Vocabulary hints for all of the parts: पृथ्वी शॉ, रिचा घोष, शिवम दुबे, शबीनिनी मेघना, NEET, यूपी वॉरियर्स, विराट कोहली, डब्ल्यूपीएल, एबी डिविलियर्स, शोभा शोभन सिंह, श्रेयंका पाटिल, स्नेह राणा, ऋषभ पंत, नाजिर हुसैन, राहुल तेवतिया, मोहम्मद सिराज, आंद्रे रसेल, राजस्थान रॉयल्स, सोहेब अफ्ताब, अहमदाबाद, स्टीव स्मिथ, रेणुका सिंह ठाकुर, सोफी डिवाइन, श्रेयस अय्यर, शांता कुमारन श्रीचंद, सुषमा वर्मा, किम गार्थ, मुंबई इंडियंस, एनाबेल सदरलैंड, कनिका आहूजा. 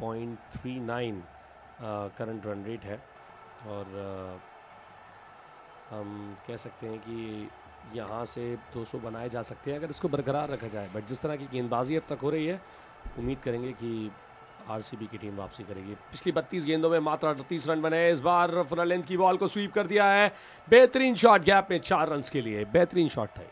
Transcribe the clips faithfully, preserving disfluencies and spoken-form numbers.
One point three nine current run rate है और uh, हम कह सकते हैं कि यहाँ से दो सौ बनाए जा सकते हैं अगर इसको बरकरार रखा जाए। बट जिस तरह की गेंदबाजी अब तक हो रही है, उम्मीद करेंगे कि आरसीबी की टीम वापसी करेगी। पिछली बत्तीस गेंदों में मात्र अड़तीस रन बने। इस बार फुल लेंथ की बॉल को स्वीप कर दिया है, बेहतरीन शॉट गैप में चार रन के लिए, बेहतरीन शॉट था।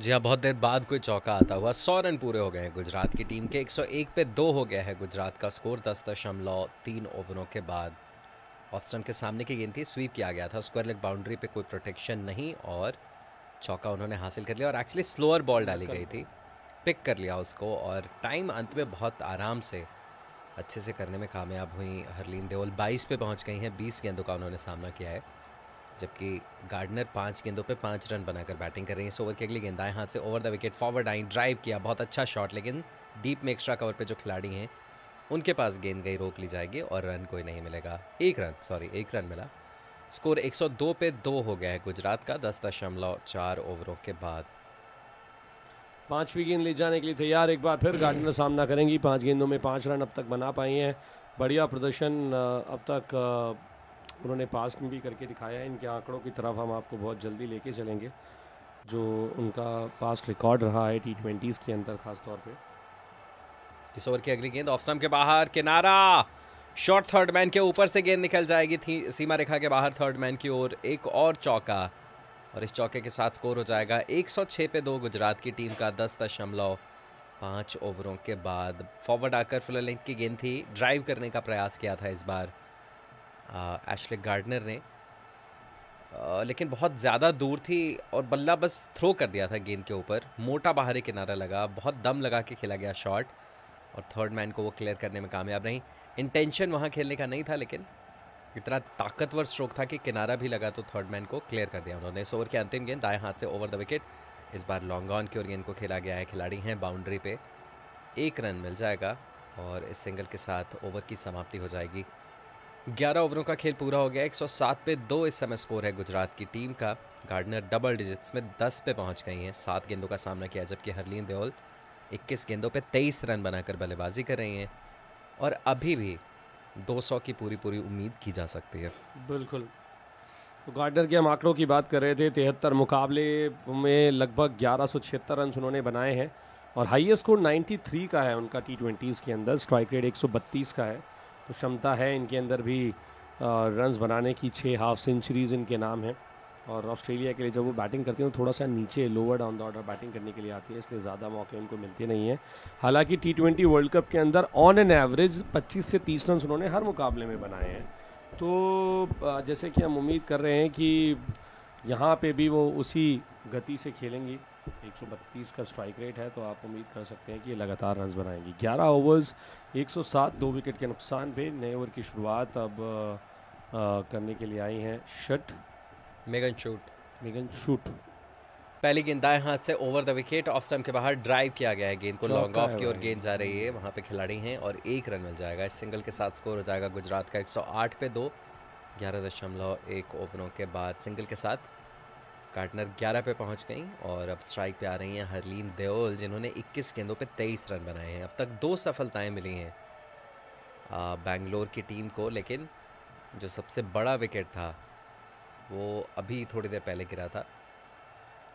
जी हाँ, बहुत देर बाद कोई चौका आता हुआ। सौ रन पूरे हो गए हैं गुजरात की टीम के, एक सौ एक पे दो हो गया है गुजरात का स्कोर दस दशमलव तीन ओवरों के बाद। ऑफ स्टंप के सामने की गेंद थी, स्वीप किया गया था, स्क्वायर लेग बाउंड्री पे कोई प्रोटेक्शन नहीं और चौका उन्होंने हासिल कर लिया। और एक्चुअली स्लोअर बॉल डाली गई थी, पिक कर लिया उसको और टाइम अंत में बहुत आराम से अच्छे से करने में कामयाब हुई हरलीन देओल। बाईस पे पहुँच गई हैं, बीस गेंदों का उन्होंने सामना किया है, जबकि गार्डनर पांच गेंदों पे पांच रन बनाकर बैटिंग कर रही हैं। इस ओवर की अगली गेंद आए हाथ से ओवर द विकेट, फॉरवर्ड आई, ड्राइव किया, बहुत अच्छा शॉट, लेकिन डीप में एक्स्ट्रा कवर पे जो खिलाड़ी हैं उनके पास गेंद गई, रोक ली जाएगी और रन कोई नहीं मिलेगा। एक रन सॉरी एक रन मिला। स्कोर एक सौ दो पे दो हो गया है गुजरात का दस दशमलव चार ओवरों के बाद। पाँचवीं गेंद ले जाने के लिए तैयार, एक बार फिर गार्डनर सामना करेंगी। पाँच गेंदों में पाँच रन अब तक बना पाई हैं, बढ़िया प्रदर्शन अब तक उन्होंने पास में भी करके दिखाया है। इनके आंकड़ों की तरफ हम आपको बहुत जल्दी लेके चलेंगे, जो उनका पास्ट रिकॉर्ड रहा है टी ट्वेंटीज़ के अंदर खासतौर पे। इस ओवर की अगली गेंद ऑफ स्टंप के बाहर, किनारा शॉट, थर्ड मैन के ऊपर से गेंद निकल जाएगी थी सीमा रेखा के बाहर, थर्ड मैन की ओर एक और चौका और इस चौके के साथ स्कोर हो जाएगा एक सौ छः पे दो गुजरात की टीम का दस दशमलव पाँच ओवरों के बाद। फॉरवर्ड आकर फुल लेंथ की गेंद थी, ड्राइव करने का प्रयास किया था इस बार एशले गार्डनर ने, आ, लेकिन बहुत ज़्यादा दूर थी और बल्ला बस थ्रो कर दिया था गेंद के ऊपर। मोटा बाहरी किनारा लगा, बहुत दम लगा के खेला गया शॉट और थर्ड मैन को वो क्लियर करने में कामयाब नहीं। इंटेंशन वहाँ खेलने का नहीं था, लेकिन इतना ताकतवर स्ट्रोक था कि किनारा भी लगा तो थर्ड मैन को क्लियर कर दिया उन्होंने। इस ओवर की अंतिम गेंद दाएँ हाथ से ओवर द विकेट, इस बार लॉन्ग ऑन की ओर गेंद को खेला गया है, खिलाड़ी हैं बाउंड्री पे, एक रन मिल जाएगा और इस सिंगल के साथ ओवर की समाप्ति हो जाएगी। ग्यारह ओवरों का खेल पूरा हो गया, एक सौ सात पे दो इस समय स्कोर है गुजरात की टीम का। गार्डनर डबल डिजिट्स में दस पे पहुंच गई हैं, सात गेंदों का सामना किया, जबकि हरलीन देओल इक्कीस गेंदों पे तेईस रन बनाकर बल्लेबाजी कर रही हैं और अभी भी दो सौ की पूरी पूरी उम्मीद की जा सकती है। बिल्कुल, तो गार्डनर के हम आंकड़ों की बात कर रहे थे, तिहत्तर मुकाबले में लगभग ग्यारह सौ छिहत्तर रन उन्होंने बनाए हैं और हाईएस्ट स्कोर नाइन्टी थ्री का है उनका टी ट्वेंटीज़ के अंदर। स्ट्राइक रेट एक सौ बत्तीस का है, तो क्षमता है इनके अंदर भी रन्स बनाने की। छः हाफ सेंचुरीज इनके नाम हैं और ऑस्ट्रेलिया के लिए जब वो बैटिंग करती हैं तो थोड़ा सा नीचे lower down the order batting करने के लिए आती है, इसलिए ज़्यादा मौके उनको मिलते नहीं हैं। हालांकि टी ट्वेंटी वर्ल्ड कप के अंदर ऑन एन एवरेज पच्चीस से तीस रन उन्होंने हर मुकाबले में बनाए हैं, तो जैसे कि हम उम्मीद कर रहे हैं कि यहाँ पर भी वो उसी गति से खेलेंगी। एक सौ बत्तीस का स्ट्राइक रेट है, तो आप उम्मीद कर सकते हैं कि लगातार रन्स बनाएंगी। ग्यारह ओवर्स, एक सौ सात, दो विकेट के नुकसान पे नए ओवर की शुरुआत अब आ, करने के लिए आई हैं Schutt Megan Schutt Megan Schutt पहली गेंद दाएं हाथ से over the wicket, off stump के बाहर, ड्राइव किया गया है गेंद को, लॉन्ग ऑफ की ओर गेंद जा रही है, वहाँ पे खिलाड़ी हैं और एक रन मिल जाएगा। इस सिंगल के साथ स्कोर हो जाएगा गुजरात का एक सौ आठ पे दो ग्यारह दशमलव एक ओवरों के बाद। सिंगल के साथ गार्डनर ग्यारह पे पहुंच गई और अब स्ट्राइक पे आ रही हैं हरलीन देओल, जिन्होंने इक्कीस गेंदों पे तेईस रन बनाए हैं। अब तक दो सफलताएं मिली हैं बेंगलोर की टीम को, लेकिन जो सबसे बड़ा विकेट था वो अभी थोड़ी देर पहले गिरा था।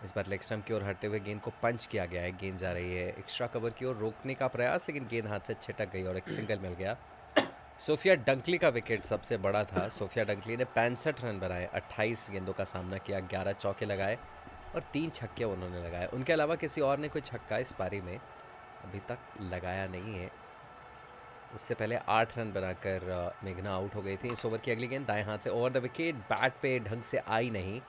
इस बार लेग स्टंप की ओर हटते हुए गेंद को पंच किया गया है, गेंद जा रही है एक्स्ट्रा कवर की ओर, रोकने का प्रयास, लेकिन गेंद हाथ से छिटक गई और एक सिंगल मिल गया। सोफिया डंकली का विकेट सबसे बड़ा था। सोफिया डंकली ने पैंसठ रन बनाए, अट्ठाईस गेंदों का सामना किया, ग्यारह चौके लगाए और तीन छक्के उन्होंने लगाए। उनके अलावा किसी और ने कोई छक्का इस पारी में अभी तक लगाया नहीं है। उससे पहले आठ रन बनाकर मेघना आउट हो गई थी। इस ओवर की अगली गेंद दाएं हाथ से ओवर द विकेट, बैट पे ढंग से आई नहीं,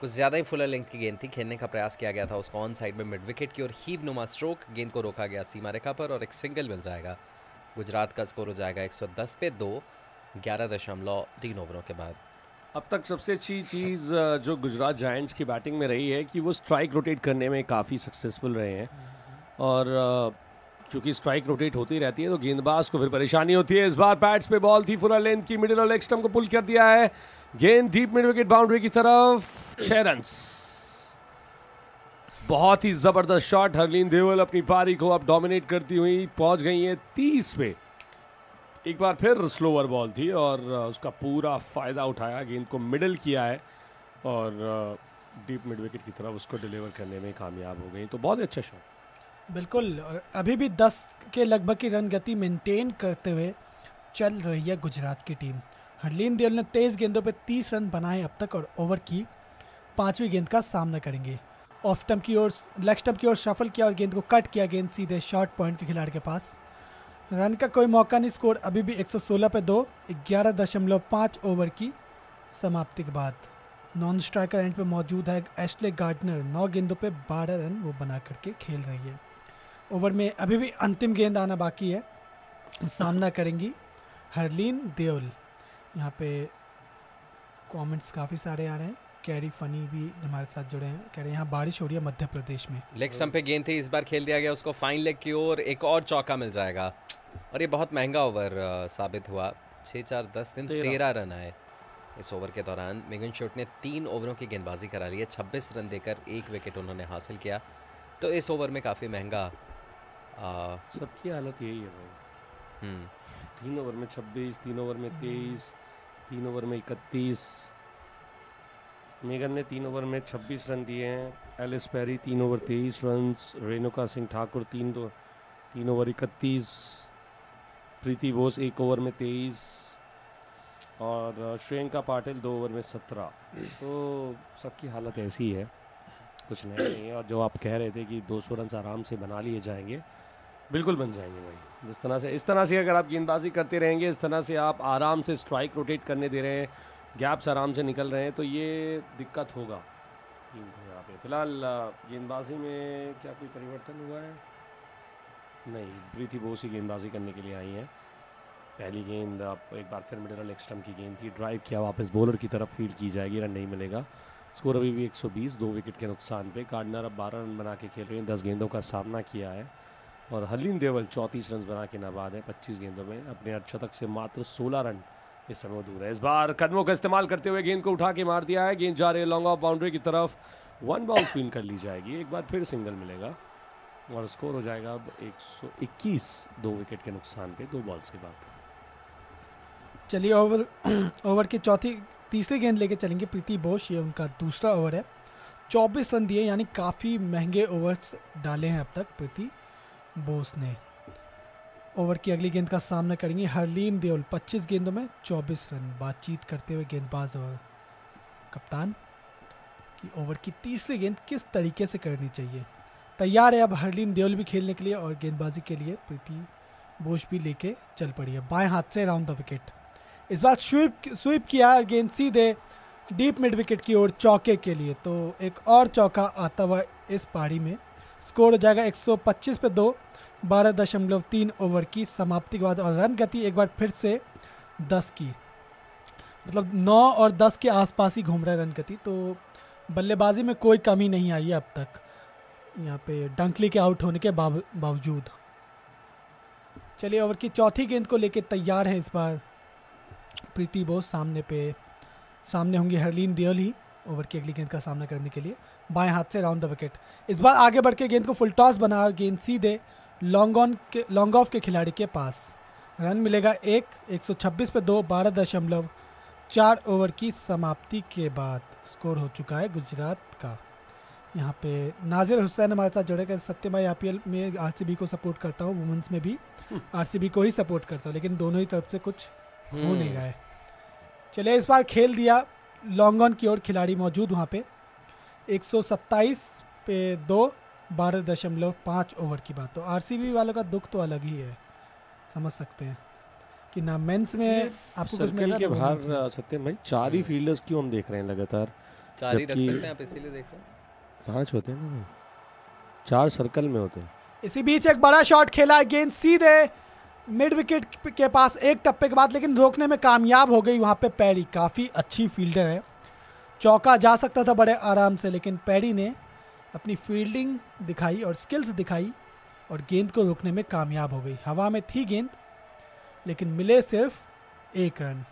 कुछ ज़्यादा ही फुलर लेंथ की गेंद थी, खेलने का प्रयास किया गया था उसको ऑन साइड में मिड विकेट की ओर, हीव नुमा स्ट्रोक, गेंद को रोका गया सीमा रेखा पर और एक सिंगल मिल जाएगा। गुजरात का स्कोर हो जाएगा एक सौ दस पे दो ग्यारह दशमलव तीन ओवरों के बाद। अब तक सबसे अच्छी चीज़ जो गुजरात जायंट्स की बैटिंग में रही है कि वो स्ट्राइक रोटेट करने में काफ़ी सक्सेसफुल रहे हैं और चूँकि स्ट्राइक रोटेट होती रहती है तो गेंदबाज को फिर परेशानी होती है। इस बार पैड्स पे बॉल थी, फुल लेंथ की, मिडिल और लेग स्टंप को पुल कर दिया है, गेंद डीप मिड विकेट बाउंड्री की तरफ, छः रन। बहुत ही ज़बरदस्त शॉट, हरलीन देओल अपनी पारी को अब डोमिनेट करती हुई पहुंच गई हैं तीस पे एक बार फिर स्लोअर बॉल थी और उसका पूरा फ़ायदा उठाया, गेंद को मिडल किया है और डीप मिड विकेट की तरफ उसको डिलीवर करने में कामयाब हो गई। तो बहुत अच्छा शॉट। बिल्कुल, अभी भी दस के लगभग की रन गति मेंटेन करते हुए चल रही है गुजरात की टीम। हरलीन देओल ने तेईस गेंदों पे तीस रन बनाए अब तक और ओवर की पाँचवीं गेंद का सामना करेंगे। ऑफ स्टंप की ओर लेग स्टंप की ओर शफल किया और गेंद को कट किया, गेंद सीधे शॉर्ट पॉइंट के खिलाड़ी के पास। रन का कोई मौका नहीं, स्कोर अभी भी एक सौ सोलह पे दो, ग्यारह दशमलव पाँच ओवर की समाप्ति के बाद। नॉन स्ट्राइकर एंड पे मौजूद है एशले गार्डनर, नौ गेंदों पे बारह रन वो बना करके खेल रही है। ओवर में अभी भी अंतिम गेंद आना बाकी है, सामना करेंगी हरलीन देओल। यहाँ पे कमेंट्स काफ़ी सारे आ रहे हैं, कैरी फनी भी हमारे साथ जुड़े हैं, कह रहे हैं यहाँ बारिश हो रही है मध्य प्रदेश में। लेग स्टंप पे गेंद थी, इस बार खेल दिया गया उसको फाइन लेग की ओर, एक और चौका मिल जाएगा और ये बहुत महंगा ओवर साबित हुआ। छः चार दस दिन तेरह रन आए इस ओवर के दौरान। मेगन शूट ने तीन ओवरों की गेंदबाजी करा ली है, छब्बीस रन देकर एक विकेट उन्होंने हासिल किया। तो इस ओवर में काफ़ी महंगा आ... सबकी हालत यही है भाई। तीन ओवर में छब्बीस, तीन ओवर में तेईस, तीन ओवर में इकतीस। मेगन ने तीन ओवर में छब्बीस रन दिए हैं, एलिस पेरी तीन ओवर तेईस रन, रेणुका सिंह ठाकुर तीन दो तीन ओवर इकतीस, प्रीति बोस एक ओवर में तेईस और श्रेयंका पाटिल दो ओवर में सत्रह। तो सबकी हालत ऐसी है, कुछ नहीं है। और जो आप कह रहे थे कि दो सौ रन आराम से बना लिए जाएंगे, बिल्कुल बन जाएंगे भाई। जिस तरह से इस तरह से अगर आप गेंदबाजी करते रहेंगे, इस तरह से आप आराम से स्ट्राइक रोटेट करने दे रहे हैं, गैप्स आराम से निकल रहे हैं, तो ये दिक्कत होगा टीम को। यहाँ पे फिलहाल गेंदबाजी में क्या कोई परिवर्तन हुआ है? नहीं, प्रीति बोस ही गेंदबाजी करने के लिए आई हैं। पहली गेंद आप एक बार फिर मिडल लेग स्टंप की गेंद थी, ड्राइव किया वापस बॉलर की तरफ, फील्ड की जाएगी, रन नहीं मिलेगा। स्कोर अभी भी एक सौ बीस, दो विकेट के नुकसान पे। गार्डनर अब बारह रन बना के खेल रहे हैं, दस गेंदों का सामना किया है और हरलीन देओल चौंतीस रन बना के नाबाद है पच्चीस गेंदों में। अपने अर्धशतक से मात्र सोलह रन इस समय दूर है। इस बार कदमों का इस्तेमाल करते हुए गेंद को उठा के मार दिया है, गेंद जा रही है लॉन्ग ऑफ बाउंड्री की तरफ, वन बाउंड स्पिन कर ली जाएगी। एक बार फिर सिंगल मिलेगा और स्कोर हो जाएगा अब एक सौ इक्कीस, दो विकेट के नुकसान पे, दो बॉल्स के बाद। चलिए ओवर ओवर की चौथी तीसरी गेंद लेके चलेंगे प्रीति बोस, ये उनका दूसरा ओवर है। चौबीस रन दिए, यानी काफ़ी महंगे ओवर्स डाले हैं अब तक प्रीति बोस ने। ओवर की अगली गेंद का सामना करेंगे हरलीन देओल, पच्चीस गेंदों में चौबीस रन। बातचीत करते हुए गेंदबाज और कप्तान कि ओवर की तीसरी गेंद किस तरीके से करनी चाहिए। तैयार है अब हरलीन देओल भी खेलने के लिए और गेंदबाजी के लिए प्रीति बोस भी लेके चल पड़ी है। बाएं हाथ से राउंड द विकेट, इस बार स्वीप स्वीप किया, गेंद सीधे डीप मिड विकेट की ओर चौके के लिए। तो एक और चौका आता हुआ इस पारी में, स्कोर हो जाएगा एक सौ पच्चीस पे दो, बारह दशमलव तीन ओवर की समाप्ति के बाद। और रन गति एक बार फिर से दस की, मतलब नौ और दस के आसपास ही घूम रहा है रन गति। तो बल्लेबाजी में कोई कमी नहीं आई है अब तक यहाँ पे डंकली के आउट होने के बावजूद। चलिए ओवर की चौथी गेंद को लेके तैयार हैं इस बार प्रीति बोस, सामने पे सामने होंगी हरलीन देओल ही ओवर की अगली गेंद का सामना करने के लिए। बाएं हाथ से राउंड द विकेट, इस बार आगे बढ़ के गेंद को फुल टॉस बना, गेंद सीधे लॉन्ग ऑन के लॉन्ग ऑफ के खिलाड़ी के पास, रन मिलेगा एक, एक सौ छब्बीस पे दो, बारह दशमलव चार ओवर की समाप्ति के बाद। स्कोर हो चुका है गुजरात का। यहाँ पे नाजिर हुसैन हमारे साथ जुड़े गए, सत्य भाई आईपीएल में आरसीबी को सपोर्ट करता हूँ, वुमेंस में भी आरसीबी को ही सपोर्ट करता हूँ, लेकिन दोनों ही तरफ से कुछ हो नहीं रहा है। चलिए इस बार खेल दिया लॉन्ग ऑन की ओर, खिलाड़ी मौजूद वहाँ पे, एक सौ सत्ताईस पे दो, बारह दशमलव पाँच ओवर की बात। तो आरसीबी वालों का दुख तो अलग ही है, समझ सकते हैं कि ना मेंस में आपको कुछ मिला के बाहर। सत्यम भाई, चार ही फील्डर्स क्यों हम देख रहे हैं लगातार? चार ही रख सकते हैं आप, इसीलिए देख रहे हैं। पांच होते हैं ना, चार सर्कल में होते हैं। इसी बीच एक बड़ा शॉट खेला, गेंद सीधे मिड विकेट के पास एक टप्पे के बाद, लेकिन रोकने में कामयाब हो गई वहाँ पे पैरी। काफ़ी अच्छी फील्डर है, चौका जा सकता था बड़े आराम से, लेकिन पैरी ने अपनी फील्डिंग दिखाई और स्किल्स दिखाई और गेंद को रोकने में कामयाब हो गई। हवा में थी गेंद, लेकिन मिले सिर्फ एक रन।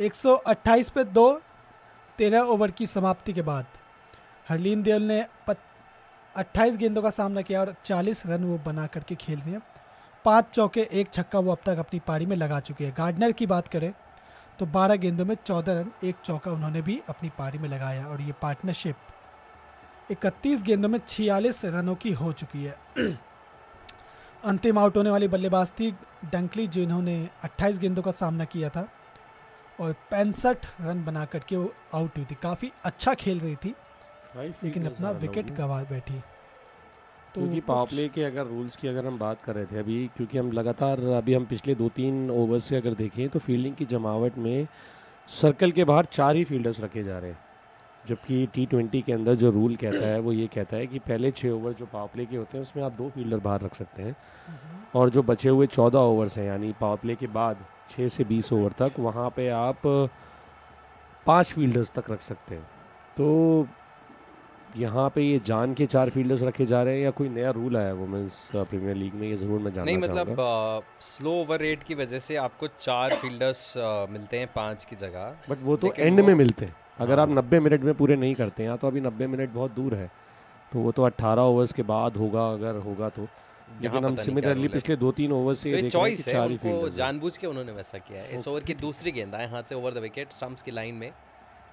एक सौ अट्ठाईस पे दो, तेरह ओवर की समाप्ति के बाद। हरलीन देओल ने अट्ठाईस गेंदों का सामना किया और चालीस रन वो बना करके खेल रहे हैं। पाँच चौके एक छक्का वो अब तक अपनी पारी में लगा चुकी है। गार्डनर की बात करें तो बारह गेंदों में चौदह रन एक चौका उन्होंने भी अपनी पारी में लगाया और ये पार्टनरशिप इकतीस गेंदों में छियालीस रनों की हो चुकी है। अंतिम आउट होने वाली बल्लेबाज थी डंकली जिन्होंने अट्ठाईस गेंदों का सामना किया था और पैंसठ रन बना करके वो आउट हुई थी। काफ़ी अच्छा खेल रही थी लेकिन अपना विकेट गंवा बैठी। तो क्योंकि पावर प्ले के अगर रूल्स की अगर हम बात कर रहे थे अभी, क्योंकि हम लगातार अभी हम पिछले दो तीन ओवर से अगर देखें तो फील्डिंग की जमावट में सर्कल के बाहर चार ही फील्डर्स रखे जा रहे हैं, जबकि टी ट्वेंटी के अंदर जो रूल कहता है वो ये कहता है कि पहले छः ओवर जो पावर प्ले के होते हैं उसमें आप दो फील्डर बाहर रख सकते हैं और जो बचे हुए चौदह ओवर्स हैं यानी पावर प्ले के बाद छः से बीस ओवर तक वहाँ पे आप पाँच फील्डर्स तक रख सकते हैं। तो यहाँ पे ये जान के चार फील्डर्स रखे जा रहे हैं या कोई नया रूल आया वुमेंस प्रीमियर लीग में, ये ज़रूर मैं जानना चाहूँगा। नहीं मतलब स्लो ओवर रेट की वजह से आपको चार फील्डर्स मिलते हैं पाँच की जगह, बट वो तो एंड में मिलते हैं। अगर आप नब्बे मिनट में पूरे नहीं करते हैं तो अभी नब्बे मिनट बहुत दूर है, तो वो तो अट्ठारह ओवर्स के बाद होगा अगर होगा तो। लेकिन हम सिमिलरली पिछले दो तीन ओवर से ये चॉइस है, उनको जानबूझ के उन्होंने वैसा किया है। इस ओवर की दूसरी गेंद आए हाथ से ओवर द विकेट स्टंप्स की लाइन में,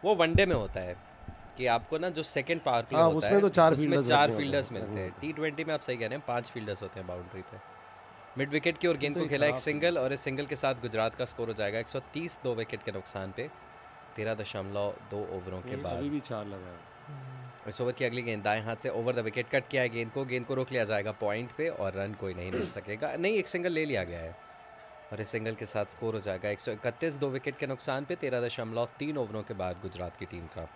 वो वनडे में होता है कि आपको ना जो सेकंड पावर प्ले होता है उसमें चार फील्डर्स मिलते हैं। टी ट्वेंटी में आप सही कह रहे हैं पाँच फील्डर्स होते हैं बाउंड्री पे। मिड विकेट की ओर गेंद को खेला एक सिंगल और इस सिंगल के साथ गुजरात का स्कोर हो जाएगा एक सौ तीस दो विकेट के नुकसान पे तेरह दशमलव दो ओवरों के बाद। अभी भी चार लगा। इस ओवर की अगली गेंद दाएं हाथ से ओवर द विकेट कट किया है गेंद को, गेंद को रोक लिया जाएगा पॉइंट पे और रन कोई नहीं मिल सकेगा। नहीं एक सिंगल ले लिया गया है और इस सिंगल के साथ स्कोर हो जाएगा एक सौ इकतीस दो विकेट के नुकसान पे तेरह दशमलव तीन ओवरों के बाद गुजरात की टीम का।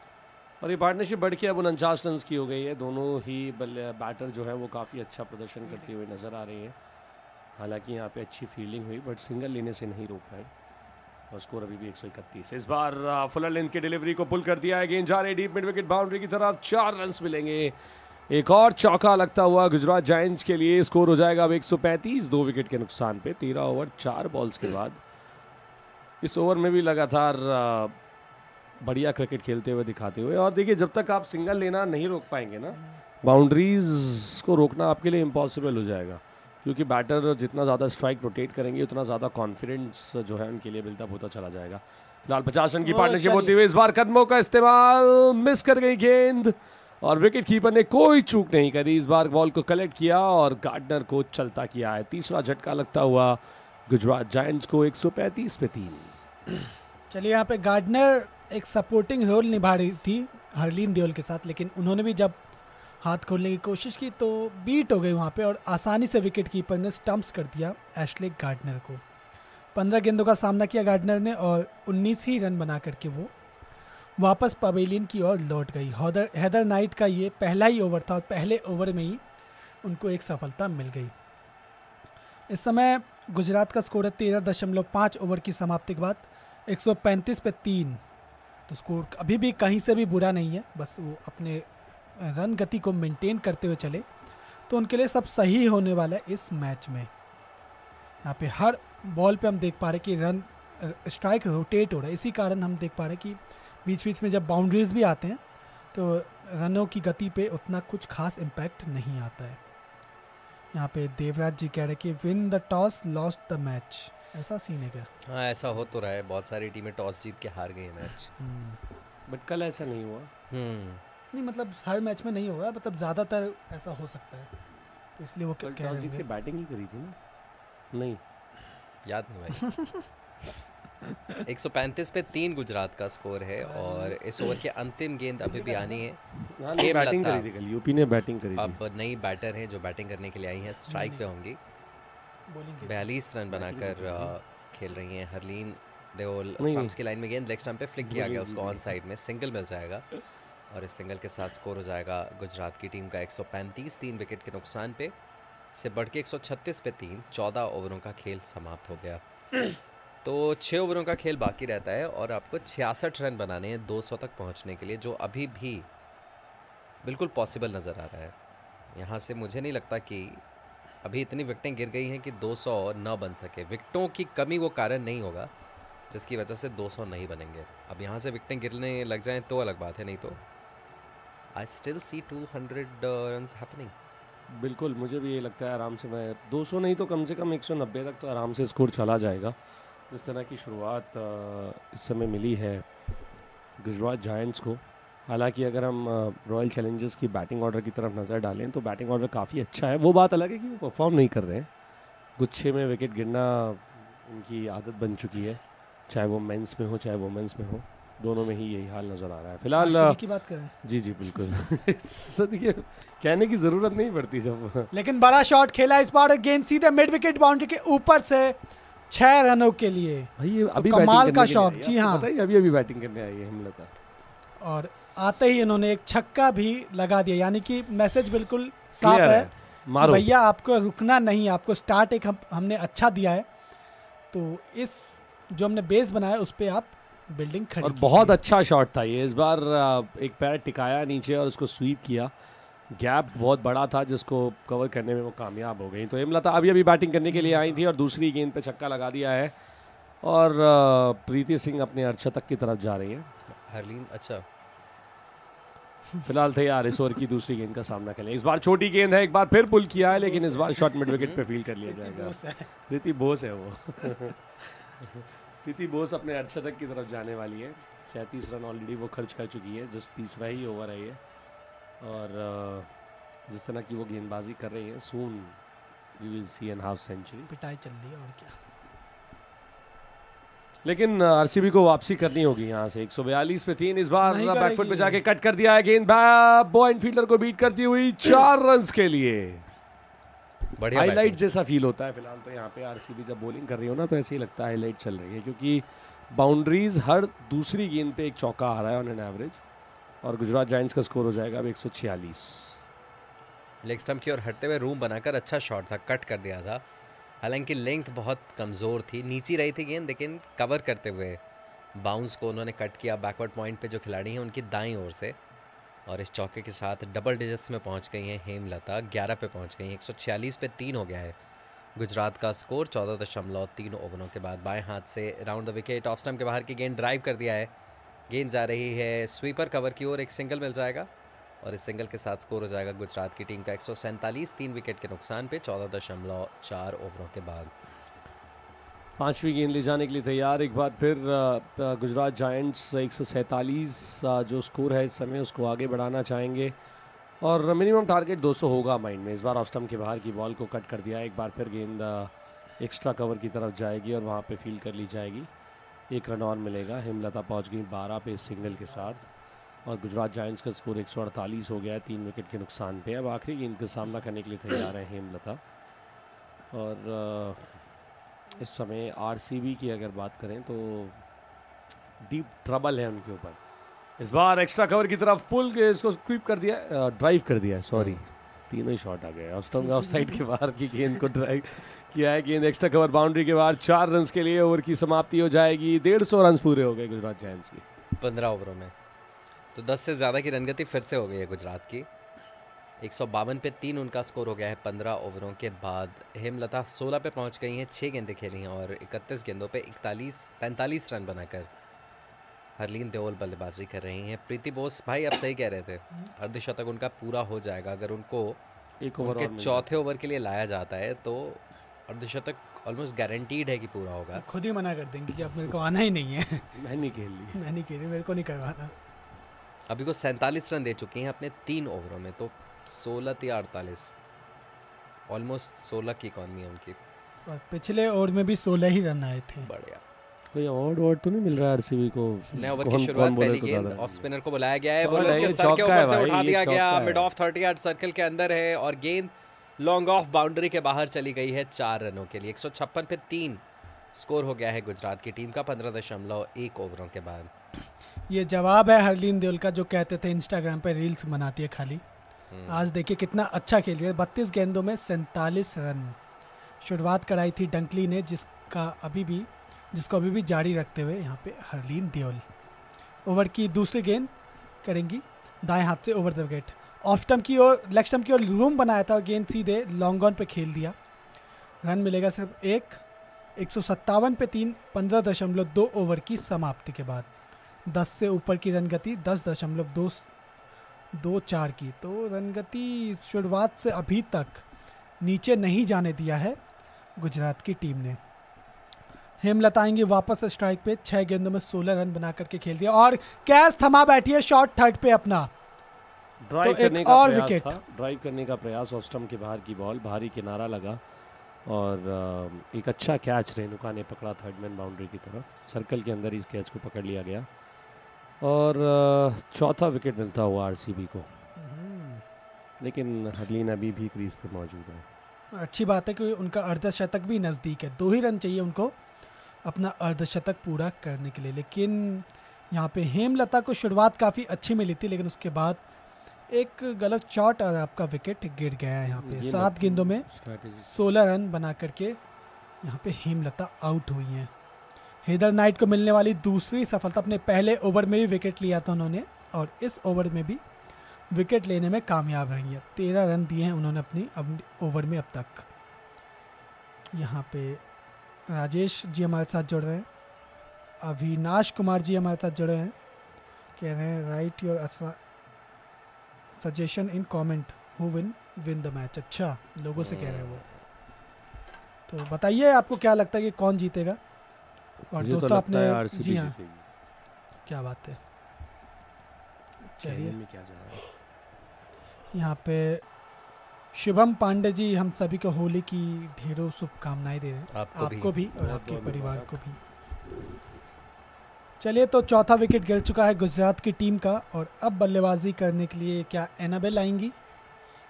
और ये पार्टनरशिप बढ़ के अब उनचास रन की हो गई है। दोनों ही बैटर जो है वो काफ़ी अच्छा प्रदर्शन करते हुए नजर आ रहे हैं। हालांकि यहाँ पे अच्छी फील्डिंग हुई बट सिंगल लेने से नहीं रोक पाए और स्कोर अभी भी एक सौ इकतीस। इस बार फुलर लेंथ की डिलीवरी को पुल कर दिया है, गेंद जा रही डीप मिड विकेट बाउंड्री की तरफ। चार रन मिलेंगे, एक और चौका लगता हुआ गुजरात जायंट्स के लिए। स्कोर हो जाएगा अब एक सौ पैंतीस दो विकेट के नुकसान पे तेरह ओवर चार बॉल्स के बाद। इस ओवर में भी लगातार बढ़िया क्रिकेट खेलते हुए दिखाते हुए, और देखिए जब तक आप सिंगल लेना नहीं रोक पाएंगे ना, बाउंड्रीज को रोकना आपके लिए इम्पॉसिबल हो जाएगा, क्योंकि बैटर जितना ज़्यादा स्ट्राइक रोटेट करेंगे उतना ज़्यादा कॉन्फिडेंस जो है उनके लिए बिल्डअप होता चला जाएगा। फिलहाल पचास रन की पार्टनरशिप होती हुई इस बार कदमों का इस्तेमाल, मिस कर गई गेंद और विकेट कीपर ने कोई चूक नहीं करी। इस बार बॉल को कलेक्ट किया और गार्डनर को चलता किया है। तीसरा झटका लगता हुआ गुजरात जायंट्स को एक सौ पैंतीस पे तीन। चलिए यहाँ पे गार्डनर एक सपोर्टिंग रोल निभा रही थी हरलीन देओल के साथ, लेकिन उन्होंने भी जब हाथ खोलने की कोशिश की तो बीट हो गई वहाँ पे और आसानी से विकेट कीपर ने स्टंप्स कर दिया एशले गार्डनर को। पंद्रह गेंदों का सामना किया गार्डनर ने और उन्नीस ही रन बना करके वो वापस पवेलियन की ओर लौट गई। हेदर हेदर नाइट का ये पहला ही ओवर था और पहले ओवर में ही उनको एक सफलता मिल गई। इस समय गुजरात का स्कोर है तेरह दशमलव पाँच ओवर की समाप्ति के बाद एक सौ पैंतीस पे तीन। तो स्कोर अभी भी कहीं से भी बुरा नहीं है, बस वो अपने रन गति को मेंटेन करते हुए चले तो उनके लिए सब सही होने वाला है इस मैच में। यहाँ पे हर बॉल पे हम देख पा रहे कि रन स्ट्राइक रोटेट हो रहा है, इसी कारण हम देख पा रहे कि बीच बीच में जब बाउंड्रीज भी आते हैं तो रनों की गति पे उतना कुछ खास इम्पैक्ट नहीं आता है। यहाँ पे देवराज जी कह रहे कि win the toss lost the match, ऐसा सीन है क्या? हाँ ऐसा हो तो रहा है, बहुत सारी टीमें टॉस जीत के हार गई मैच, बट कल ऐसा नहीं हुआ। नहीं मतलब हर मैच में नहीं होगा, मतलब ज़्यादातर ऐसा हो सकता है, तो इसलिए वो कह रहे हैं। बैटिंग ही करी थी ना? नहीं याद नहीं भाई। एक सौ पैंतीस पे तीन गुजरात का स्कोर है और इस ओवर के अंतिम गेंद अभी भी आनी है। बैटिंग करी थी कल यूपी ने, बैटिंग करी। अब नई बैटर हैं जो बैटिंग करने के लिए आई हैं, स्ट्राइक पे होंगी। बयालीस रन बनाकर खेल रही हैं हरलीन देओल। स्टंप्स की लाइन में गेंद, लेग स्टंप पे फ्लिक किया गया, उसको ऑन साइड में सिंगल मिल जाएगा और इस सिंगल के साथ स्कोर हो जाएगा गुजरात की टीम का एक सौ पैंतीस तीन विकेट के नुकसान पे से बढ़ के एक सौ छत्तीस पे तीन। चौदह ओवरों का खेल समाप्त हो गया, तो छः ओवरों का खेल बाकी रहता है और आपको छियासठ रन बनाने हैं दो सौ तक पहुंचने के लिए, जो अभी भी बिल्कुल पॉसिबल नज़र आ रहा है। यहाँ से मुझे नहीं लगता कि अभी इतनी विकटें गिर गई हैं कि दो सौ न बन सके। विकटों की कमी वो कारण नहीं होगा जिसकी वजह से दो सौ नहीं बनेंगे। अब यहाँ से विकटें गिरने लग जाएँ तो अलग बात है, नहीं तो I still see two hundred runs happening. बिल्कुल, मुझे भी ये लगता है आराम से मैं दो सौ नहीं तो कम से कम एक सौ नब्बे तक तो आराम से स्कोर चला जाएगा। इस तरह की शुरुआत इस समय मिली है गुजरात जायंट्स को। हालांकि अगर हम रॉयल चैलेंजर्स की बैटिंग ऑर्डर की तरफ नज़र डालें तो बैटिंग ऑर्डर काफ़ी अच्छा है। वो बात अलग है कि वो परफॉर्म नहीं कर रहे हैं, गुच्छे में विकेट गिरना उनकी आदत बन चुकी है, चाहे वो मेंस में हो चाहे वुमेंस में हो, दोनों में ही यही हाल नज़र आ रहा है फिलहाल। आरसीबी की बात करें? जी जी बिल्कुल सदिके कहने की ज़रूरत नहीं पड़ती जब। लेकिन बड़ा शॉट खेला इस बार, गेंद सीधे मिड विकेट बाउंड्री के ऊपर से छः रनों के लिए। भाई अभी कमाल का शॉट। जी हाँ, अभी अभी बैटिंग करने आई है हिमलता, और आते ही इन्होंने एक छक्का भी लगा दिया। यानी कि मैसेज बिल्कुल साफ है, भैया आपको रुकना नहीं, आपको स्टार्ट एक हम, हमने अच्छा दिया है, तो इस जो हमने बेस बनाया उस पर आप बिल्डिंग खड़ी। और बहुत अच्छा शॉट था ये, इस बार एक पैर टिकाया नीचे और उसको स्वीप किया। गैप बहुत बड़ा था जिसको कवर करने में वो कामयाब हो गई। तो हेमलता अभी अभी बैटिंग करने के लिए आई थी और दूसरी गेंद पे छक्का लगा दिया है, और प्रीति सिंह अपने अर्धशतक की तरफ जा रही है हरलीन। अच्छा फिलहाल तैयार इस ओवर की दूसरी गेंद का सामना करें। इस बार छोटी गेंद है, एक बार फिर पुल किया है, लेकिन इस बार शॉट मिड विकेट पे फील कर लिया जाएगा। प्रीति बोस है वो प्रीति बोस अपने अर्धशतक की तरफ जाने वाली है। सैंतीस रन ऑलरेडी वो खर्च कर चुकी है, जस्ट तीसरा ही ओवर है ये। और जिस तरह की वो गेंदबाजी कर रही है, soon we will see an half century. पिटाई चल रही है और क्या, लेकिन आरसीबी को वापसी करनी होगी यहाँ से। एक सौ बयालीस पे तीन इस बार बैकफुट पे जाके कट कर दिया है गेंद, बॉयन फील्डर को बीट करती हुई चार रन के लिए। बढ़िया हाईलाइट जैसा फील होता है फिलहाल तो यहाँ पे। आरसीबी जब बॉलिंग कर रही हो ना तो ऐसे ही लगता है हाईलाइट चल रही है, क्योंकि बाउंड्रीज हर दूसरी गेंद पे एक चौका आ रहा है ऑन एन एवरेज। और गुजरात जायंट्स का स्कोर हो जाएगा अब एक सौ छियालीस। लेग स्टंप की ओर हटते हुए रूम बनाकर अच्छा शॉट था, कट कर दिया था। हालांकि लेंथ बहुत कमज़ोर थी, नीची रही थी गेंद, लेकिन कवर करते हुए बाउंस को उन्होंने कट किया बैकवर्ड पॉइंट पे जो खिलाड़ी हैं उनकी दाईं ओर से, और इस चौके के साथ डबल डिजिट्स में पहुंच गई हैं हेमलता, ग्यारह पे पहुंच गई हैं। एक सौ छियालीस पे तीन हो गया है गुजरात का स्कोर चौदह दशमलव तीन ओवरों के बाद। बाएँ हाथ से round the wicket off stump के बाहर की गेंद ड्राइव कर दिया है, गेंद जा रही है स्वीपर कवर की ओर, एक सिंगल मिल जाएगा और इस सिंगल के साथ स्कोर हो जाएगा गुजरात की टीम का एक सौ सैंतालीस, तीन विकेट के नुकसान पे चौदह दशमलव चार ओवरों के बाद। पांचवी गेंद ले जाने के लिए तैयार एक बार फिर गुजरात जायंट्स। एक सौ सैंतालीस जो स्कोर है इस समय उसको आगे बढ़ाना चाहेंगे, और मिनिमम टारगेट दो सौ होगा माइंड में। इस बार ऑफ स्टंप के बाहर की बॉल को कट कर दिया, एक बार फिर गेंद एक्स्ट्रा कवर की तरफ जाएगी और वहाँ पर फील्ड कर ली जाएगी। एक रन और मिलेगा। हेमलता पहुँच गई बारह पे सिंगल के साथ, और गुजरात जायंट्स का स्कोर एक सौ अड़तालीस हो गया है, तीन विकेट के नुकसान पे। अब आखिरी गेंद का सामना करने के लिए तैयार है हेमलता। और इस समय आरसीबी की अगर बात करें तो डीप ट्रबल है उनके ऊपर। इस बार एक्स्ट्रा कवर की तरफ पुल के इसको स्वीप कर दिया, ड्राइव कर दिया है, सॉरी तीनों ही शॉट आ गए। ऑफ स्टंप ऑफ साइड के बाहर की गेंद को ड्राइव किया है, गेंद एक्स्ट्रा कवर बाउंड्री के बाहर। चार रन के लिए ओवर की समाप्ति हो जाएगी। डेढ़ सौ रन पूरे हो गए गुजरात जायंट्स के पंद्रह ओवरों में, तो दस से ज़्यादा की रनगति फिर से हो गई है गुजरात की। एक सौ बावन पे तीन उनका स्कोर हो गया है पंद्रह ओवरों के बाद। हेमलता सोलह पे पहुंच गई हैं, छः गेंदें खेली हैं और इकतीस गेंदों पे इकतालीस पैंतालीस रन बनाकर हरलीन देओल बल्लेबाजी कर रही हैं। प्रीति बोस भाई आप सही कह रहे थे, अर्धशतक उनका पूरा हो जाएगा अगर उनको एक ओवर के चौथे ओवर के लिए लाया जाता है, तो अर्धशतक ऑलमोस्ट गारंटीड है कि पूरा होगा। खुद ही मना कर देंगे कि अब मेरे को आना ही नहीं है, मैं नहीं खेल रही मैं नहीं खेल रही मेरे को नहीं करवाना। अभी को सैंतालीस रन दे चुकी हैं अपने तीन ओवरों में, तो सोलह या अड़तालीस, ऑलमोस्ट सोलह की इकॉनमी है उनकी। और पिछले ओवर में भी सोलह ही रन आए थे। बढ़िया, कोई अवार्ड वार्ड तो नहीं मिल रहा है आरसीबी को। नए ओवर की शुरुआत पहली गेंद ऑफ स्पिनर को बुलाया गया है, बॉलर के सर के ऊपर से उठा दिया गया, mid off thirty yard circle के अंदर है और गेंद लॉन्ग ऑफ बाउंड्री के बाहर चली गई है चार रनों के लिए। एक सौ छप्पन पे तीन स्कोर हो गया है गुजरात की टीम का पंद्रह दशमलव एक ओवरों के बाद। ये जवाब है हरलीन देओल का, जो कहते थे इंस्टाग्राम पे रील्स बनाती है खाली। आज देखिए कितना अच्छा खेल रही है, बत्तीस गेंदों में सैंतालीस रन। शुरुआत कराई थी डंकली ने, जिसका अभी भी जिसको अभी भी जारी रखते हुए यहाँ पे हरलीन देओल ओवर की दूसरी गेंद करेंगी दाएं हाथ से over the wicket. Off stump की ओर लेग स्टंप की ओर रूम बनाया था, गेंद सीधे लॉन्ग ऑन पे खेल दिया। रन मिलेगा सिर्फ एक। एक सौ सत्तावन पे तीन पंद्रह दशमलव दो ओवर की समाप्ति के बाद। दस से ऊपर की रन गति दस दशमलव दो दो चार की। तो रन गति शुरुआत से अभी तक नीचे नहीं जाने दिया है गुजरात की टीम ने। हेमलता आएंगे वापस स्ट्राइक पे, छः गेंदों में सोलह रन बना करके खेल दिया और कैच थमा बैठी है शॉट थर्ड पे अपना। ड्राइव तो करने का और प्रयास विकेट था, ड्राइव करने का प्रयास और स्टंप के बाहर की बॉल, भारी किनारा लगा और एक अच्छा कैच रेणुका ने पकड़ा थर्ड मैन बाउंड्री की तरफ, सर्कल के अंदर इस कैच को पकड़ लिया गया और चौथा विकेट मिलता हुआ आरसीबी को। लेकिन हरलीन अभी भी क्रीज पे मौजूद है। अच्छी बात है कि उनका अर्धशतक भी नज़दीक है, दो ही रन चाहिए उनको अपना अर्धशतक पूरा करने के लिए। लेकिन यहाँ पे हेमलता को शुरुआत काफ़ी अच्छी मिली थी लेकिन उसके बाद एक गलत शॉट और आपका विकेट गिर गया है। यहाँ पे सात गेंदों में सोलह रन बना करके यहाँ पे हेमलता आउट हुई हैं। हेदर नाइट को मिलने वाली दूसरी सफलता, अपने पहले ओवर में भी विकेट लिया था उन्होंने और इस ओवर में भी विकेट लेने में कामयाब रही है। तेरह रन दिए हैं उन्होंने अपनी अब ओवर में अब तक। यहाँ पे राजेश जी हमारे साथ जुड़ रहे हैं, अविनाश कुमार जी हमारे साथ जुड़े हैं, कह रहे हैं write your suggestion in comment who win win the match. अच्छा लोगों से कह रहे हैं वो, तो बताइए आपको क्या लगता है कि कौन जीतेगा? और दोस्तों तो आपने जी हाँ, क्या बात है। चलिए यहाँ पे शुभम पांडे जी हम सभी को होली की ढेरों शुभकामनाएं दे रहे हैं, आपको, आपको भी, भी और आपके परिवार को भी। चलिए तो चौथा विकेट गिर चुका है गुजरात की टीम का और अब बल्लेबाजी करने के लिए क्या एनाबेल आएंगी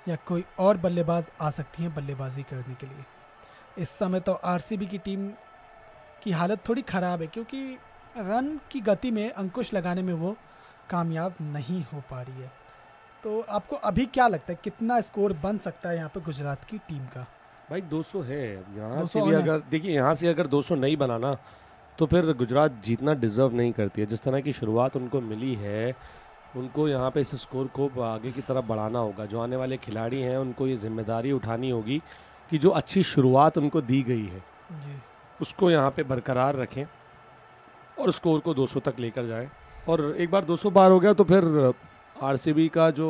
या कोई और बल्लेबाज आ सकती हैं बल्लेबाजी करने के लिए? इस समय तो आरसीबी की टीम की हालत थोड़ी ख़राब है क्योंकि रन की गति में अंकुश लगाने में वो कामयाब नहीं हो पा रही है। तो आपको अभी क्या लगता है कितना स्कोर बन सकता है यहाँ पे गुजरात की टीम का? भाई दो सौ है यहाँ से भी, अगर देखिए यहाँ से अगर दो सौ नहीं बनाना तो फिर गुजरात जीतना डिजर्व नहीं करती है। जिस तरह की शुरुआत उनको मिली है उनको यहाँ पे इस स्कोर को आगे की तरफ बढ़ाना होगा। जो आने वाले खिलाड़ी हैं उनको ये जिम्मेदारी उठानी होगी कि जो अच्छी शुरुआत उनको दी गई है उसको यहाँ पर बरकरार रखें और स्कोर को दो सौ तक लेकर जाएँ। और एक बार दो सौ पार हो गया तो फिर आरसीबी का जो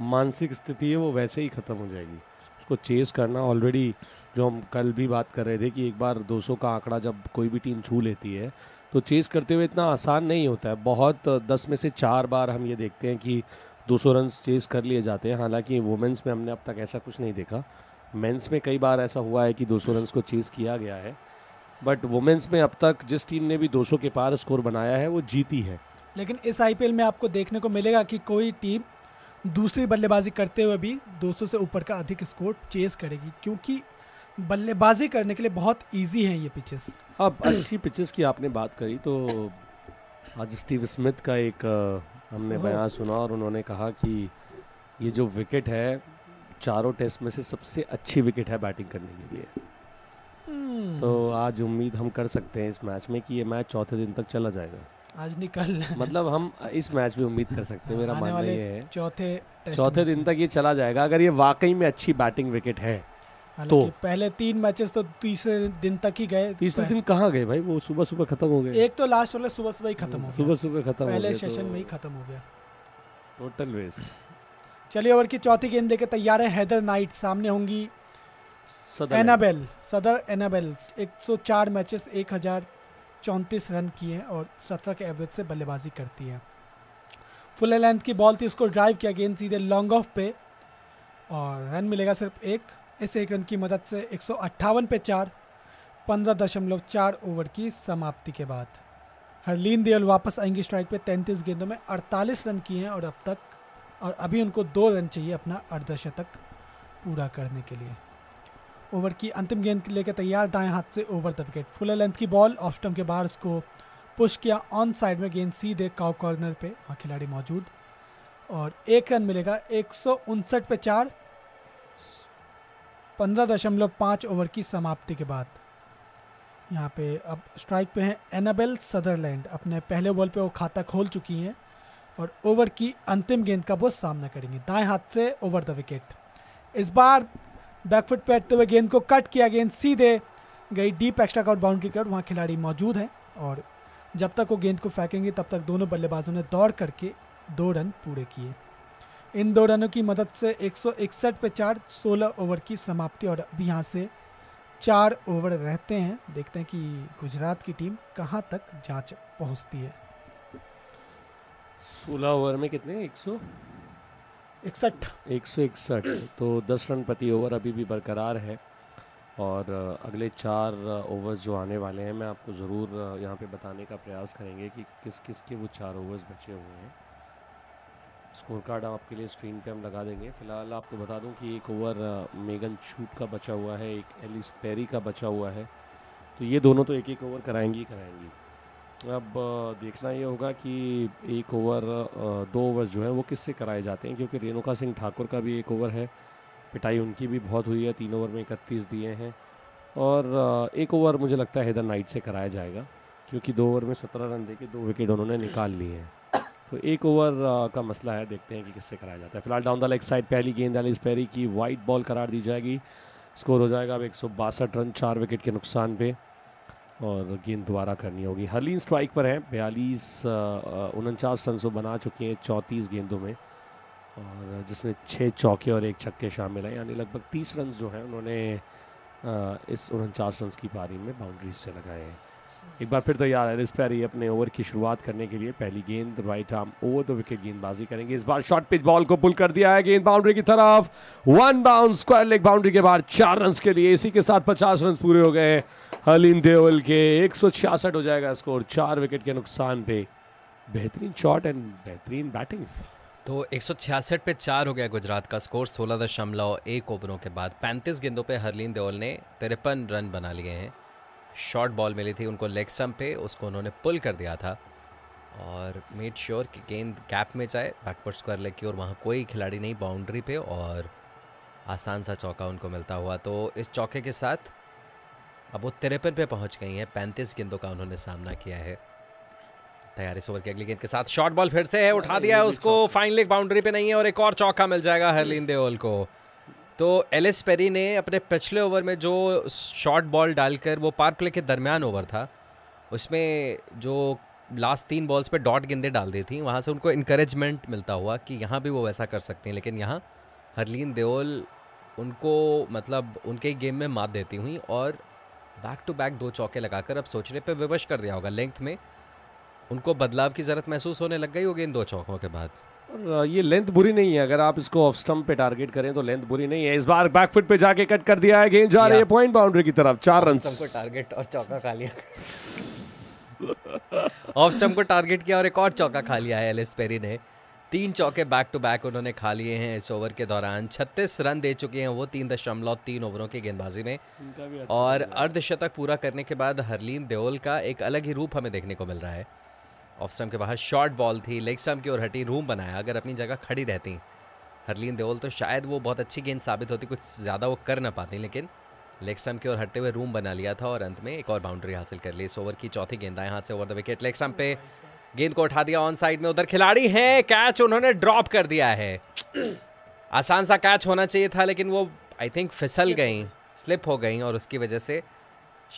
मानसिक स्थिति है वो वैसे ही ख़त्म हो जाएगी, उसको चेस करना। ऑलरेडी जो हम कल भी बात कर रहे थे कि एक बार दो सौ का आंकड़ा जब कोई भी टीम छू लेती है तो चेस करते हुए इतना आसान नहीं होता है। बहुत दस में से चार बार हम ये देखते हैं कि दो सौ रन चेस कर लिए जाते हैं। हालांकि वुमेंस में हमने अब तक ऐसा कुछ नहीं देखा, मेंस में कई बार ऐसा हुआ है कि दो सौ रन को चेस किया गया है, बट वुमेंस में अब तक जिस टीम ने भी दो सौ के पार स्कोर बनाया है वो जीती है। लेकिन इस आईपीएल में आपको देखने को मिलेगा कि कोई टीम दूसरी बल्लेबाजी करते हुए भी दो सौ से ऊपर का अधिक स्कोर चेस करेगी क्योंकि बल्लेबाजी करने के लिए बहुत इजी हैं ये पिचेस। अब अच्छी पिचेस की आपने बात करी तो आज स्टीव स्मिथ का एक हमने बयान सुना और उन्होंने कहा कि ये जो विकेट है चारों टेस्ट में से सबसे अच्छी विकेट है बैटिंग करने के लिए। तो आज उम्मीद हम कर सकते हैं इस मैच में कि ये मैच चौथे दिन तक चला जाएगा, आज निकल मतलब हम इस मैच में उम्मीद कर सकते हैं। मेरा मानना ये है चौथे चौथे दिन तक ये चला जाएगा अगर ये वाकई में अच्छी बैटिंग विकेट है तो। पहले तीन मैचेस तो तीसरे दिन तक ही गए, तीसरे दिन कहाँ गए भाई, वो सुबह सुबह खत्म हो गए। एक तो लास्ट वाला सुबह सुबह ही खत्म हो गया, सुबह सुबह खत्म पहले सेशन में ही खत्म हो गया, टोटल वेस्ट। चलिए ओवर की चौथी गेंद लेके तैयार है हैदर नाइट, सामने होंगी एनाबेल सदर एनाबेल। एक सौ चार मैचेस एक हज़ार चौंतीस रन किए और सत्रह के एवरेज से बल्लेबाजी करती है। फुल लेंथ की बॉल थी, उसको ड्राइव किया, गेंद सीधे लॉन्ग ऑफ पे और रन मिलेगा सिर्फ एक। इस एक रन की मदद से एक सौ अट्ठावन पे चार, पंद्रह दशमलव चार ओवर की समाप्ति के बाद हरलीन देओल वापस आएंगी स्ट्राइक पे। तैंतीस गेंदों में अड़तालीस रन किए हैं और अब तक और अभी उनको दो रन चाहिए अपना अर्धशतक पूरा करने के लिए। ओवर की अंतिम गेंद लेकर तैयार, दाएं हाथ से over the wicket, full length की बॉल, ऑफ स्टंप के बाहर उसको पुश किया ऑन साइड में, गेंद सीधे काउ कॉर्नर पे, वहाँ खिलाड़ी मौजूद और एक रन मिलेगा एक सौ उनसठ पे चार, पंद्रह दशमलव पाँच ओवर की समाप्ति के बाद। यहाँ पे अब स्ट्राइक पे हैं एनाबेल सदरलैंड, अपने पहले बॉल पे वो खाता खोल चुकी हैं और ओवर की अंतिम गेंद का वो सामना करेंगी, दाएँ हाथ से ओवर द विकेट। इस बार बैकफुट पे आते हुए गेंद को कट किया, गेंद सीधे गई डीप एक्स्ट्रा आउट बाउंड्री की ओर, वहाँ खिलाड़ी मौजूद हैं और जब तक वो गेंद को फेंकेंगे तब तक दोनों बल्लेबाजों ने दौड़ करके दो रन पूरे किए। इन दो रनों की मदद से एक सौ इकसठ पे चार सोलह ओवर की समाप्ति और अब यहाँ से चार ओवर रहते हैं। देखते हैं कि गुजरात की टीम कहाँ तक जांच पहुँचती है। सोलह ओवर में कितने एक सौ इकसठ एक सौ इकसठ तो दस रन प्रति ओवर अभी भी बरकरार है और अगले चार ओवर्स जो आने वाले हैं मैं आपको ज़रूर यहाँ पे बताने का प्रयास करेंगे कि किस किस के वो चार ओवर्स बचे हुए हैं। स्कोर कार्ड आपके लिए स्क्रीन पे हम लगा देंगे। फ़िलहाल आपको बता दूं कि एक ओवर मेगन शूट का बचा हुआ है, एक एलिस पेरी का बचा हुआ है, तो ये दोनों तो एक एक ओवर कराएंगी कराएंगी अब देखना ये होगा कि एक ओवर दो ओवर्स जो है वो किससे कराए जाते हैं, क्योंकि रेणुका सिंह ठाकुर का भी एक ओवर है, पिटाई उनकी भी बहुत हुई है, तीन ओवर में इकतीस दिए हैं। और एक ओवर मुझे लगता है हेदर नाइट से कराया जाएगा, क्योंकि दो ओवर में सत्रह रन देके दो विकेट उन्होंने निकाल लिए हैं, तो एक ओवर का मसला है। देखते हैं कि किससे कराया जाता है। फिलहाल डाउन द लेग साइड पहली गेंद एलिस पेरी की वाइट बॉल करार दी जाएगी। स्कोर हो जाएगा अब एक सौ बासठ रन चार विकेट के नुकसान पे और गेंद दोबारा करनी होगी। हरलीन स्ट्राइक पर है, बयालीस उनचास रन बना चुकी हैं चौंतीस गेंदों में और जिसमें छः चौके और एक छक्के शामिल हैं, यानी लगभग तीस रन जो हैं उन्होंने इस उनचास रन की पारी में बाउंड्रीज से लगाए हैं। एक बार फिर तैयार तो एलिस पेरी अपने ओवर की शुरुआत करने के लिए। पहली गेंद right arm over the wicket गेंदबाजी करेंगे। इस बार शॉर्ट पिच बॉल को पुल कर दिया है, गेंद बाउंड्री की तरफ, one bounce square leg boundary के बाहर चार रन के लिए। इसी के साथ पचास रन पूरे हो गए हरलीन देओल के, एक सौ छियासठ हो जाएगा स्कोर चार विकेट के नुकसान पे। बेहतरीन शॉट एंड बेहतरीन बैटिंग। तो एक सौ छियासठ पे चार हो गया गुजरात का स्कोर सोलह दशमलव एक ओवरों के बाद। पैंतीस गेंदों पे हरलीन देओल ने तिरपन रन बना लिए हैं। शॉर्ट बॉल मिली थी उनको लेग स्टंप पे, उसको उन्होंने पुल कर दिया था और मेड श्योर कि गेंद गैप में जाए बैकवर्ड स्क्वायर लेग की और वहाँ कोई खिलाड़ी नहीं बाउंड्री पे और आसान सा चौका उनको मिलता हुआ। तो इस चौके के साथ अब वो तिरपन पे पहुँच गई हैं। पैंतीस गेंदों का उन्होंने सामना किया है। तैयारी इस ओवर की अगली गेंद के साथ। शॉर्ट बॉल फिर से है, उठा दिया है उसको, फाइन लेग बाउंड्री पे नहीं है और एक और चौका मिल जाएगा हरलीन देओल को। तो एलिस पेरी ने अपने पिछले ओवर में जो शॉर्ट बॉल डालकर, वो पावर प्ले के दरमियान ओवर था, उसमें जो लास्ट तीन बॉल्स पे डॉट गेंदें डाल दी थी, वहाँ से उनको इनकरेजमेंट मिलता हुआ कि यहाँ भी वो वैसा कर सकते हैं। लेकिन यहाँ हरलीन देओल उनको मतलब उनके गेम में मात देती हुई और बैक टू बैक दो चौके लगाकर अब सोचने पे विवश कर दिया होगा। लेंथ में उनको बदलाव की ज़रूरत महसूस होने लग गई होगी इन दो चौकों के बाद। और ये लेंथ बुरी नहीं है, अगर आप इसको ऑफ स्टंप पे टारगेट करें तो लेंथ बुरी नहीं है। इस बार बैक फुट पे जाके कट कर दिया है, गेंद जा रही है पॉइंट बाउंड्री की तरफ, चार रन को टारगेट और चौका खा लिया। ऑफ स्टंप को टारगेट किया और एक और चौका खा लिया है एलिस पेरी ने। तीन चौके बैक टू बैक उन्होंने खा लिए हैं इस ओवर के दौरान। छत्तीस रन दे चुके हैं वो तीन दशमलव तीन ओवरों की गेंदबाजी में। अच्छा, और अर्धशतक पूरा करने के बाद हरलीन देओल का एक अलग ही रूप हमें देखने को मिल रहा है। ऑफ स्टंप के बाहर शॉर्ट बॉल थी, लेग स्टंप की ओर हटी, रूम बनाया। अगर अपनी जगह खड़ी रहती हरलीन देओल तो शायद वो बहुत अच्छी गेंद साबित होती, कुछ ज़्यादा वो कर ना पाती, लेकिन लेग स्टंप की ओर हटते हुए रूम बना लिया था और अंत में एक और बाउंड्री हासिल कर ली। इस ओवर की चौथी गेंद आए हाथ से over the wicket, leg stump पे गेंद को उठा दिया ऑन साइड में। उधर खिलाड़ी हैं, कैच उन्होंने ड्रॉप कर दिया है। आसान सा कैच होना चाहिए था लेकिन वो आई थिंक फिसल गई, स्लिप हो गई और उसकी वजह से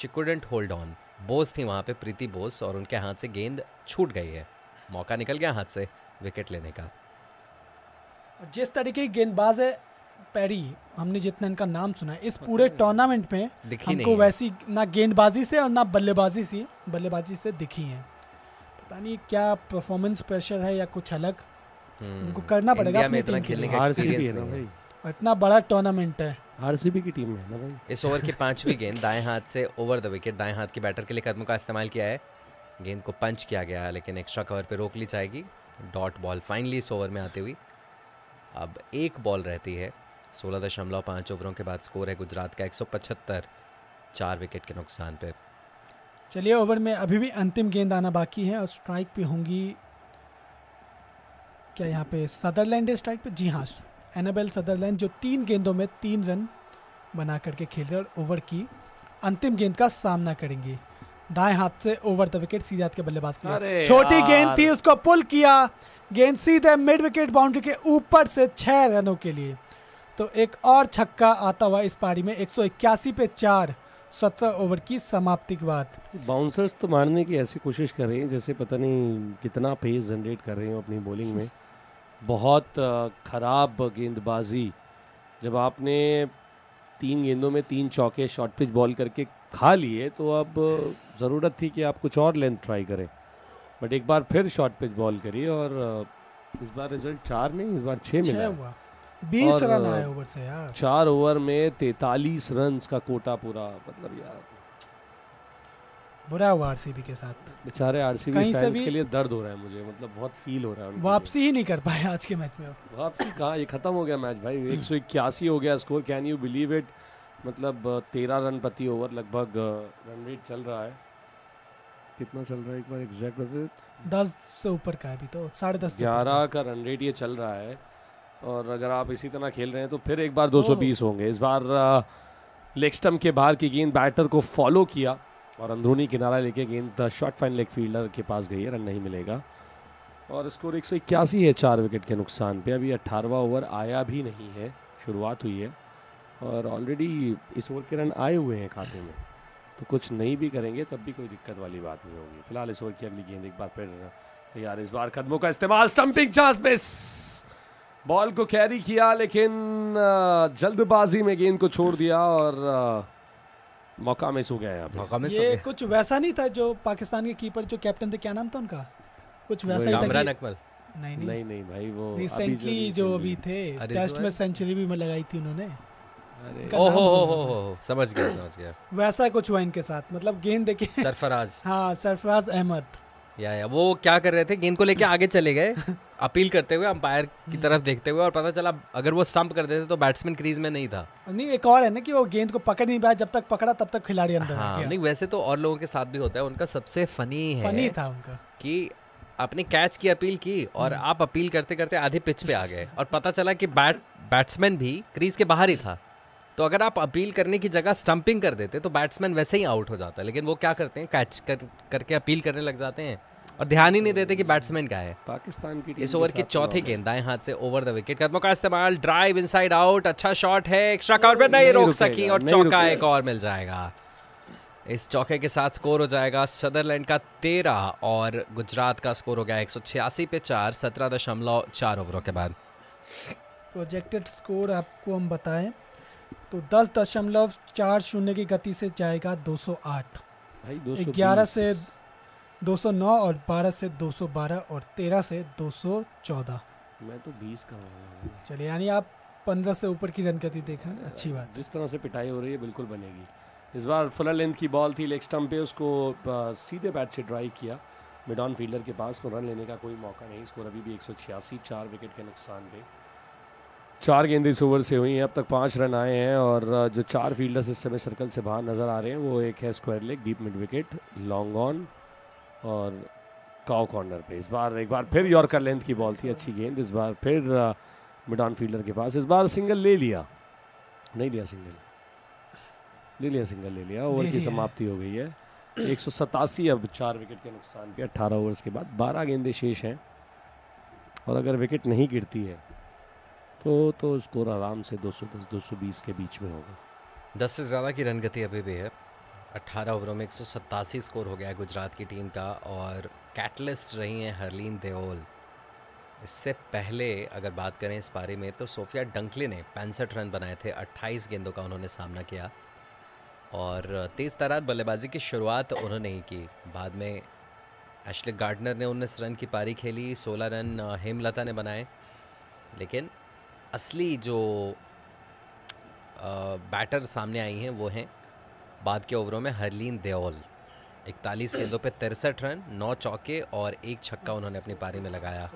she couldn't hold on. Bose थी वहाँ पे, प्रीति बोस, और उनके हाथ से गेंद छूट गई है। मौका निकल गया हाथ से विकेट लेने का। जिस तरीके की गेंदबाज है पेरी, हमने जितना इनका नाम सुना है इस पूरे टूर्नामेंट में, हमको वैसी ना गेंदबाजी से और ना बल्लेबाजी से बल्लेबाजी से दिखी है। पता नहीं क्या परफॉर्मेंस प्रेशर है या कुछ अलग, उनको करना पड़ेगा अपनी टीम के लिए। आरसीबी है, इतना बड़ा टूर्नामेंट है, आरसीबी की टीम है ना भाई। इस ओवर की पांचवी गेंद दाएं हाथ से ओवर द विकेट। दाएं हाथ के बैटर के लिए कदमों का इस्तेमाल किया है, गेंद को पंच किया गया है लेकिन एक्स्ट्रा कवर पे रोक ली जाएगी। डॉट बॉल फाइनली इस ओवर में आते हुई। अब एक बॉल रहती है। सोलह दशमलव पाँच ओवरों के बाद स्कोर है गुजरात का एक सौ पचहत्तर चार विकेट के नुकसान पर। चलिए, ओवर में अभी भी अंतिम गेंद आना बाकी है और स्ट्राइक पे होंगी। क्या यहाँ पे सदरलैंड है स्ट्राइक पे? जी हाँ, एनाबेल सदरलैंड, जो तीन गेंदों में तीन रन बना करके खेल रहे और ओवर की अंतिम गेंद का सामना करेंगे। दाएं हाथ से ओवर द विकेट, सीधे हाथ के बल्लेबाज के लिए छोटी गेंद थी, उसको पुल किया, गेंद सीधे मिड विकेट बाउंड्री के ऊपर से छः रनों के लिए। तो एक और छक्का आता हुआ इस पारी में एक सौ इक्यासी पे चार, सत्रह ओवर की समाप्ति के बाद। बाउंसर्स तो मारने की ऐसी कोशिश कर रहे हैं जैसे पता नहीं कितना पेस जनरेट कर रहे हैं अपनी बॉलिंग में, बहुत ख़राब गेंदबाजी, जब आपने तीन गेंदों में तीन चौके शॉर्ट पिच बॉल करके खा लिए तो अब ज़रूरत थी कि आप कुछ और लेंथ ट्राई करें, बट एक बार फिर शॉर्ट पिच बॉल करी और इस बार रिजल्ट चार नहीं, इस बार छः मिला हुआ। बीस रन आए ओवर से यार, चार ओवर में तैंतालीस रन का कोटा पूरा, मतलब यार बुरा हुआ आरसीबी के साथ। बेचारे आरसीबी फैंस के लिए दर्द हो रहा है मुझे, मतलब बहुत फील हो रहा है। वापसी ही नहीं कर पाए आज के मैच में। वापसी कहाँ, ये खत्म हो गया मैच भाई, एक सौ इक्यासी हो गया score, can you believe it. मतलब तेरह रन प्रति ओवर लगभग रन रेट चल रहा है, कितना चल रहा है एक बार एग्जैक्ट, दस से ऊपर का है अभी, तो साढ़े दस ग्यारह का रन रेट ये चल रहा है। और अगर आप इसी तरह खेल रहे हैं तो फिर एक बार दो सौ बीस होंगे। इस बार लेग स्टंप के बाहर की गेंद बैटर को फॉलो किया और अंदरूनी किनारा लेके गेंद शॉर्ट फाइन लेग फील्डर के पास गई है, रन नहीं मिलेगा। और स्कोर एक सौ इक्यासी है चार विकेट के नुकसान पे। अभी अट्ठारहवां ओवर आया भी नहीं है, शुरुआत हुई है और ऑलरेडी इस ओवर के रन आए हुए हैं खाते में, तो कुछ नहीं भी करेंगे तब भी कोई दिक्कत वाली बात नहीं होगी। फिलहाल इस ओवर की अगली गेंद एक बार फिर यार, इस बार कदमों का इस्तेमाल, स्टंपिंग चांस मिस, बॉल को कैरी किया लेकिन जल्दबाजी में गेंद को छोड़ दिया और मौका मिस हो गया यहाँ पे। ये कुछ वैसा नहीं था जो पाकिस्तान के कीपर जो कैप्टन थे, क्या नाम था उनका, कुछ वैसा ही था। इमरान अकमल? नहीं नहीं नहीं भाई, वो रिसेंटली जो अभी थे टेस्ट में सेंचुरी भी लगाई थी उन्होंने। ओहो हो, समझ गया समझ गया, वैसा कुछ हुआ इनके साथ। मतलब गेंद देखे सरफराज, हाँ सरफराज अहमद, या या वो क्या कर रहे थे, गेंद को लेके आगे चले गए अपील करते हुए अंपायर की तरफ देखते हुए, और पता चला अगर वो स्टंप कर देते तो बैट्समैन क्रीज में नहीं था। नहीं, एक और है ना कि वो गेंद को पकड़ नहीं पाया, जब तक पकड़ा तब तक खिलाड़ी अंदर आ गया। नहीं वैसे तो और लोगों के साथ भी होता है, उनका सबसे फनी है, फनी था उनका कि आपने कैच की अपील की और आप अपील करते करते आधे पिच पे आ गए और पता चला कि बैट बैट्समैन भी क्रीज के बाहर ही था। तो अगर आप अपील करने की जगह स्टंपिंग कर देते तो बैट्समैन वैसे ही आउट हो जाता है, लेकिन वो क्या करते हैं कैच कर, करके अपील करने लग जाते हैं और ध्यान ही नहीं देते कि बैट्समैन क्या है। पाकिस्तान की इस ओवर के चौथे गेंद दाएं हाथ से ओवर द विकेट, कदमों का इस्तेमाल, ड्राइव इनसाइड आउट, अच्छा शॉट है, एक्स्ट्रा कवर में नहीं रोक सकी और चौका एक और मिल जाएगा। इस चौके के साथ स्कोर हो जाएगा सदरलैंड का तेरह और गुजरात का स्कोर हो गया एक सौ छियासी पे चार, सत्रह दशमलव चार ओवरों के बाद। प्रोजेक्टेड स्कोर आपको हम बताएं तो दस दशमलव चार शून्य की गति से जाएगा दो सौ आठ, ग्यारह से दो सौ नौ और बारह से दो सौ बारह और तेरह से दो सौ चौदह। मैं तो बीस का हूँ। चलिए यानी आप पंद्रह से ऊपर की रन गति देख रहे हैं, अच्छी बात। जिस तरह से पिटाई हो रही है बिल्कुल बनेगी। इस बार फुलर लेंथ की बॉल थी लेग स्टंप पे, उसको सीधे बैट से ड्राइव किया मिड ऑन फील्डर के पास, रन लेने का कोई मौका नहीं। स्कोर अभी भी एक सौ छियासी चार विकेट के नुकसान पे। चार गेंदें इस ओवर से हुई हैं, अब तक पाँच रन आए हैं और जो चार फील्डर्स इस समय सर्कल से बाहर नज़र आ रहे हैं वो एक है square leg, deep mid wicket, long on और काउ कॉर्नर पे। इस बार एक बार फिर यॉर्कर लेंथ की बॉल थी, अच्छी गेंद, इस बार फिर मिड ऑन फील्डर के पास। इस बार सिंगल ले लिया, नहीं लिया सिंगल, ले लिया सिंगल ले लिया। ओवर की समाप्ति हो गई है एक सौ सतासी अब चार विकेट के नुकसान पे, अट्ठारह ओवर्स के बाद। बारह गेंदें शेष हैं और अगर विकेट नहीं गिरती है तो तो स्कोर आराम से दो सौ दस दो सौ बीस के बीच में होगा। दस से ज़्यादा की रन गति अभी भी है। अट्ठारह ओवरों में एक सौ सतासी स्कोर हो गया है गुजरात की टीम का और कैटलिस्ट रही हैं हरलीन देओल। इससे पहले अगर बात करें इस पारी में तो सोफिया डंकली ने पैंसठ रन बनाए थे, अट्ठाईस गेंदों का उन्होंने सामना किया और तेज़ तरार बल्लेबाजी की शुरुआत उन्होंने ही की। बाद में एशले गार्डनर ने उन्नीस रन की पारी खेली, सोलह रन हेमलता ने बनाए, लेकिन असली जो बैटर सामने आई हैं वो हैं बाद के ओवरों में हरलीन देओल। इकतालीस गेंदों पे तिरसठ रन, नौ चौके और एक छक्का उन्होंने अपनी पारी में लगाया।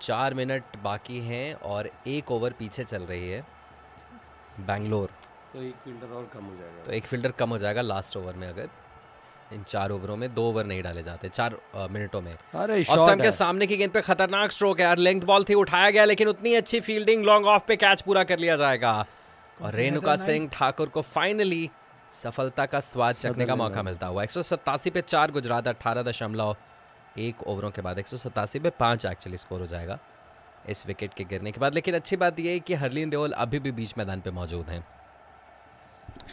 चार मिनट बाकी हैं और एक ओवर पीछे चल रही है बेंगलोर, तो एक फील्डर और कम हो जाएगा, तो एक फील्डर कम हो जाएगा लास्ट ओवर में। अगर इन चार ओवरों में दो ओवर नहीं डाले जाते चार आ, मिनटों में। अरे ऑस्टन के सामने की गेंद पे खतरनाक स्ट्रोक है यार, लेंथ बॉल थी, उठाया गया लेकिन उतनी अच्छी फील्डिंग, लॉन्ग ऑफ पे कैच पूरा कर लिया जाएगा और रेणुका सिंह ठाकुर को फाइनली सफलता का स्वाद चखने का मौका मिलता हुआ। एक सौ सतासी पे चार गुजरात, अट्ठारह दशमलव एक ओवरों के बाद। एक सौ सतासी पे पाँच एक्चुअली स्कोर हो जाएगा इस विकेट के गिरने के बाद, लेकिन अच्छी बात यह है कि हरलीन देओल अभी भी बीच मैदान पे मौजूद हैं।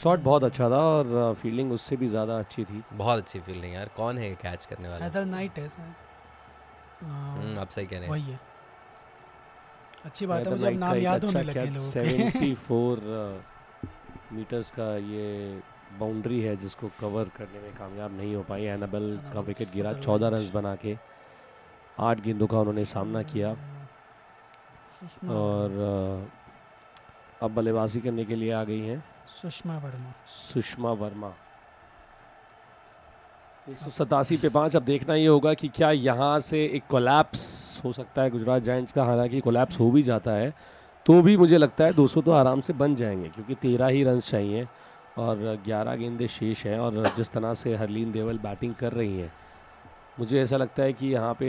शॉट बहुत अच्छा था और फील्डिंग उससे भी ज़्यादा अच्छी थी, बहुत अच्छी फील्डिंग यार। कौन है कैच करने वाला? हेदर नाइट है सर। आप सही कह रहे हैं, वही है। अच्छी बात है, मुझे अब नाम याद होने लगे लोगों के। चौहत्तर मीटर्स का ये बाउंड्री है जिसको कवर करने में कामयाब नहीं हो पाई। एनाबेल का विकेट गिरा, चौदह रन बना के आठ गेंदों का उन्होंने सामना किया और अब बल्लेबाजी करने के लिए आ गई हैं सुषमा वर्मा। सुषमा वर्मा एक सौ सतासी पे पाँच। अब देखना ये होगा कि क्या यहाँ से एक कोलैप्स हो सकता है गुजरात जायंट्स का। हालांकि कोलैप्स हो भी जाता है तो भी मुझे लगता है दो सौ तो आराम से बन जाएंगे, क्योंकि तेरह ही रन चाहिए और ग्यारह गेंदें शेष हैं। और जिस तरह से हरलीन देओल बैटिंग कर रही हैं, मुझे ऐसा लगता है कि यहाँ पे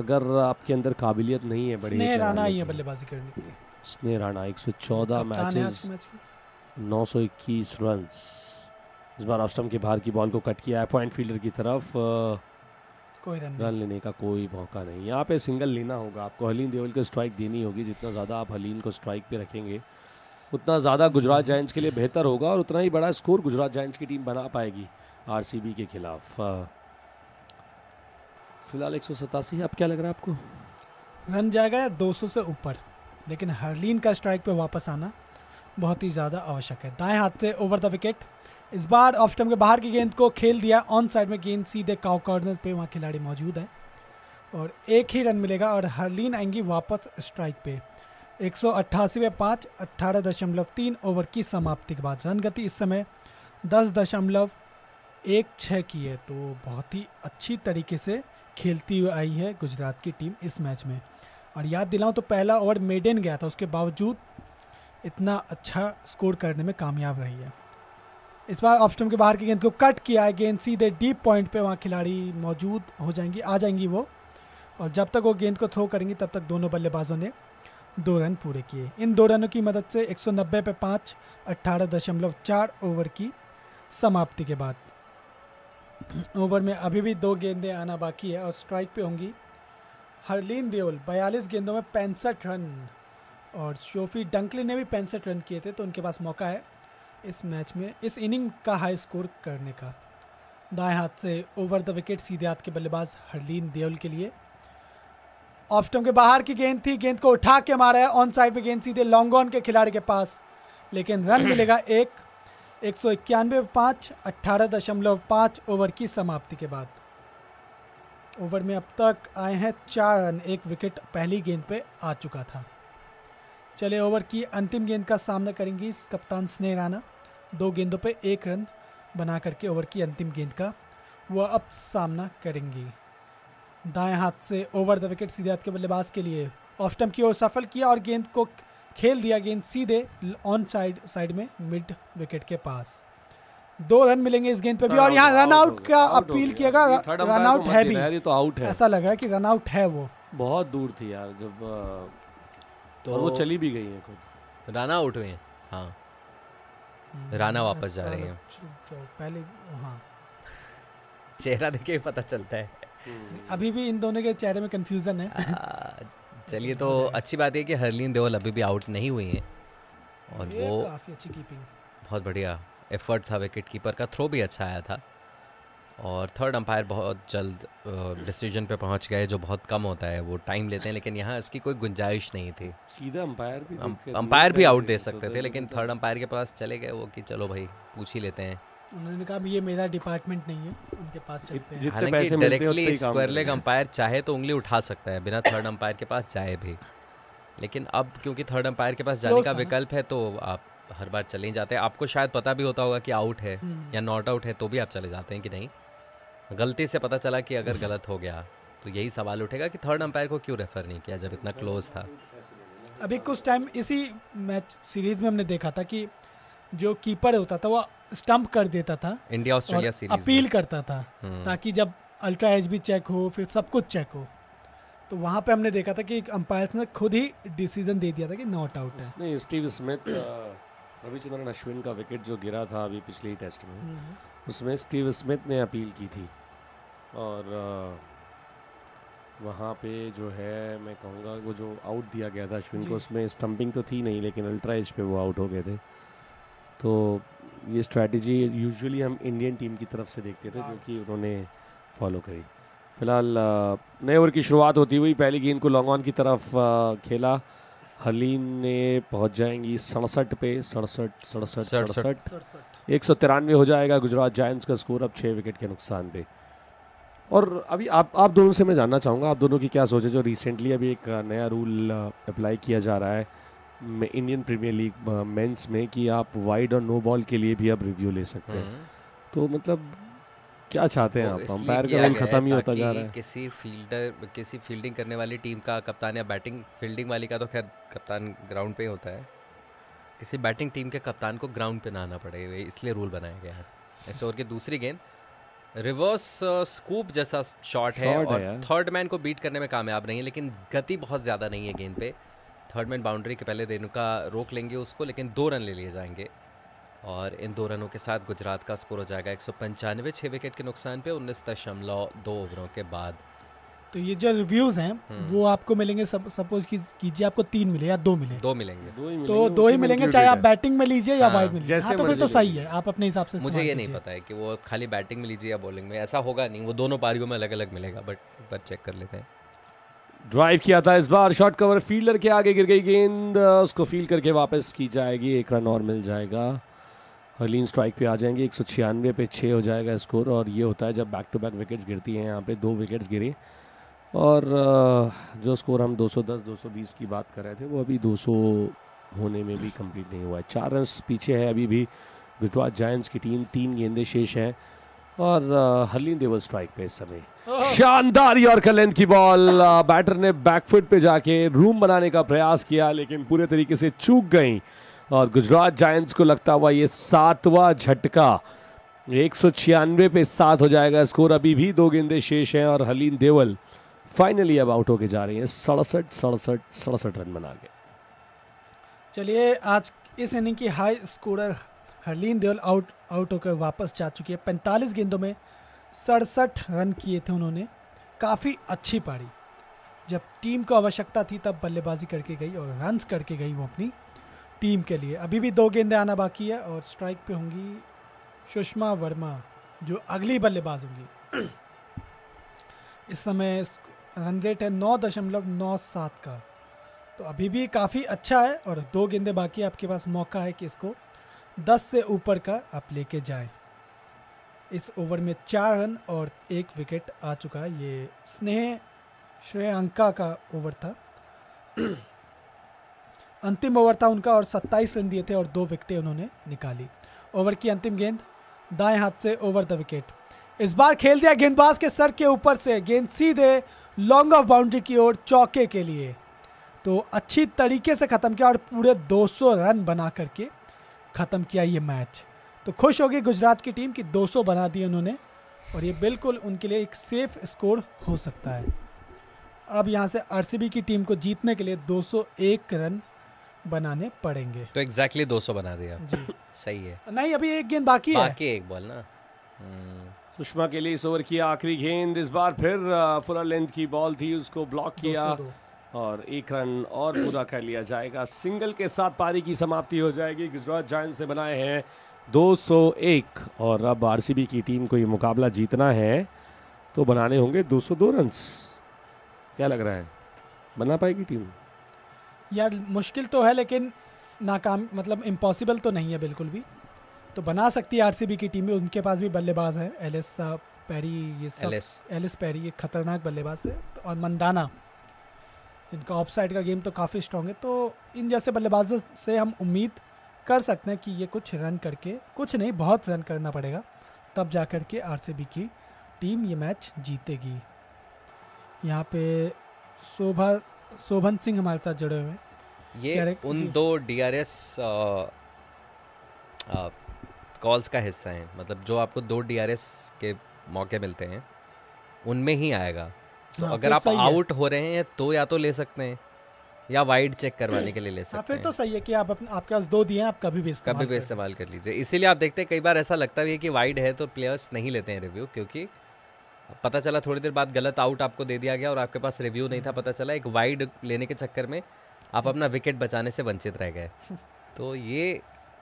अगर आपके अंदर काबिलियत नहीं है बड़ी, स्नेह राणा ये बल्लेबाजी करने के लिए। स्नेह राणा एक सौ चौदह मैचेस, नौ सौ इक्कीस रन। इस बार ऑफ स्टंप के बाहर की बॉल को कट किया है पॉइंट फील्डर की तरफ। कोई रन, रन लेने का कोई मौका नहीं। यहाँ पे सिंगल लेना होगा आपको, हरलीन देओल को स्ट्राइक देनी होगी। जितना ज़्यादा आप हरलीन को स्ट्राइक पे रखेंगे उतना ज़्यादा गुजरात जायंट्स के लिए बेहतर होगा और उतना ही बड़ा स्कोर गुजरात जायंट्स की टीम बना पाएगी आरसीबी के खिलाफ। फिलहाल एक सौ सतासी है। अब क्या लग रहा है आपको, रन जाएगा दो सौ से ऊपर? लेकिन हरलीन का स्ट्राइक पे वापस आना बहुत ही ज़्यादा आवश्यक है। दाएं हाथ से ओवर द विकेट, इस बार ऑफ स्टंप के बाहर की गेंद को खेल दिया ऑन साइड में। गेंद सीधे काउ कॉर्नर पे, वहाँ खिलाड़ी मौजूद है और एक ही रन मिलेगा और हरलीन आएंगी वापस स्ट्राइक पे। एक सौ अट्ठासी पे पाँच, अट्ठारह दशमलव तीन ओवर की समाप्ति के बाद रन गति इस समय दस दशमलव एक छः की है। तो बहुत ही अच्छी तरीके से खेलती हुई आई है गुजरात की टीम इस मैच में। और याद दिलाऊं तो पहला ओवर मेडन गया था, उसके बावजूद इतना अच्छा स्कोर करने में कामयाब रही है। इस बार ऑफ स्टंप के बाहर की गेंद को कट किया है, गेंद सीधे डीप पॉइंट पे, वहाँ खिलाड़ी मौजूद हो जाएंगी, आ जाएंगी वो। और जब तक वो गेंद को थ्रो करेंगी तब तक दोनों बल्लेबाजों ने दो रन पूरे किए। इन दो रनों की मदद से एक सौ नब्बे पे पाँच, अट्ठारह दशमलव चार ओवर की समाप्ति के बाद। ओवर में अभी भी दो गेंदें आना बाकी है और स्ट्राइक पे होंगी हरलीन देओल। बयालीस गेंदों में पैंसठ रन और सोफी डंकली ने भी पैंसठ रन किए थे, तो उनके पास मौका है इस मैच में इस इनिंग का हाई स्कोर करने का। दाएं हाथ से ओवर द विकेट, सीधे हाथ के बल्लेबाज हरलीन देओल के लिए। ऑफ स्टंप के बाहर की गेंद थी, गेंद को उठा के मारा है ऑन साइड में, गेंद सीधे लॉन्ग ऑन के खिलाड़ी के पास, लेकिन रन मिलेगा एक। एक सौ इक्यानवे पाँच, अट्ठारह दशमलव पाँच ओवर की समाप्ति के बाद। ओवर में अब तक आए हैं चार रन, एक विकेट पहली गेंद पे आ चुका था। चले ओवर की अंतिम गेंद का सामना करेंगी कप्तान स्नेह राणा। दो गेंदों पे एक रन बना करके ओवर की अंतिम गेंद का वह अब सामना करेंगी। दाएं हाथ से ओवर द विकेट, सीधे हाथ के बल्लेबाज के लिए। ऑफ स्टंप की ओर सफल किया और गेंद को खेल दिया, गेंद सीधे ऑन साइड साइड में मिड विकेट के पास। दो रन मिलेंगे इस गेंद पे भी और यहाँ रन आउट का अपील किया गया। रन आउट है भी, तो आउट है, ऐसा लगा कि रन आउट है। वो बहुत दूर थी यार जब तो वो चली भी गई है खुद। राणा आउट हुए हैं, हाँ राणा वापस जा रही है पहले। हाँ चेहरा देखे पता चलता है, अभी भी इन दोनों के चेहरे में कंफ्यूजन है। चलिए तो अच्छी बात है कि हरलीन देओल अभी भी आउट नहीं हुई है और वो काफ़ी अच्छी कीपिंग, बहुत बढ़िया एफर्ट था विकेट कीपर का, थ्रो भी अच्छा आया था। और थर्ड अंपायर बहुत जल्द डिसीजन पे पहुंच गए, जो बहुत कम होता है, वो टाइम लेते हैं, लेकिन यहाँ इसकी कोई गुंजाइश नहीं थी। सीधा अंपायर भी अंपायर भी आउट दे सकते थे, लेकिन थर्ड अंपायर के पास चले गए वो कि चलो भाई पूछ ही लेते हैं। उन्होंने कहा ये मेरा डिपार्टमेंट नहीं है, उनके पास चलते हैं। हालांकि डायरेक्टली स्क्वायर लेग अंपायर चाहे तो उंगली उठा सकता है बिना थर्ड अंपायर के पास जाए भी, लेकिन अब क्योंकि थर्ड अंपायर के पास जाने का विकल्प है तो आप हर बार चले ही जाते हैं। आपको शायद पता भी होता होगा कि आउट है या नॉट आउट है तो भी आप चले जाते हैं कि नहीं। गलती से पता चला कि अगर गलत हो गया तो यही सवाल उठेगा कि थर्ड अंपायर को क्यों रेफर नहीं किया जब इतना क्लोज था। अभी कुछ टाइम इसी मैच सीरीज़ में हमने देखा था कि जो कीपर होता था वो स्टंप कर देता था इंडिया ऑस्ट्रेलिया सीरीज, अपील करता था ताकि जब अल्ट्रा एज भी चेक हो फिर सब कुछ चेक हो। तो वहाँ पे हमने देखा था कि अंपायर्स ने खुद ही डिसीजन दे दिया था कि नॉट आउट है। नहीं, स्टीव स्मिथ रविचंद्रन अश्विन का विकेट जो गिरा था अभी पिछली टेस्ट में, उसमें स्टीव स्मिथ ने अपील की थी और वहाँ पे जो है मैं कहूँगा वो जो आउट दिया गया था अश्विन को, उसमें स्टम्पिंग तो थी नहीं लेकिन अल्ट्रा एज पे वो आउट हो गए थे। तो ये स्ट्रैटेजी यूजुअली हम इंडियन टीम की तरफ से देखते थे क्योंकि उन्होंने फॉलो करी। फिलहाल नए ओवर की शुरुआत होती हुई पहली गेंद को लॉन्ग ऑन की तरफ खेला। हरलीन ने पहुंच जाएंगी सड़सठ पे, सड़सठ सड़सठ सड़सठ एक सौ तिरानवे हो जाएगा गुजरात जायंट्स का स्कोर अब छः विकेट के नुकसान पे। और अभी आप आप दोनों से मैं जानना चाहूँगा, आप दोनों की क्या सोच है जो रिसेंटली अभी एक नया रूल अप्लाई किया जा रहा है इंडियन प्रीमियर लीग मेंस में कि आप वाइड और नो बॉल के लिए भी अब रिव्यू ले सकते हैं, तो मतलब क्या चाहते हैं आप? अंपायर का रोल खत्म ही होता जा रहा है। किसी फील्डर, किसी फील्डिंग करने वाली टीम का कप्तान या बैटिंग फील्डिंग वाली का तो खैर कप्तान ग्राउंड पे होता है, किसी बैटिंग टीम के कप्तान को ग्राउंड पे ना आना पड़ेगा, इसलिए रूल बनाया गया है ऐसे। और की दूसरी गेंद रिवर्स स्कूप जैसा शॉट है और थर्ड मैन को बीट करने में कामयाब नहीं है, लेकिन गति बहुत ज़्यादा नहीं है गेंद पे। थर्ड मैन बाउंड्री के पहले रेणुका रोक लेंगे उसको, लेकिन दो रन ले लिए जाएंगे और इन दो रनों के साथ गुजरात का स्कोर हो जाएगा एक सौ पंचानवे छः विकेट के नुकसान पे उन्नीस दशमलव दो ओवरों के बाद। तो ये जो रिव्यूज़ हैं वो आपको मिलेंगे, सपोज कीजिए आपको तीन मिले या दो मिले, दो मिलेंगे दो ही मिलेंगे, तो दो ही मिलेंगे चाहे आप बैटिंग में लीजिए या वाइड में लीजिए। हाँ, तो फिर तो सही है, आप अपने हिसाब से। मुझे ये नहीं पता है कि वो खाली बैटिंग में लीजिए या बॉलिंग में, ऐसा होगा नहीं, वो दोनों पारियों में अलग अलग मिलेगा, बट एक बार चेक कर लेते हैं। ड्राइव किया था इस बार, शॉर्ट कवर फील्डर के आगे गिर गई गेंद, उसको फील्ड करके वापस की जाएगी, एक रन और मिल जाएगा। हरलीन स्ट्राइक पे आ जाएंगे, एक सौ छियानवे पे छः हो जाएगा स्कोर। और ये होता है जब बैक टू बैक विकेट्स गिरती हैं, यहाँ पे दो विकेट्स गिरे और जो स्कोर हम दो सौ दस दो सौ बीस की बात कर रहे थे वो अभी दो सौ होने में भी कंप्लीट नहीं हुआ है। चार रन पीछे है अभी भी गुजरात जायंट्स की टीम, तीन गेंदें शेष हैं और हरलीन देओल स्ट्राइक पे इस समय। शानदार यॉर्कर लेंथ की बॉल, बैटर ने बैकफुट पे जाके रूम बनाने का प्रयास किया लेकिन पूरे तरीके से चूक गई और गुजरात जायंट्स को लगता हुआ ये सातवां झटका। एक सौ छियानवे पे सात हो जाएगा स्कोर, अभी भी दो गेंदें शेष हैं और हरलीन देओल फाइनली अब आउट होके जा रही हैं सड़सठ सड़सठ सड़सठ रन बना के। चलिए, आज इस इनिंग की high scorer Harleen Deol out out होकर वापस जा चुकी है। पैंतालीस गेंदों में सड़सठ रन किए थे उन्होंने, काफ़ी अच्छी पारी, जब टीम को आवश्यकता थी तब बल्लेबाजी करके गई और रन्स करके गई वो अपनी टीम के लिए। अभी भी दो गेंदें आना बाकी है और स्ट्राइक पे होंगी सुषमा वर्मा जो अगली बल्लेबाज होंगी। इस समय रन रेट है नौ दशमलव नौ सात का, तो अभी भी काफ़ी अच्छा है और दो गेंदें बाकी, आपके पास मौका है कि इसको दस से ऊपर का आप लेके जाएं। इस ओवर में चार रन और एक विकेट आ चुका है। ये स्नेह श्रेयंका का ओवर था, अंतिम ओवर था उनका और सत्ताईस रन दिए थे और दो विकेटें उन्होंने निकाली। ओवर की अंतिम गेंद दाएं हाथ से ओवर द विकेट, इस बार खेल दिया गेंदबाज के सर के ऊपर से, गेंद सीधे लॉन्ग ऑफ बाउंड्री की ओर चौके के लिए। तो अच्छी तरीके से ख़त्म किया और पूरे दो सौ रन बना करके ख़त्म किया ये मैच। तो खुश होगी गुजरात की टीम कि दो सौ बना दिए उन्होंने और ये बिल्कुल उनके लिए एक सेफ स्कोर हो सकता है। अब यहाँ से आरसीबी की टीम को जीतने के लिए दो सौ एक रन बनाने पड़ेंगे। तो एग्जैक्टली दो सौ बना दिया जी। सही है। नहीं, अभी एक गेंद बाकी, बाकी है, एक बॉल ना। सुषमा के लिए इस ओवर की आखिरी गेंद, इस बार फिर फुल लेंथ की बॉल थी, उसको ब्लॉक किया और एक रन और पूरा कर लिया जाएगा। सिंगल के साथ पारी की समाप्ति हो जाएगी। गुजरात जायंट्स ने बनाए हैं दो सौ एक और अब आरसीबी की टीम को ये मुकाबला जीतना है तो बनाने होंगे दो सौ दो रन्स। क्या लग रहा है, बना पाएगी टीम? यार मुश्किल तो है लेकिन नाकाम, मतलब इम्पॉसिबल तो नहीं है बिल्कुल भी, तो बना सकती है आरसीबी की टीम में। उनके पास भी बल्लेबाज हैं, एलिस पेरी, ये सब एलिस पेरी ये खतरनाक बल्लेबाज थे और मंधाना जिनका ऑफ साइड का गेम तो काफ़ी स्ट्रॉन्ग है, तो इन जैसे बल्लेबाजों से हम उम्मीद कर सकते हैं कि ये कुछ रन करके, कुछ नहीं बहुत रन करना पड़ेगा तब जा कर के आरसीबी की टीम ये मैच जीतेगी। यहाँ पे शोभा शोभन सिंह हमारे साथ जुड़े हुए हैं, ये उन दो डीआरएस कॉल्स का हिस्सा हैं, मतलब जो आपको दो डीआरएस के मौके मिलते हैं उनमें ही आएगा। तो हाँ, अगर आप आउट हो रहे हैं तो या तो ले सकते हैं या वाइड चेक करवाने के लिए ले सकते हैं। हाँ, फिर तो सही है कि आप अपने, आपके पास दो दिए हैं, आप कभी भी इस्तेमाल कभी भी इस्तेमाल कर लीजिए। इसीलिए आप देखते हैं कई बार ऐसा लगता भी है कि वाइड है तो प्लेयर्स नहीं लेते हैं रिव्यू, क्योंकि पता चला थोड़ी देर बाद गलत आउट आपको दे दिया गया और आपके पास रिव्यू नहीं था, पता चला एक वाइड लेने के चक्कर में आप अपना विकेट बचाने से वंचित रह गए। तो ये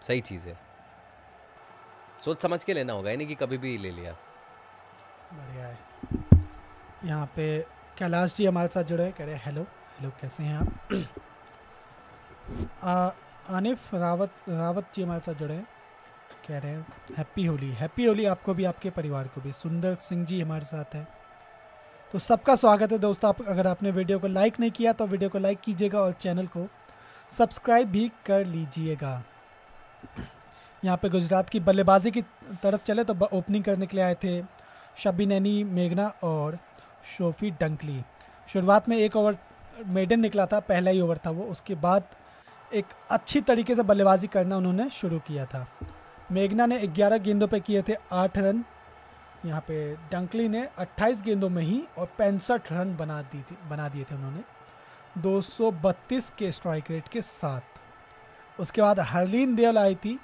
सही चीज़ है, सोच समझ के लेना होगा, यानी कि कभी भी ले लिया। बढ़िया है। यहाँ पे कैलाश जी हमारे साथ जुड़े हैं, कह रहे हैं हेलो हेलो कैसे हैं आप। आनिफ रावत रावत जी हमारे साथ जुड़े हैं, कह रहे हैं हैप्पी होली हैप्पी होली आपको भी, आपके परिवार को भी। सुंदर सिंह जी हमारे साथ हैं। तो सबका स्वागत है दोस्तों। आप अगर आपने वीडियो को लाइक नहीं किया तो वीडियो को लाइक कीजिएगा और चैनल को सब्सक्राइब भी कर लीजिएगा। यहाँ पे गुजरात की बल्लेबाजी की तरफ चले तो ओपनिंग करने के लिए आए थे शबीनिनी मेघना और सोफी डंकली। शुरुआत में एक ओवर मेडन निकला था, पहला ही ओवर था वो, उसके बाद एक अच्छी तरीके से बल्लेबाजी करना उन्होंने शुरू किया था। मेघना ने ग्यारह गेंदों पे किए थे आठ रन, यहाँ पे डंकली ने अट्ठाईस गेंदों में ही और पैंसठ रन बना दी थी बना दिए थे उन्होंने दो सौ बत्तीस के स्ट्राइक रेट के साथ। उसके बाद हरलीन देओल आई थी,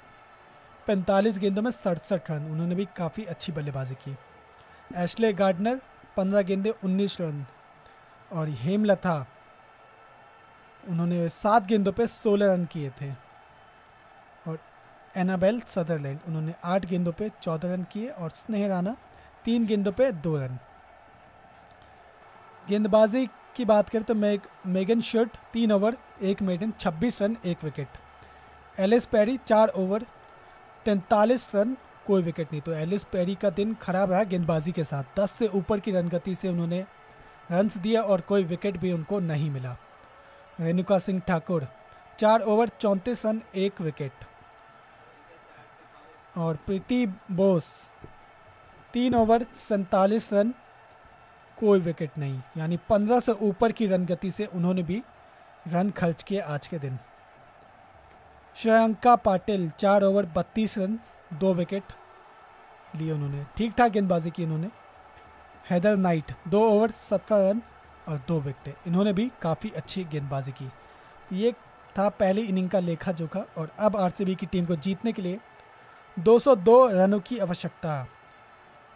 पैंतालीस गेंदों में सड़सठ रन, उन्होंने भी काफ़ी अच्छी बल्लेबाजी की। एशले गार्डनर पंद्रह गेंदें उन्नीस रन, और हेमलता उन्होंने सात गेंदों पे सोलह रन किए थे। और एनाबेल सदरलैंड उन्होंने आठ गेंदों पे चौदह रन किए, और स्नेह राणा तीन गेंदों पे दो रन। गेंदबाजी की बात करें तो मेग मेगन शूट तीन ओवर एक मेडन छब्बीस रन एक विकेट। एलिस पेरी चार ओवर तैंतालीस रन कोई विकेट नहीं। तो एलिस पेरी का दिन खराब रहा गेंदबाजी के साथ, दस से ऊपर की रन गति से उन्होंने रन्स दिया और कोई विकेट भी उनको नहीं मिला। रेणुका सिंह ठाकुर चार ओवर चौंतीस रन एक विकेट। और प्रीति बोस तीन ओवर सैंतालीस रन कोई विकेट नहीं, यानी पंद्रह से ऊपर की रन गति से उन्होंने भी रन खर्च किए आज के दिन। श्रेयंका पाटिल चार ओवर बत्तीस रन दो विकेट लिए उन्होंने, ठीक ठाक गेंदबाजी की उन्होंने। हेदर नाइट दो ओवर सत्रह रन और दो विकेट, इन्होंने भी काफ़ी अच्छी गेंदबाजी की। ये था पहली इनिंग का लेखा जोखा। और अब आरसीबी की टीम को जीतने के लिए दो सौ दो रनों की आवश्यकता,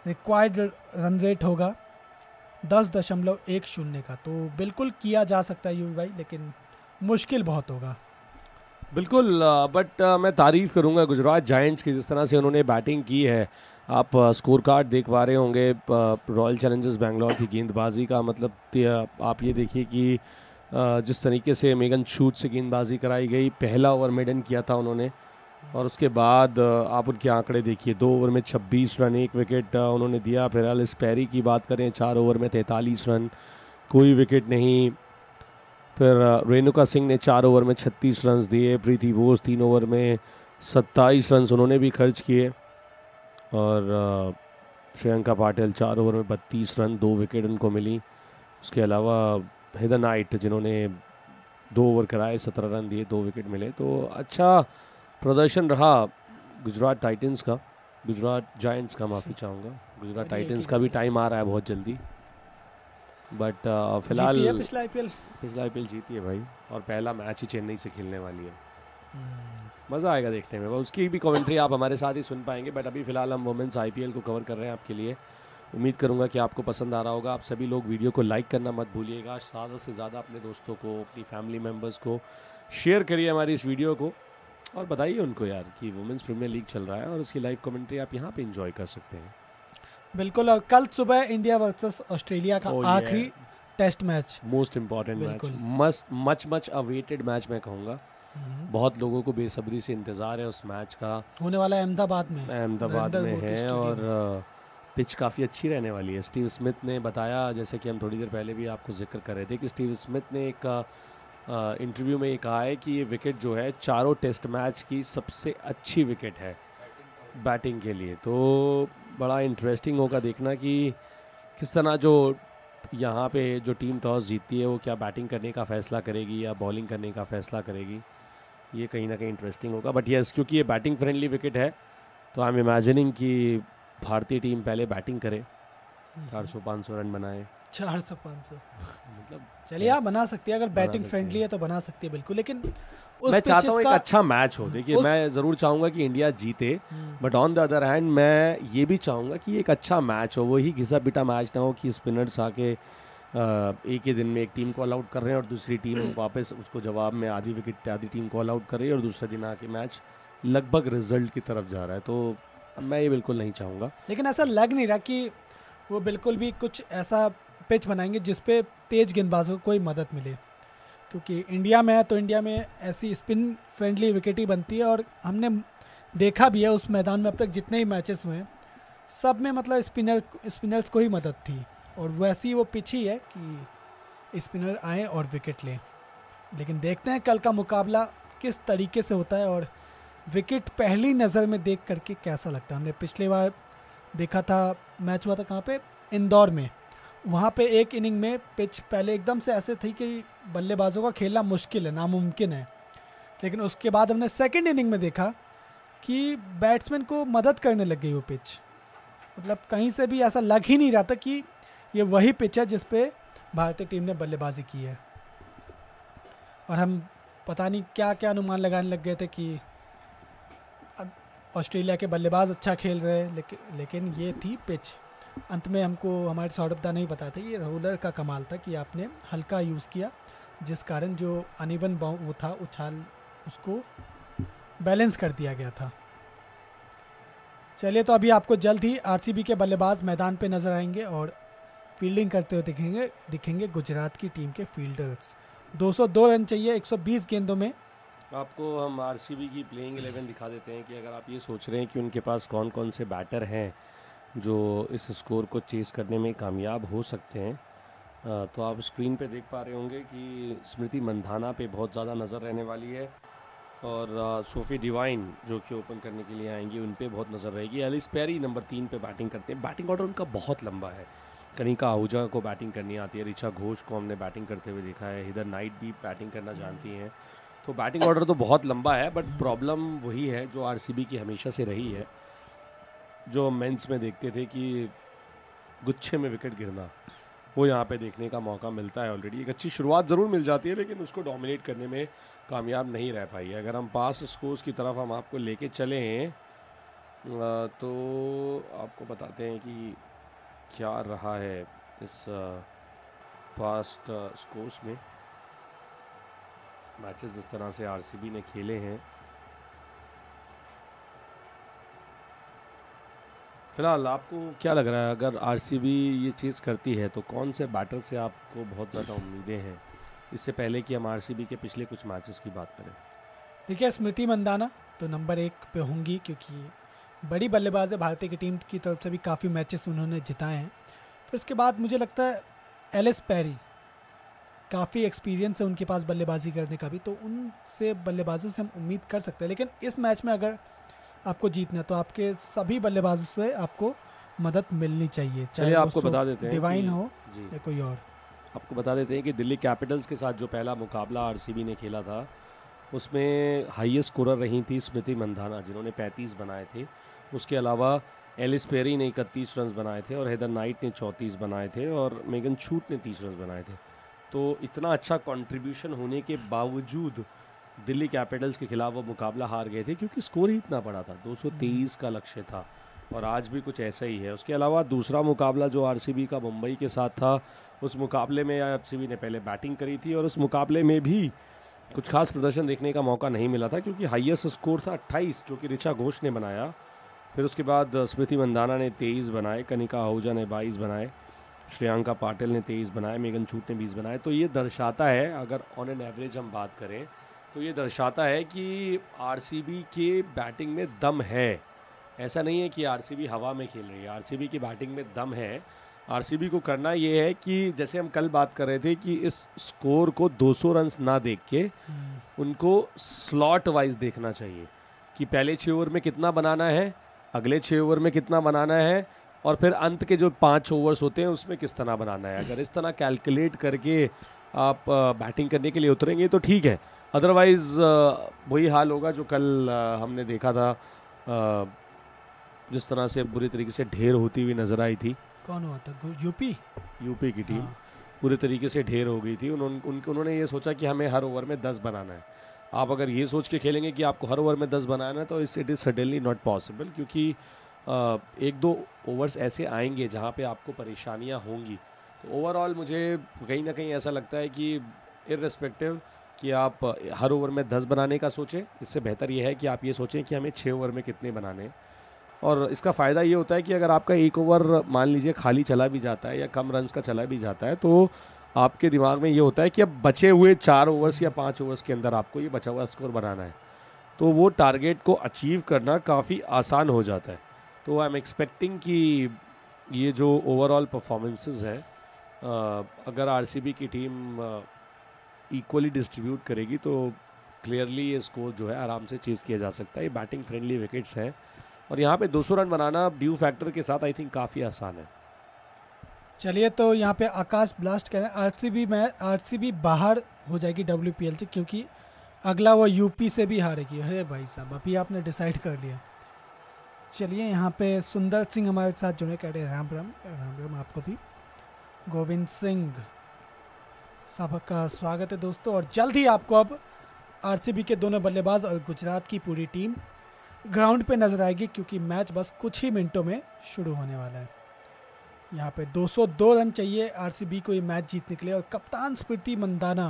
रिक्वायर्ड रन रेट होगा दस दशमलव एक शून्य का। तो बिल्कुल किया जा सकता है यूपी भाई, लेकिन मुश्किल बहुत होगा। बिल्कुल, बट मैं तारीफ़ करूंगा गुजरात जायंट्स की, जिस तरह से उन्होंने बैटिंग की है। आप स्कोर कार्ड देख पा रहे होंगे रॉयल चैलेंजर्स बैंगलोर की गेंदबाजी का, मतलब आप ये देखिए कि जिस तरीके से मेगन शूट से गेंदबाजी कराई गई, पहला ओवर मेडन किया था उन्होंने, और उसके बाद आप उनके आंकड़े देखिए, दो ओवर में छब्बीस रन एक विकेट उन्होंने दिया। फिर एलिस पेरी की बात करें, चार ओवर में तैंतालीस रन कोई विकेट नहीं। फिर रेणुका सिंह ने चार ओवर में छत्तीस रन दिए, प्रीति बोस तीन ओवर में सत्ताईस रन उन्होंने भी खर्च किए, और श्रेयंका पाटिल चार ओवर में बत्तीस रन दो विकेट उनको मिली। उसके अलावा हेदर नाइट जिन्होंने दो ओवर कराए सत्रह रन दिए दो विकेट मिले। तो अच्छा प्रदर्शन रहा गुजरात टाइटंस का गुजरात जायंट्स का माफ़ी चाहूँगा गुजरात टाइटंस का भी टाइम आ रहा है बहुत जल्दी, बट uh, फिलहाल पिछला आईपीएल पिछला आईपीएल जीती है भाई, और पहला मैच ही चेन्नई से खेलने वाली है। hmm. मज़ा आएगा देखने में, उसकी भी कमेंट्री आप हमारे साथ ही सुन पाएंगे। बट अभी फ़िलहाल हम वुमेंस आईपीएल को कवर कर रहे हैं आपके लिए। उम्मीद करूंगा कि आपको पसंद आ रहा होगा। आप सभी लोग वीडियो को लाइक करना मत भूलिएगा, ज़्यादा से ज़्यादा अपने दोस्तों को, अपनी फैमिली मेम्बर्स को शेयर करिए हमारी इस वीडियो को, और बताइए उनको यार कि वुमेंस प्रीमियर लीग चल रहा है और उसकी लाइव कमेंट्री आप यहाँ पर इंजॉय कर सकते हैं। बिल्कुल, और कल सुबह इंडिया वर्सेस ऑस्ट्रेलिया का oh, आखिरी yeah. Test match, most important match, must much much awaited match मैं कहूँगा। बहुत लोगों को बेसब्री से इंतज़ार है उस मैच का, होने वाला है अहमदाबाद में अहमदाबाद में है और पिच काफ़ी अच्छी रहने वाली है। स्टीव स्मिथ ने बताया, जैसे कि हम थोड़ी देर पहले भी आपको जिक्र कर रहे थे, कि स्टीव स्मिथ ने एक इंटरव्यू में ये कहा है कि ये विकेट जो है चारों टेस्ट मैच की सबसे अच्छी विकेट है बैटिंग के लिए। तो बड़ा इंटरेस्टिंग होगा देखना कि किस तरह जो यहाँ पे जो टीम टॉस जीतती है वो क्या बैटिंग करने का फ़ैसला करेगी या बॉलिंग करने का फ़ैसला करेगी, ये कहीं ना कहीं इंटरेस्टिंग होगा। बट यस, क्योंकि ये बैटिंग फ्रेंडली विकेट है तो आई एम इमेजिनिंग कि भारतीय टीम पहले बैटिंग करे, चार सौ पाँच सौ रन बनाए, चार सौ पाँच सौ मतलब चलिए आप बना सकती है, अगर बैटिंग फ्रेंडली है तो बना सकती है बिल्कुल। लेकिन मैं चाहता हूँ एक अच्छा मैच हो। देखिए मैं ज़रूर चाहूँगा कि इंडिया जीते, but on the other hand मैं ये भी चाहूँगा कि एक अच्छा मैच हो, वही घिसा पिटा मैच ना हो कि स्पिनर्स आके एक ही दिन में एक टीम को ऑल आउट कर रहे हैं और दूसरी टीम वापस उसको जवाब में आधी विकेट आधी टीम को ऑल आउट कर रही है और दूसरे दिन आके मैच लगभग रिजल्ट की तरफ जा रहा है। तो मैं ये बिल्कुल नहीं चाहूँगा, लेकिन ऐसा लग नहीं रहा कि वो बिल्कुल भी कुछ ऐसा पिच बनाएंगे जिस पे तेज़ गेंदबाजों को कोई मदद मिले, क्योंकि इंडिया में है तो इंडिया में ऐसी स्पिन फ्रेंडली विकेट ही बनती है। और हमने देखा भी है उस मैदान में अब तक जितने ही मैचेस हुए सब में मतलब स्पिनर स्पिनर्स को ही मदद थी, और वैसी वो पिच ही है कि स्पिनर आएँ और विकेट लें। लेकिन देखते हैं कल का मुकाबला किस तरीके से होता है और विकेट पहली नज़र में देख करके कैसा लगता है। हमने पिछली बार देखा था मैच हुआ था कहाँ पे, इंदौर में, वहाँ पे एक इनिंग में पिच पहले एकदम से ऐसे थी कि बल्लेबाजों का खेलना मुश्किल है, नामुमकिन है। लेकिन उसके बाद हमने सेकंड इनिंग में देखा कि बैट्समैन को मदद करने लग गई वो पिच, मतलब कहीं से भी ऐसा लग ही नहीं रहा था कि ये वही पिच है जिस पे भारतीय टीम ने बल्लेबाजी की है। और हम पता नहीं क्या क्या अनुमान लगाने लग गए थे कि ऑस्ट्रेलिया के बल्लेबाज अच्छा खेल रहे हैं, लेकिन लेकिन ये थी पिच। अंत में हमको हमारे सौरभ दा नहीं बताया था, ये रोलर का कमाल था कि आपने हल्का यूज़ किया जिस कारण जो अनइवन बाउंड वो था उछाल उसको बैलेंस कर दिया गया था। चलिए, तो अभी आपको जल्द ही आरसीबी के बल्लेबाज मैदान पे नजर आएंगे और फील्डिंग करते हुए दिखेंगे दिखेंगे गुजरात की टीम के फील्डर्स। दो सौ दो रन चाहिए एक सौ बीस गेंदों में। आपको हम आरसीबी की प्लेइंग इलेवन दिखा देते हैं कि अगर आप ये सोच रहे हैं कि उनके पास कौन कौन से बैटर हैं जो इस स्कोर को चेस करने में कामयाब हो सकते हैं, तो आप स्क्रीन पे देख पा रहे होंगे कि स्मृति मंधाना पे बहुत ज़्यादा नज़र रहने वाली है, और सोफी डिवाइन जो कि ओपन करने के लिए आएंगी उन पे बहुत नज़र रहेगी। एलिस पेरी नंबर तीन पे बैटिंग करते हैं। बैटिंग ऑर्डर उनका बहुत लंबा है, कनिका आहूजा को बैटिंग करनी आती है, रिचा घोष को हमने बैटिंग करते हुए देखा है, हेदर नाइट भी बैटिंग करना जानती हैं। तो बैटिंग ऑर्डर तो बहुत लंबा है, बट प्रॉब्लम वही है जो आरसीबी की हमेशा से रही है, जो मेंस में देखते थे कि गुच्छे में विकेट गिरना, वो यहाँ पे देखने का मौका मिलता है। ऑलरेडी एक अच्छी शुरुआत ज़रूर मिल जाती है लेकिन उसको डोमिनेट करने में कामयाब नहीं रह पाई है। अगर हम पास स्कोर्स की तरफ हम आपको लेके चले तो आपको बताते हैं कि क्या रहा है इस पास्ट स्कोर्स में। मैचेस जिस तरह से आरसीबी ने खेले हैं, फिलहाल आपको क्या लग रहा है अगर आरसीबी ये चीज़ करती है तो कौन से बैटर से आपको बहुत ज़्यादा उम्मीदें हैं, इससे पहले कि हम आरसीबी के पिछले कुछ मैचेस की बात करें? देखिए, स्मृति मंधाना तो नंबर एक पे होंगी क्योंकि बड़ी बल्लेबाज है, भारतीय की टीम की तरफ से भी काफ़ी मैचेस उन्होंने जिताए हैं। फिर उसके बाद मुझे लगता है एलिस पेरी, काफ़ी एक्सपीरियंस है उनके पास बल्लेबाजी करने का भी, तो उनसे बल्लेबाजों से हम उम्मीद कर सकते हैं। लेकिन इस मैच में अगर आपको जीतना है तो आपके सभी बल्लेबाजों से आपको मदद मिलनी चाहिए, चाहे आपको बता देते हैं डिवाइन हो या कोई और। आपको बता देते हैं कि दिल्ली कैपिटल्स के साथ जो पहला मुकाबला आरसीबी ने खेला था उसमें हाईएस्ट स्कोरर रही थी स्मृति मंधाना जिन्होंने पैंतीस बनाए थे। उसके अलावा एलिस पेरी ने इकतीस रन बनाए थे और हेदर नाइट ने चौंतीस बनाए थे और मेगन शूट ने तीस रन बनाए थे। तो इतना अच्छा कंट्रीब्यूशन होने के बावजूद दिल्ली कैपिटल्स के खिलाफ वो मुकाबला हार गए थे क्योंकि स्कोर ही इतना बड़ा था, दो सौ तेईस का लक्ष्य था, और आज भी कुछ ऐसा ही है। उसके अलावा दूसरा मुकाबला जो आरसीबी का मुंबई के साथ था, उस मुकाबले में आरसीबी ने पहले बैटिंग करी थी और उस मुकाबले में भी कुछ खास प्रदर्शन देखने का मौका नहीं मिला था क्योंकि हाईएस्ट स्कोर था अट्ठाईस जो कि ऋचा घोष ने बनाया। फिर उसके बाद स्मृति मंधाना ने तेईस बनाए, कनिका आहूजा ने बाईस बनाए, श्रेयंका पाटिल ने तेईस बनाए, मेगन शूट ने बीस बनाए। तो ये दर्शाता है, अगर ऑन एन एवरेज हम बात करें तो ये दर्शाता है कि आरसीबी के बैटिंग में दम है। ऐसा नहीं है कि आरसीबी हवा में खेल रही है, आरसीबी की बैटिंग में दम है। आरसीबी को करना ये है कि जैसे हम कल बात कर रहे थे कि इस स्कोर को दो सौ रन ना देख के उनको स्लॉट वाइज देखना चाहिए कि पहले छः ओवर में कितना बनाना है, अगले छः ओवर में कितना बनाना है, और फिर अंत के जो पाँच ओवर्स होते हैं उसमें किस तरह बनाना है। अगर इस तरह कैलकुलेट करके आप बैटिंग करने के लिए उतरेंगे तो ठीक है, अदरवाइज़ वही हाल होगा जो कल हमने देखा था, जिस तरह से बुरी तरीके से ढेर होती हुई नज़र आई थी। कौन हुआ था? यूपी यूपी की टीम हाँ। पूरी तरीके से ढेर हो गई थी। उन्होंने उन, उन्होंने ये सोचा कि हमें हर ओवर में दस बनाना है। आप अगर ये सोच के खेलेंगे कि आपको हर ओवर में दस बनाना है तो इस it is suddenly not possible, क्योंकि एक दो ओवर्स ऐसे आएंगे जहाँ पर आपको परेशानियाँ होंगी। तो ओवरऑल मुझे कहीं ना कहीं ऐसा लगता है कि इररिस्पेक्टिव कि आप हर ओवर में दस बनाने का सोचें, इससे बेहतर यह है कि आप ये सोचें कि हमें छः ओवर में कितने बनाने, और इसका फ़ायदा ये होता है कि अगर आपका एक ओवर मान लीजिए खाली चला भी जाता है या कम रन्स का चला भी जाता है तो आपके दिमाग में ये होता है कि अब बचे हुए चार ओवर्स या पाँच ओवर्स के अंदर आपको ये बचा हुआ स्कोर बनाना है, तो वो टारगेट को अचीव करना काफ़ी आसान हो जाता है। तो आई एम एक्सपेक्टिंग कि ये जो ओवरऑल परफॉर्मेंसेस हैं अगर आरसीबी की टीम इक्वली डिस्ट्रीब्यूट करेगी तो क्लियरली ये स्कोर जो है आराम से चेज़ किया जा सकता है। ये बैटिंग फ्रेंडली विकेट्स हैं और यहाँ पे दो सौ रन बनाना ड्यू फैक्टर के साथ आई थिंक काफ़ी आसान है। चलिए तो यहाँ पे आकाश ब्लास्ट करें, आरसीबी में आरसीबी बाहर हो जाएगी डब्ल्यूपीएल से क्योंकि अगला वो यूपी से भी हारेगी। अरे भाई साहब अभी आपने डिसाइड कर लिया। चलिए यहाँ पे सुंदर सिंह हमारे साथ जुड़े, कह रहे राम राम राम राम आपको भी। गोविंद सिंह सबका स्वागत है दोस्तों, और जल्द ही आपको अब आरसीबी के दोनों बल्लेबाज और गुजरात की पूरी टीम ग्राउंड पे नजर आएगी क्योंकि मैच बस कुछ ही मिनटों में शुरू होने वाला है। यहाँ पे दो सौ दो रन चाहिए आरसीबी को ये मैच जीतने के लिए, और कप्तान स्मृति मंधाना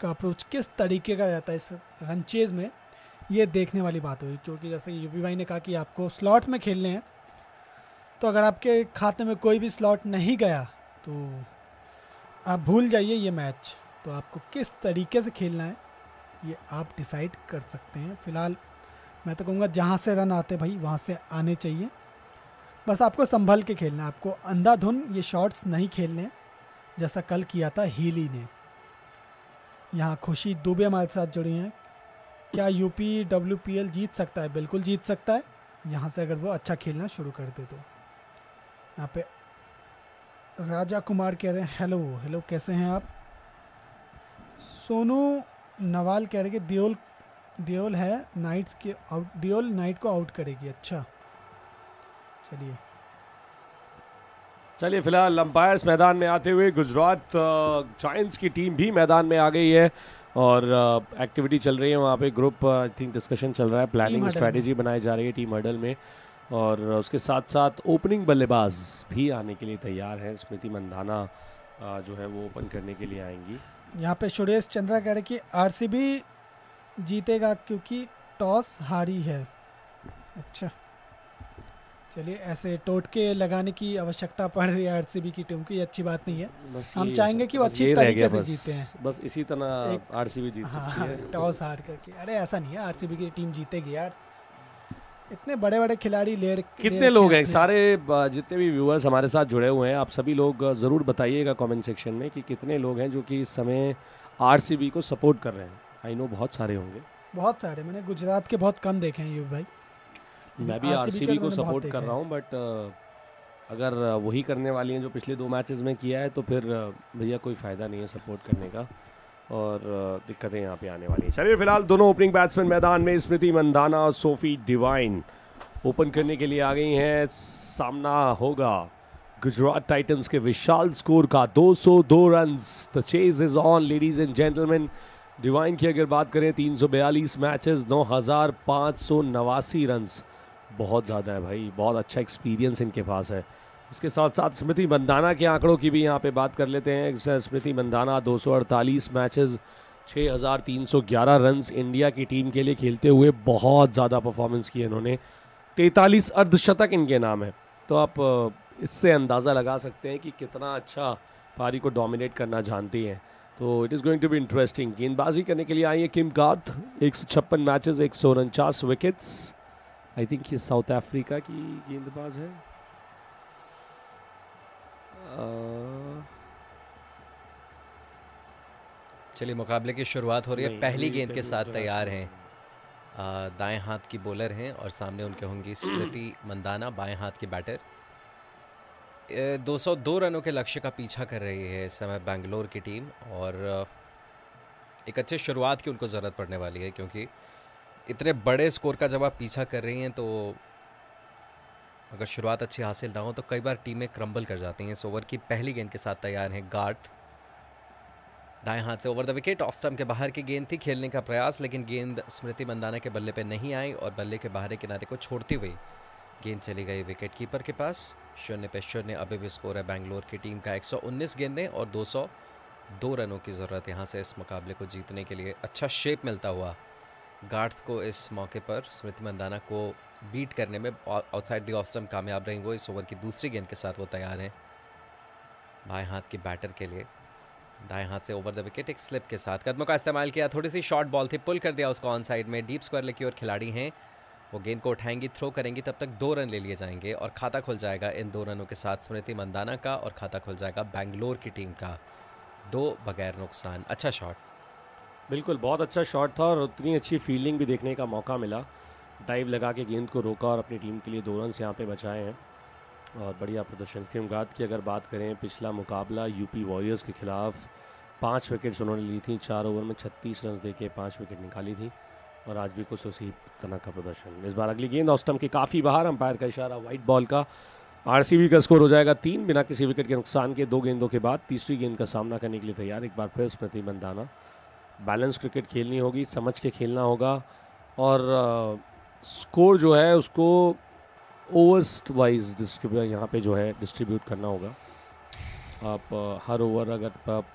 का अप्रोच किस तरीके का रहता है इस रन चेज में ये देखने वाली बात होगी, क्योंकि जैसे यूपी भाई ने कहा कि आपको स्लॉट में खेलने हैं तो अगर आपके खाते में कोई भी स्लॉट नहीं गया तो आप भूल जाइए ये मैच। तो आपको किस तरीके से खेलना है ये आप डिसाइड कर सकते हैं। फ़िलहाल मैं तो कहूँगा जहाँ से रन आते भाई वहाँ से आने चाहिए, बस आपको संभल के खेलना है, आपको अंधाधुन ये शॉट्स नहीं खेलने जैसा कल किया था हीली ने। यहाँ खुशी दुबे हमारे साथ जुड़ी हैं, क्या यूपी डब्ल्यूपीएल जीत सकता है? बिल्कुल जीत सकता है यहाँ से अगर वो अच्छा खेलना शुरू कर दे तो। यहाँ पे राजा कुमार कह रहे हैं हेलो हेलो कैसे हैं आप। सोनू नवाल कह रहे कि देओल देओल है नाइट्स के आउट, देओल नाइट को आउट करेगी। अच्छा चलिए चलिए फिलहाल अंपायर्स मैदान में आते हुए गुजरात जायंट्स की टीम भी मैदान में आ गई है और एक्टिविटी चल रही है वहाँ पे, ग्रुप आई थिंक डिस्कशन चल रहा है, प्लानिंग स्ट्रेटजी बनाई जा रही है टीम हर्डल में, और उसके साथ साथ ओपनिंग बल्लेबाज भी आने के लिए तैयार हैं। स्मृति मंधाना जो है वो ओपन करने के लिए आएंगी। यहाँ पे सुरेश चंद्रा कह रहे कि आरसीबी जीतेगा क्योंकि टॉस हारी है। अच्छा चलिए, ऐसे टोटके लगाने की आवश्यकता पड़ रही है आरसीबी की टीम की, अच्छी बात नहीं है। हम चाहेंगे कि वो अच्छी तरीके से जीते हैं, बस इसी तरह आरसीबी जीत सकती है टॉस हार करके। अरे ऐसा नहीं है, आरसीबी की टीम जीतेगी यार, इतने बड़े बड़े खिलाड़ी लेड़ कितने लोग हैं। सारे जितने भी व्यूअर्स हमारे साथ जुड़े हुए हैं आप सभी लोग ज़रूर बताइएगा कॉमेंट सेक्शन में कि कितने लोग हैं जो कि इस समय आरसीबी को सपोर्ट कर रहे हैं। आई नो बहुत सारे होंगे, बहुत सारे, मैंने गुजरात के बहुत कम देखे हैं यूपी भाई। मैं भी आरसीबी को सपोर्ट कर रहा हूँ बट अगर वही करने वाली हैं जो पिछले दो मैचेस में किया है तो फिर भैया कोई फ़ायदा नहीं है सपोर्ट करने का, और दिक्कतें यहाँ पे आने वाली हैं। चलिए फिलहाल दोनों ओपनिंग बैट्समैन मैदान में, स्मृति मंधाना और सोफी डिवाइन ओपन करने के लिए आ गई हैं। सामना होगा गुजरात टाइटन्स के विशाल स्कोर का, दो सौ दो run, the chase is on ladies and gentleman. Devine की अगर बात करें तीन सौ बयालीस मैचेज़ नौ हज़ार पाँच सौ नवासी रन, बहुत ज़्यादा है भाई, बहुत अच्छा एक्सपीरियंस इनके पास है। उसके साथ साथ स्मृति मंधाना के आंकड़ों की भी यहाँ पे बात कर लेते हैं। स्मृति मंधाना दो सौ अड़तालीस मैचेस छह हज़ार तीन सौ ग्यारह रन्स इंडिया की टीम के लिए खेलते हुए बहुत ज़्यादा परफॉर्मेंस की है इन्होंने, तैंतालीस अर्धशतक इनके नाम है। तो आप इससे अंदाज़ा लगा सकते हैं कि कितना अच्छा पारी को डोमिनेट करना जानती हैं। तो it is going to be interesting. गेंदबाजी करने के लिए आई है किम गार्थ, एक सौ छप्पन मैचेज़ एक सौ उनचास विकेट्स। आई थिंक ये साउथ अफ्रीका की गेंदबाज है, चलिए मुकाबले की शुरुआत हो रही है। पहली गेंद के साथ तैयार हैं, दाएं हाथ की बॉलर हैं और सामने उनके होंगी स्मृति मंधाना, बाएं हाथ की बैटर। दो सौ दो रनों के लक्ष्य का पीछा कर रही है इस समय बेंगलोर की टीम, और एक अच्छे शुरुआत की उनको ज़रूरत पड़ने वाली है क्योंकि इतने बड़े स्कोर का जब आप पीछा कर रही हैं तो अगर शुरुआत अच्छी हासिल ना हो तो कई बार टीमें क्रम्बल कर जाती हैं। इस ओवर की पहली गेंद के साथ तैयार हैं गार्थ, दाएं हाथ से over the wicket, off stump के बाहर की गेंद थी, खेलने का प्रयास लेकिन गेंद स्मृति मंधाना के बल्ले पे नहीं आई और बल्ले के बाहरी किनारे को छोड़ते हुए गेंद चली गई विकेट कीपर के पास। शून्य पे शून्य अभी भी स्कोर है बेंगलोर की टीम का। एक सौ उन्नीस गेंदें और दो सौ दो रनों की ज़रूरत यहाँ से इस मुकाबले को जीतने के लिए। अच्छा शेप मिलता हुआ गार्थ को इस मौके पर स्मृति मंधाना को बीट करने में आउटसाइड द ऑफ स्टंप कामयाब रहेंगे। इस ओवर की दूसरी गेंद के साथ वो तैयार हैं बाएं हाथ के बैटर के लिए। दाएं हाथ से ओवर द विकेट एक स्लिप के साथ कदमों का इस्तेमाल किया, थोड़ी सी शॉर्ट बॉल थी, पुल कर दिया उसको ऑन साइड में। डीप स्क्वायर लेग की ओर खिलाड़ी हैं, वो गेंद को उठाएंगी, थ्रो करेंगी, तब तक दो रन ले लिए जाएंगे और खाता खुल जाएगा इन दो रनों के साथ स्मृति मंधाना का और खाता खुल जाएगा बेंगलोर की टीम का। दो बगैर नुकसान। अच्छा शॉट, बिल्कुल बहुत अच्छा शॉट था और उतनी अच्छी फील्डिंग भी देखने का मौका मिला। डाइव लगा के गेंद को रोका और अपनी टीम के लिए दो रन यहाँ पे बचाए हैं और बढ़िया प्रदर्शन। किम गार्थ की अगर बात करें, पिछला मुकाबला यूपी वॉरियर्स के खिलाफ पाँच विकेट्स उन्होंने ली थी, चार ओवर में छत्तीस रन देके पाँच विकेट निकाली थी और आज भी कुछ उसी तरह का प्रदर्शन। इस बार अगली गेंद ऑफ स्टंप के काफ़ी बाहर, अंपायर का इशारा वाइट बॉल का। आरसीबी का स्कोर हो जाएगा तीन बिना किसी विकेट के नुकसान के दो गेंदों के बाद। तीसरी गेंद का सामना करने के लिए तैयार एक बार फिर स्मृति मंधाना। बैलेंस क्रिकेट खेलनी होगी, समझ के खेलना होगा और स्कोर जो है उसको ओवर्स वाइज डिस्ट्रीब्यूट यहाँ पे जो है डिस्ट्रीब्यूट करना होगा। आप हर ओवर अगर आप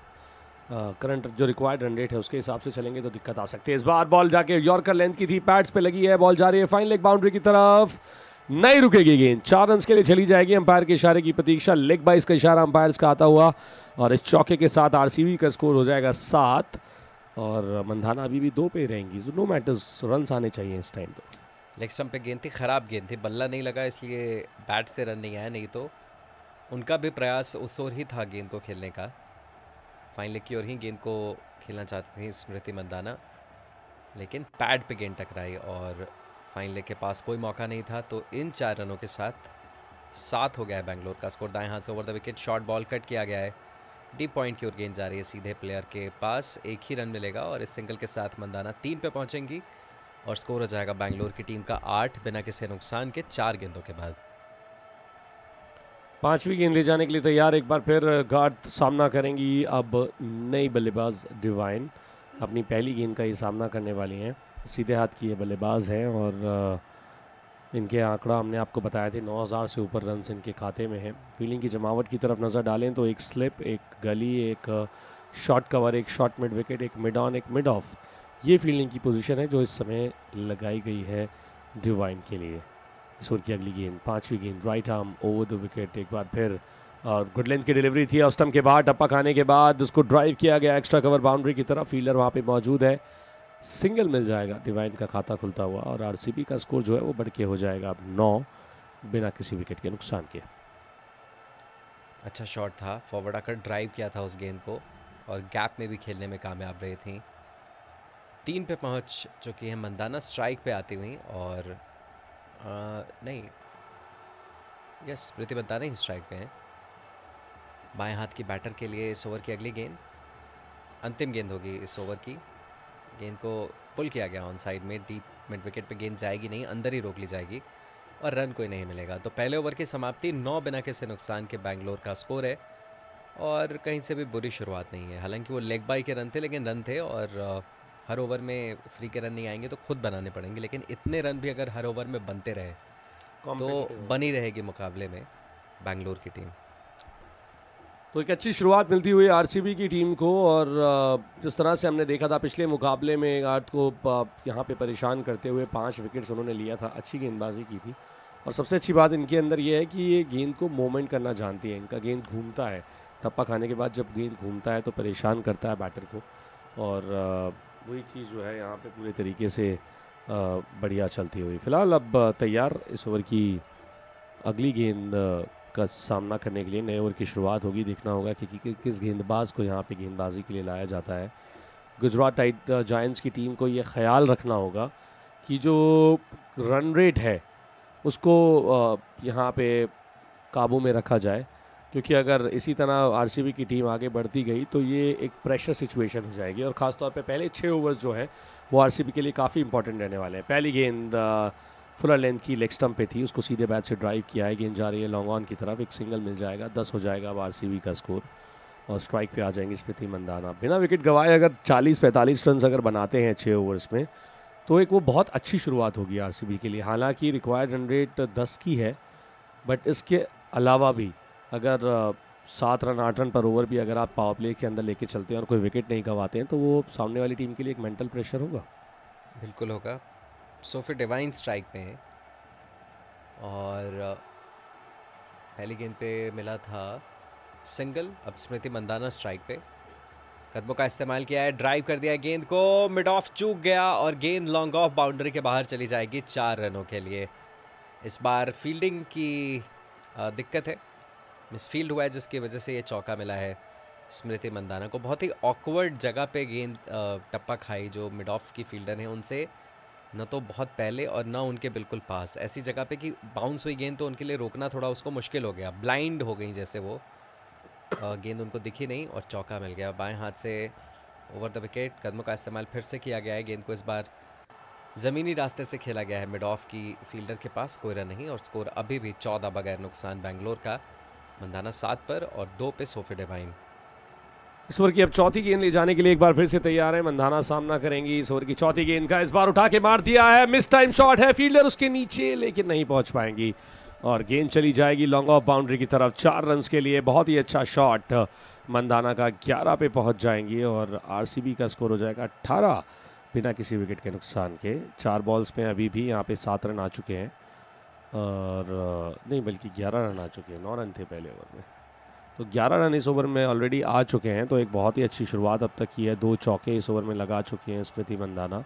करंट जो रिक्वायर्ड रन रेट है उसके हिसाब से चलेंगे तो दिक्कत आ सकती है। इस बार बॉल जाके यॉर्कर लेंथ की थी, पैड्स पे लगी है, बॉल जा रही है फाइन लेग बाउंड्री की तरफ, नहीं रुकेगी गेंद, चार रन के लिए चली जाएगी। अंपायर के इशारे की प्रतीक्षा, लेग बाइज का इशारा अंपायर का आता हुआ और इस चौके के साथ आरसीबी का स्कोर हो जाएगा सात और मंधाना अभी भी दो पे रहेंगी। तो नो मैटर्स, रन आने चाहिए इस टाइम। तो लेग स्टंप पे गेंद थी, खराब गेंद थी, बल्ला नहीं लगा इसलिए बैट से रन नहीं आया, नहीं तो उनका भी प्रयास उस ओर ही था गेंद को खेलने का। फाइनल की ओर ही गेंद को खेलना चाहती थी स्मृति मंधाना लेकिन पैड पे गेंद टकराई और फाइनल के पास कोई मौका नहीं था। तो इन चार रनों के साथ सात हो गया है बेंगलोर का स्कोर। दाएं हाथ से over the wicket short ball cut किया गया है, डीप पॉइंट की ओर गेंद जा रही है सीधे प्लेयर के पास, एक ही रन मिलेगा और इस सिंगल के साथ मंधाना तीन पे पहुँचेंगी और स्कोर हो जाएगा बेंगलोर की टीम का आठ बिना किसी नुकसान के चार गेंदों के बाद। पांचवी गेंद ले जाने के लिए तैयार एक बार फिर गार्थ सामना करेंगी अब नई बल्लेबाज डिवाइन। अपनी पहली गेंद का ये सामना करने वाली हैं, सीधे हाथ की ये बल्लेबाज हैं और इनके आंकड़ा हमने आपको बताए थे नौ हज़ार से ऊपर रन इनके खाते में हैं। फील्डिंग की जमावट की तरफ नज़र डालें तो एक स्लिप, एक गली, एक शॉर्ट कवर, एक शॉर्ट मिड विकेट, एक मिड ऑन, एक मिड ऑफ, ये फील्डिंग की पोजीशन है जो इस समय लगाई गई है डिवाइन के लिए। इस ओवर की अगली गेंद, पांचवी गेंद, right arm over the wicket एक बार फिर और गुड लेंथ की डिलीवरी थी। ऑफ स्टंप के बाद टप्पा खाने के बाद उसको ड्राइव किया गया एक्स्ट्रा कवर बाउंड्री की तरफ, फील्डर वहां पे मौजूद है, सिंगल मिल जाएगा, डिवाइन का खाता खुलता हुआ और आरसीबी का स्कोर जो है वो बढ़ के हो जाएगा अब नौ बिना किसी विकेट के नुकसान के। अच्छा शॉट था, फॉरवर्ड आकर ड्राइव किया था उस गेंद को और गैप में भी खेलने में कामयाब रही थी। तीन पे पहुंच चुकी है मंधाना स्ट्राइक पे आती हुई और आ, नहीं यस स्मृति मंधाना ही स्ट्राइक पे हैं। बाएं हाथ की बैटर के लिए इस ओवर की अगली गेंद, अंतिम गेंद होगी इस ओवर की। गेंद को पुल किया गया ऑन साइड में, डीप मिड विकेट पे गेंद जाएगी नहीं, अंदर ही रोक ली जाएगी और रन कोई नहीं मिलेगा। तो पहले ओवर की समाप्ति नौ बिना किसी नुकसान के बेंगलोर का स्कोर है और कहीं से भी बुरी शुरुआत नहीं है। हालांकि वो लेग बाई के रन थे लेकिन रन थे और हर ओवर में फ्री के रन नहीं आएंगे तो खुद बनाने पड़ेंगे, लेकिन इतने रन भी अगर हर ओवर में बनते रहे तो बनी रहेगी मुकाबले में बेंगलोर की टीम। तो एक अच्छी शुरुआत मिलती हुई आरसीबी की टीम को और जिस तरह से हमने देखा था पिछले मुकाबले में गार्थ को यहाँ पे परेशान करते हुए पाँच विकेट्स उन्होंने लिया था, अच्छी गेंदबाजी की थी और सबसे अच्छी बात इनके अंदर ये है कि ये गेंद को मूवमेंट करना जानती है। इनका गेंद घूमता है, टप्पा खाने के बाद जब गेंद घूमता है तो परेशान करता है बैटर को और वही चीज़ जो है यहाँ पे पूरे तरीके से बढ़िया चलती हुई। फिलहाल अब तैयार इस ओवर की अगली गेंद का सामना करने के लिए, नए ओवर की शुरुआत होगी। देखना होगा कि, कि, कि किस गेंदबाज को यहाँ पे गेंदबाजी के लिए लाया जाता है। गुजरात जायंट्स की टीम को ये ख्याल रखना होगा कि जो रन रेट है उसको यहाँ पे काबू में रखा जाए, क्योंकि अगर इसी तरह आरसीबी की टीम आगे बढ़ती गई तो ये एक प्रेशर सिचुएशन हो जाएगी और ख़ासतौर पे पहले छः ओवर्स जो हैं वो आरसीबी के लिए काफ़ी इंपॉर्टेंट रहने वाले हैं। पहली गेंद फुलर लेंथ की लेग स्टंप पे थी, उसको सीधे बैट से ड्राइव किया है, गेंद जा रही है लॉन्ग ऑन की तरफ, एक सिंगल मिल जाएगा, दस हो जाएगा अब आरसीबी का स्कोर और स्ट्राइक पर आ जाएंगी स्मृति मंधाना। बिना विकेट गंवाए अगर चालीस पैंतालीस रन अगर बनाते हैं छः ओवर्स में तो एक वो बहुत अच्छी शुरुआत होगी आरसीबी के लिए। हालाँकि रिक्वायर्ड रन रेट दस की है बट इसके अलावा भी अगर सात रन आठ रन पर ओवर भी अगर आप पावर प्ले के अंदर लेके चलते हैं और कोई विकेट नहीं गंवाते हैं तो वो सामने वाली टीम के लिए एक मेंटल प्रेशर होगा। बिल्कुल होगा। सोफी डिवाइन स्ट्राइक पे हैं और पहली गेंद पे मिला था सिंगल। अब स्मृति मंधाना स्ट्राइक पे, कदमों का इस्तेमाल किया है, ड्राइव कर दिया गेंद को, मिड ऑफ चूक गया और गेंद लॉन्ग ऑफ बाउंड्री के बाहर चली जाएगी चार रनों के लिए। इस बार फील्डिंग की दिक्कत है, मिसफील्ड हुआ है जिसकी वजह से ये चौका मिला है स्मृति मंधाना को। बहुत ही ऑकवर्ड जगह पे गेंद टप्पा खाई। जो मिड ऑफ की फील्डर हैं उनसे न तो बहुत पहले और न उनके बिल्कुल पास, ऐसी जगह पे कि बाउंस हुई गेंद तो उनके लिए रोकना थोड़ा उसको मुश्किल हो गया। ब्लाइंड हो गई जैसे वो, गेंद उनको दिखी नहीं और चौका मिल गया। बाएं हाथ से ओवर द विकेट, कदमों का इस्तेमाल फिर से किया गया है। गेंद को इस बार ज़मीनी रास्ते से खेला गया है मिड ऑफ की फील्डर के पास, कोई रन नहीं और स्कोर अभी भी चौदह बगैर नुकसान बेंगलोर का। मंधाना सात पर और दो पे सोफी डिवाइन। इस ओवर की अब चौथी गेंद ले जाने के लिए एक बार फिर से तैयार है मंधाना। सामना करेंगी इस ओवर की चौथी गेंद का, इस बार उठा के मार दिया है, मिस टाइम शॉट है, फील्डर उसके नीचे लेकिन नहीं पहुंच पाएंगी और गेंद चली जाएगी लॉन्ग ऑफ बाउंड्री की तरफ चार रन्स के लिए। बहुत ही अच्छा शॉट मंधाना का, ग्यारह पे पहुंच जाएंगी और आरसीबी का स्कोर हो जाएगा अट्ठारह बिना किसी विकेट के नुकसान के। चार बॉल्स में अभी भी यहाँ पे सात रन आ चुके हैं और नहीं बल्कि ग्यारह रन आ चुके हैं, नौ रन थे पहले ओवर में, तो ग्यारह रन इस ओवर में ऑलरेडी आ चुके हैं। तो एक बहुत ही अच्छी शुरुआत अब तक की है, दो चौके इस ओवर में लगा चुकी हैं स्मृति मंधाना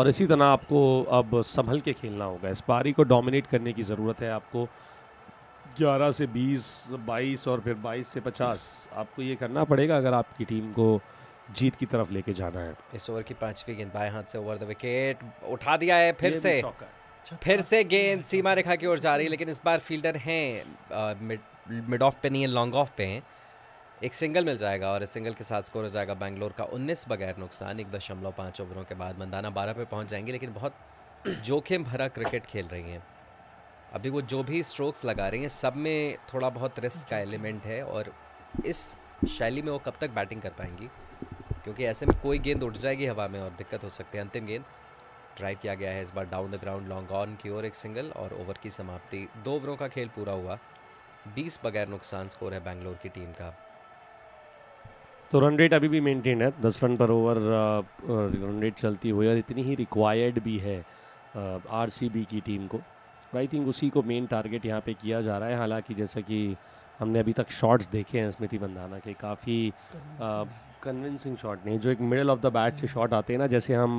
और इसी तरह आपको अब संभल के खेलना होगा। इस पारी को डोमिनेट करने की ज़रूरत है आपको। ग्यारह से बीस, बाईस और फिर बाईस से पचास आपको ये करना पड़ेगा अगर आपकी टीम को जीत की तरफ लेके जाना है। इस ओवर की पाँचवीं गेंद बाएं हाथ से ओवर द विकेट उठा दिया है, फिर से फिर से गेंद सीमा रेखा की ओर जा रही है लेकिन इस बार फील्डर हैं मिड मिड ऑफ पे नहीं है, लॉन्ग ऑफ पे हैं। एक सिंगल मिल जाएगा और इस सिंगल के साथ स्कोर हो जाएगा बैंगलोर का उन्नीस बगैर नुकसान। एक दशमलव पाँच ओवरों के बाद मंधाना बारह पे पहुंच जाएंगे लेकिन बहुत जोखिम भरा क्रिकेट खेल रही हैं। अभी वो जो भी स्ट्रोक्स लगा रही हैं सब में थोड़ा बहुत रिस्क का एलिमेंट है और इस शैली में वो कब तक बैटिंग कर पाएंगी क्योंकि ऐसे में कोई गेंद उठ जाएगी हवा में और दिक्कत हो सकती है। अंतिम गेंद ड्राइव किया गया है इस बार down the ground long on की ओर, एक सिंगल और ओवर की समाप्ति। दो ओवरों का खेल पूरा हुआ, बीस बगैर नुकसान स्कोर है बैंगलोर की टीम का। तो रन रेट अभी भी मेंटेन है, दस रन पर ओवर रन रेट चलती हुई और इतनी ही रिक्वायर्ड भी है आरसीबी की टीम को। आई थिंक उसी को मेन टारगेट यहाँ पे किया जा रहा है। हालांकि जैसा कि हमने अभी तक शॉट्स देखे हैं स्मृति मंधाना के, काफ़ी कन्विंसिंग शॉट नहीं, जो एक मिडल ऑफ द बैट से शॉट आते हैं ना, जैसे हम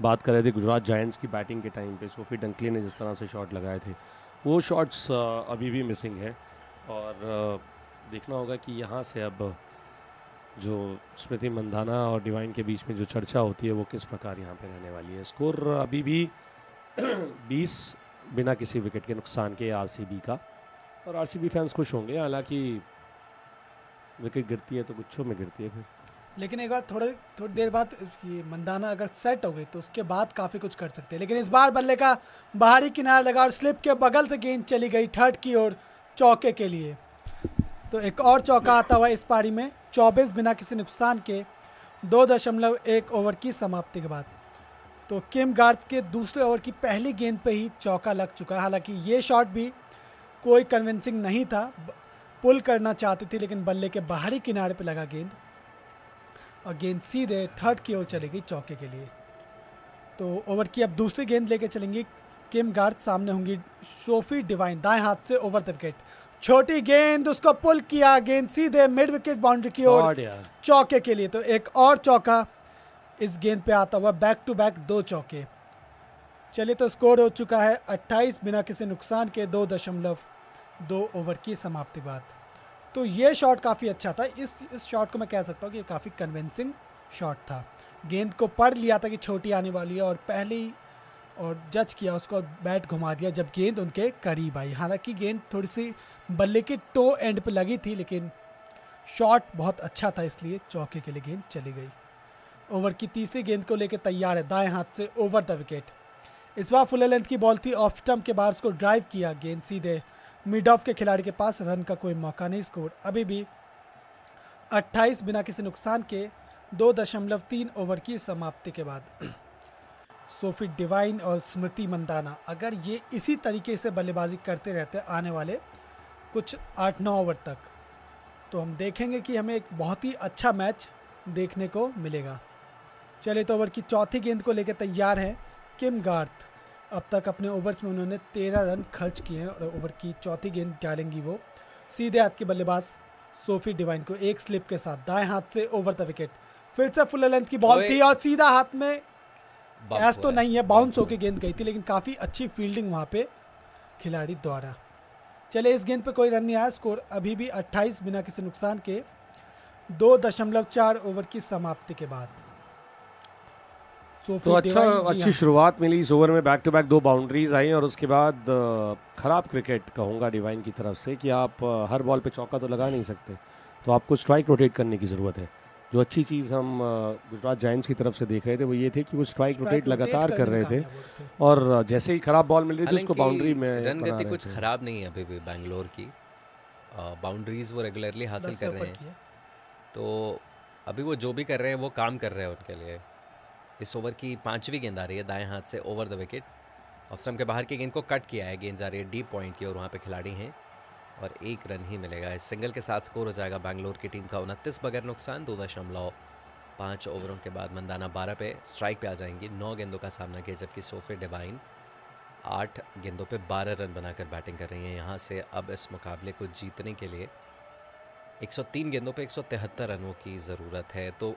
बात कर रहे थे गुजरात जायंट्स की बैटिंग के टाइम पे सोफी डंकली ने जिस तरह से शॉट लगाए थे, वो शॉट्स अभी भी मिसिंग है और देखना होगा कि यहाँ से अब जो स्मृति मंधाना और डिवाइन के बीच में जो चर्चा होती है वो किस प्रकार यहाँ पे रहने वाली है। स्कोर अभी भी बीस बिना किसी विकेट के नुकसान के आरसीबी का और आरसीबी फैंस खुश होंगे। हालांकि विकेट गिरती है तो गुच्छों में गिरती है फिर, लेकिन एक बार थोड़े थोड़ी देर बाद मंधाना अगर सेट हो गई तो उसके बाद काफ़ी कुछ कर सकते हैं। लेकिन इस बार बल्ले का बाहरी किनारा लगा और स्लिप के बगल से गेंद चली गई थर्ड की ओर चौके के लिए। तो एक और चौका आता हुआ इस पारी में चौबीस बिना किसी नुकसान के दो दशमलव एक ओवर की समाप्ति के बाद। तो किम गार्थ के दूसरे ओवर की पहली गेंद पर ही चौका लग चुका है। हालाँकि ये शॉट भी कोई कन्विंसिंग नहीं था, पुल करना चाहती थी लेकिन बल्ले के बाहरी किनारे पर लगा गेंद और गेंद सीधे थर्ड की ओर चली गई चौके के लिए। तो ओवर की अब दूसरी गेंद लेके चलेंगी किम गार्थ, सामने होंगी सोफी डिवाइन। दाएं हाथ से ओवर द विकेट, छोटी गेंद, उसको पुल किया, गेंद सीधे मिड विकेट बाउंड्री की ओर चौके के लिए। तो एक और चौका इस गेंद पे आता हुआ, बैक टू बैक दो चौके। चलिए तो स्कोर हो चुका है अट्ठाईस बिना किसी नुकसान के दो दशमलव दो ओवर की समाप्ति के बाद। तो ये शॉट काफ़ी अच्छा था, इस इस शॉट को मैं कह सकता हूँ कि काफ़ी कन्विंसिंग शॉट था। गेंद को पढ़ लिया था कि छोटी आने वाली है और पहले ही और जज किया उसको, बैट घुमा दिया जब गेंद उनके करीब आई। हालांकि गेंद थोड़ी सी बल्ले के टो एंड पे लगी थी लेकिन शॉट बहुत अच्छा था इसलिए चौके के लिए गेंद चली गई। ओवर की तीसरी गेंद को लेकर तैयार है, दाएँ हाथ से ओवर द विकेट। इस बार फुल लेंथ की बॉल थी, ऑफ स्टंप के बाहर उसको ड्राइव किया, गेंद सीधे मिड ऑफ के खिलाड़ी के पास, रन का कोई मौका नहीं। स्कोर अभी भी अट्ठाईस बिना किसी नुकसान के दो दशमलव तीन ओवर की समाप्ति के बाद। सोफी डिवाइन और स्मृति मंधाना अगर ये इसी तरीके से बल्लेबाजी करते रहते आने वाले कुछ आठ नौ ओवर तक तो हम देखेंगे कि हमें एक बहुत ही अच्छा मैच देखने को मिलेगा। चलित ओवर की चौथी गेंद को लेकर तैयार हैं किम गार्थ। अब तक अपने ओवर्स में उन्होंने तेरह रन खर्च किए हैं और ओवर की चौथी गेंद डालेंगी वो। सीधे हाथ के बल्लेबाज सोफी डिवाइन को एक स्लिप के साथ दाएं हाथ से ओवर द विकेट। फिर से फुल लेंथ की बॉल थी और सीधा हाथ में ऐसा तो नहीं है, बाउंस होकर गेंद गई थी, लेकिन काफ़ी अच्छी फील्डिंग वहाँ पे खिलाड़ी द्वारा। चले इस गेंद पे कोई रन नहीं आया। स्कोर अभी भी अट्ठाईस बिना किसी नुकसान के दो दशमलव चार ओवर की समाप्ति के बाद। तो अच्छा अच्छी शुरुआत मिली इस ओवर में, बैक टू बैक दो बाउंड्रीज आई और उसके बाद खराब क्रिकेट कहूँगा डिवाइन की तरफ से कि आप हर बॉल पे चौका तो लगा नहीं सकते, तो आपको स्ट्राइक रोटेट करने की ज़रूरत है। जो अच्छी चीज़ हम गुजरात जायंट्स की तरफ से देख रहे थे वो ये थे कि वो स्ट्राइक रोटेट लगातार कर रहे थे और जैसे ही खराब बॉल मिल रही थी उसको बाउंड्री में। रन गति कुछ खराब नहीं है अभी भी बैंगलोर की, बाउंड्रीज वो रेगुलरली हासिल कर रहे हैं, तो अभी वो जो भी कर रहे हैं वो काम कर रहे हैं उनके लिए। इस ओवर की पांचवी गेंद आ रही है दाएं हाथ से over the wicket. Off stump के बाहर की गेंद को कट किया है, गेंद जा रही है डीप पॉइंट की और वहाँ पे खिलाड़ी हैं और एक रन ही मिलेगा। इस सिंगल के साथ स्कोर हो जाएगा बैंगलोर की टीम का उनतीस बगैर नुकसान। दो दशमलव पाँच ओवरों के बाद मंधाना बारह पे स्ट्राइक पे आ जाएंगी। नौ गेंदों का सामना किया जबकि सोफी डिवाइन आठ गेंदों पे बारह रन बनाकर बैटिंग कर रही हैं। यहाँ से अब इस मुकाबले को जीतने के लिए एक सौ तीन गेंदों पर एक सौ तिहत्तर रनों की ज़रूरत है। तो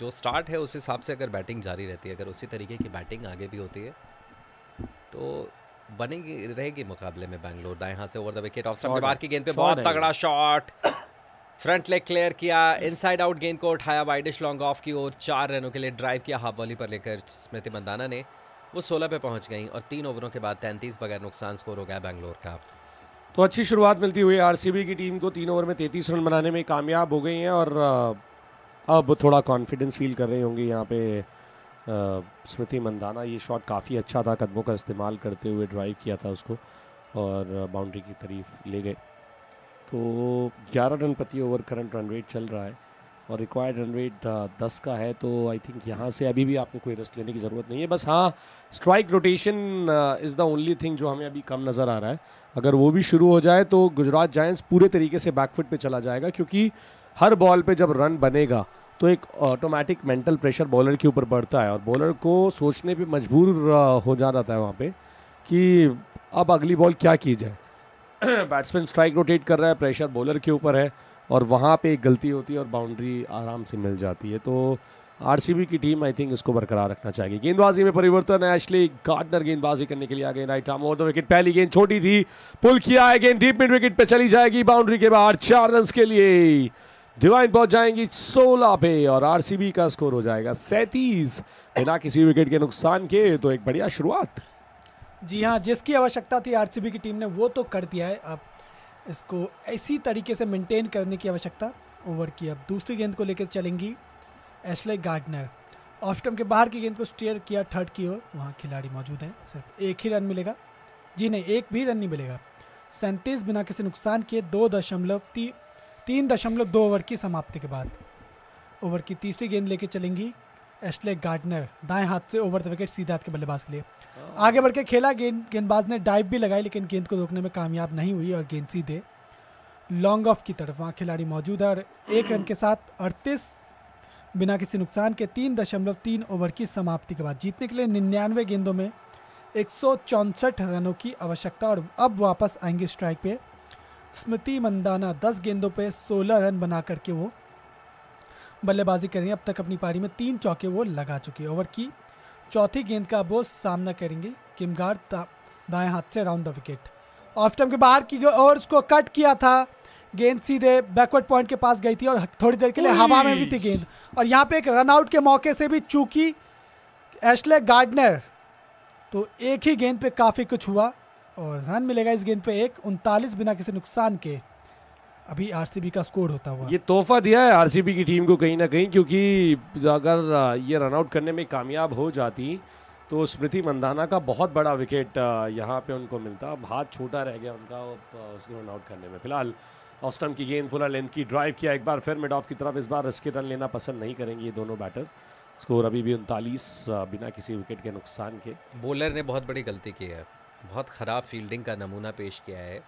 जो स्टार्ट है उस हिसाब से अगर बैटिंग जारी रहती है, अगर उसी तरीके की बैटिंग आगे भी होती है तो बनेगी रहेगी मुकाबले में बैंगलोर। दाएं हाथ से over the wicket off stump के बाहर की गेंद पे बहुत तगड़ा शॉट, फ्रंट लेग क्लियर किया, इनसाइड आउट गेंद को उठाया वाइडिश लॉन्ग ऑफ की ओर। चार रनों के लिए ड्राइव किया हाफ वॉली पर लेकर स्मृति मंधाना ने, वो सोलह पे पहुँच गई और तीन ओवरों के बाद तैंतीस बगैर नुकसान स्कोर हो गया बैंगलोर का। तो अच्छी शुरुआत मिलती हुई आरसीबी की टीम को, तीन ओवर में तैंतीस रन बनाने में कामयाब हो गई हैं और अब थोड़ा कॉन्फिडेंस फील कर रही होंगी यहाँ पे स्मृति मंधाना। ये शॉट काफ़ी अच्छा था, कदमों का इस्तेमाल करते हुए ड्राइव किया था उसको और बाउंड्री की तरफ ले गए। तो ग्यारह रन प्रति ओवर करंट रन रेट चल रहा है और रिक्वायर्ड रन रेट दस का है, तो आई थिंक यहाँ से अभी भी आपको कोई रिस्क लेने की ज़रूरत नहीं है। बस हाँ, strike rotation is the only thing जो हमें अभी कम नज़र आ रहा है। अगर वो भी शुरू हो जाए तो गुजरात जायंट्स पूरे तरीके से बैकफुट पर चला जाएगा, क्योंकि हर बॉल पे जब रन बनेगा तो एक ऑटोमेटिक मेंटल प्रेशर बॉलर के ऊपर बढ़ता है और बॉलर को सोचने पे मजबूर हो जा जाता है वहाँ पे कि अब अगली बॉल क्या की जाए। बैट्समैन स्ट्राइक रोटेट कर रहा है, प्रेशर बॉलर के ऊपर है और वहाँ पे एक गलती होती है और बाउंड्री आराम से मिल जाती है। तो आरसीबी की टीम आई थिंक इसको बरकरार रखना चाहिए। गेंदबाजी में परिवर्तन है, एशले गार्डनर गेंदबाजी करने के लिए आगे right arm over the wicket. पहली गेंद छोटी थी, पुल किया है, गेंद डीप मिड विकेट पर चली जाएगी बाउंड्री के बाहर। चार रन के लिए डिवाइन पहुंच जाएंगी सोलह पे और आरसीबी का स्कोर हो जाएगा सैंतीस बिना किसी विकेट के नुकसान के। तो एक बढ़िया शुरुआत, जी हाँ, जिसकी आवश्यकता थी आरसीबी की टीम ने वो तो कर दिया है। अब इसको इसी तरीके से मेंटेन करने की आवश्यकता ओवर की। अब दूसरी गेंद को लेकर चलेंगी एशले गार्डनर। ऑफ स्टंप के बाहर की गेंद को स्टीयर किया थर्ड की ओर, वहाँ खिलाड़ी मौजूद हैं। सिर्फ एक ही रन मिलेगा, जी नहीं, एक भी रन नहीं मिलेगा। सैंतीस बिना किसी नुकसान के दो दशमलव तीन तीन दशमलव दो ओवर की समाप्ति के बाद। ओवर की तीसरी गेंद लेके चलेंगी एशले गार्डनर, दाएं हाथ से ओवर द विकेट सीधे हाथ के बल्लेबाज के लिए। आगे बढ़ के खेला, गेंद गेंदबाज ने डाइव भी लगाई लेकिन गेंद को रोकने में कामयाब नहीं हुई और गेंद सीधे लॉन्ग ऑफ की तरफ, वहाँ खिलाड़ी मौजूद है और एक रन के साथ अड़तीस बिना किसी नुकसान के तीन दशमलव तीन ओवर की समाप्ति के बाद। जीतने के लिए निन्यानवे गेंदों में एक सौ चौंसठ रनों की आवश्यकता और अब वापस आएंगे स्ट्राइक पे स्मृति मंधाना। दस गेंदों पे सोलह रन बना करके वो बल्लेबाजी कर रही हैं। अब तक अपनी पारी में तीन चौके वो लगा चुकी है। ओवर की चौथी गेंद का वो सामना करेंगे किम गार्थ, दाएं हाथ से round the wicket. Off stump के बाहर की ओर उसको कट किया था, गेंद सीधे बैकवर्ड पॉइंट के पास गई थी और थोड़ी देर के लिए हवा में भी थी गेंद और यहाँ पे एक रनआउट के मौके से भी चूकी एशले गार्डनर। तो एक ही गेंद पे काफ़ी कुछ हुआ और रन मिलेगा इस गेंद पे एक, उनतालीस बिना किसी नुकसान के अभी आरसीबी का स्कोर होता हुआ। ये तोहफा दिया है आरसीबी की टीम को कहीं ना कहीं, क्योंकि अगर ये रनआउट करने में कामयाब हो जाती तो स्मृति मंधाना का बहुत बड़ा विकेट यहाँ पे उनको मिलता। अब हाथ छोटा रह गया उनका उसने रनआउट करने में। फिलहाल ऑफ स्टंप की गेंद फुलर लेंथ की, ड्राइव किया एक बार फिर मिड ऑफ की तरफ। इस बार रिस्की रन लेना पसंद नहीं करेंगे ये दोनों बैटर। स्कोर अभी भी उनतालीस बिना किसी विकेट के नुकसान के। बॉलर ने बहुत बड़ी गलती की है, बहुत ख़राब फील्डिंग का नमूना पेश किया है।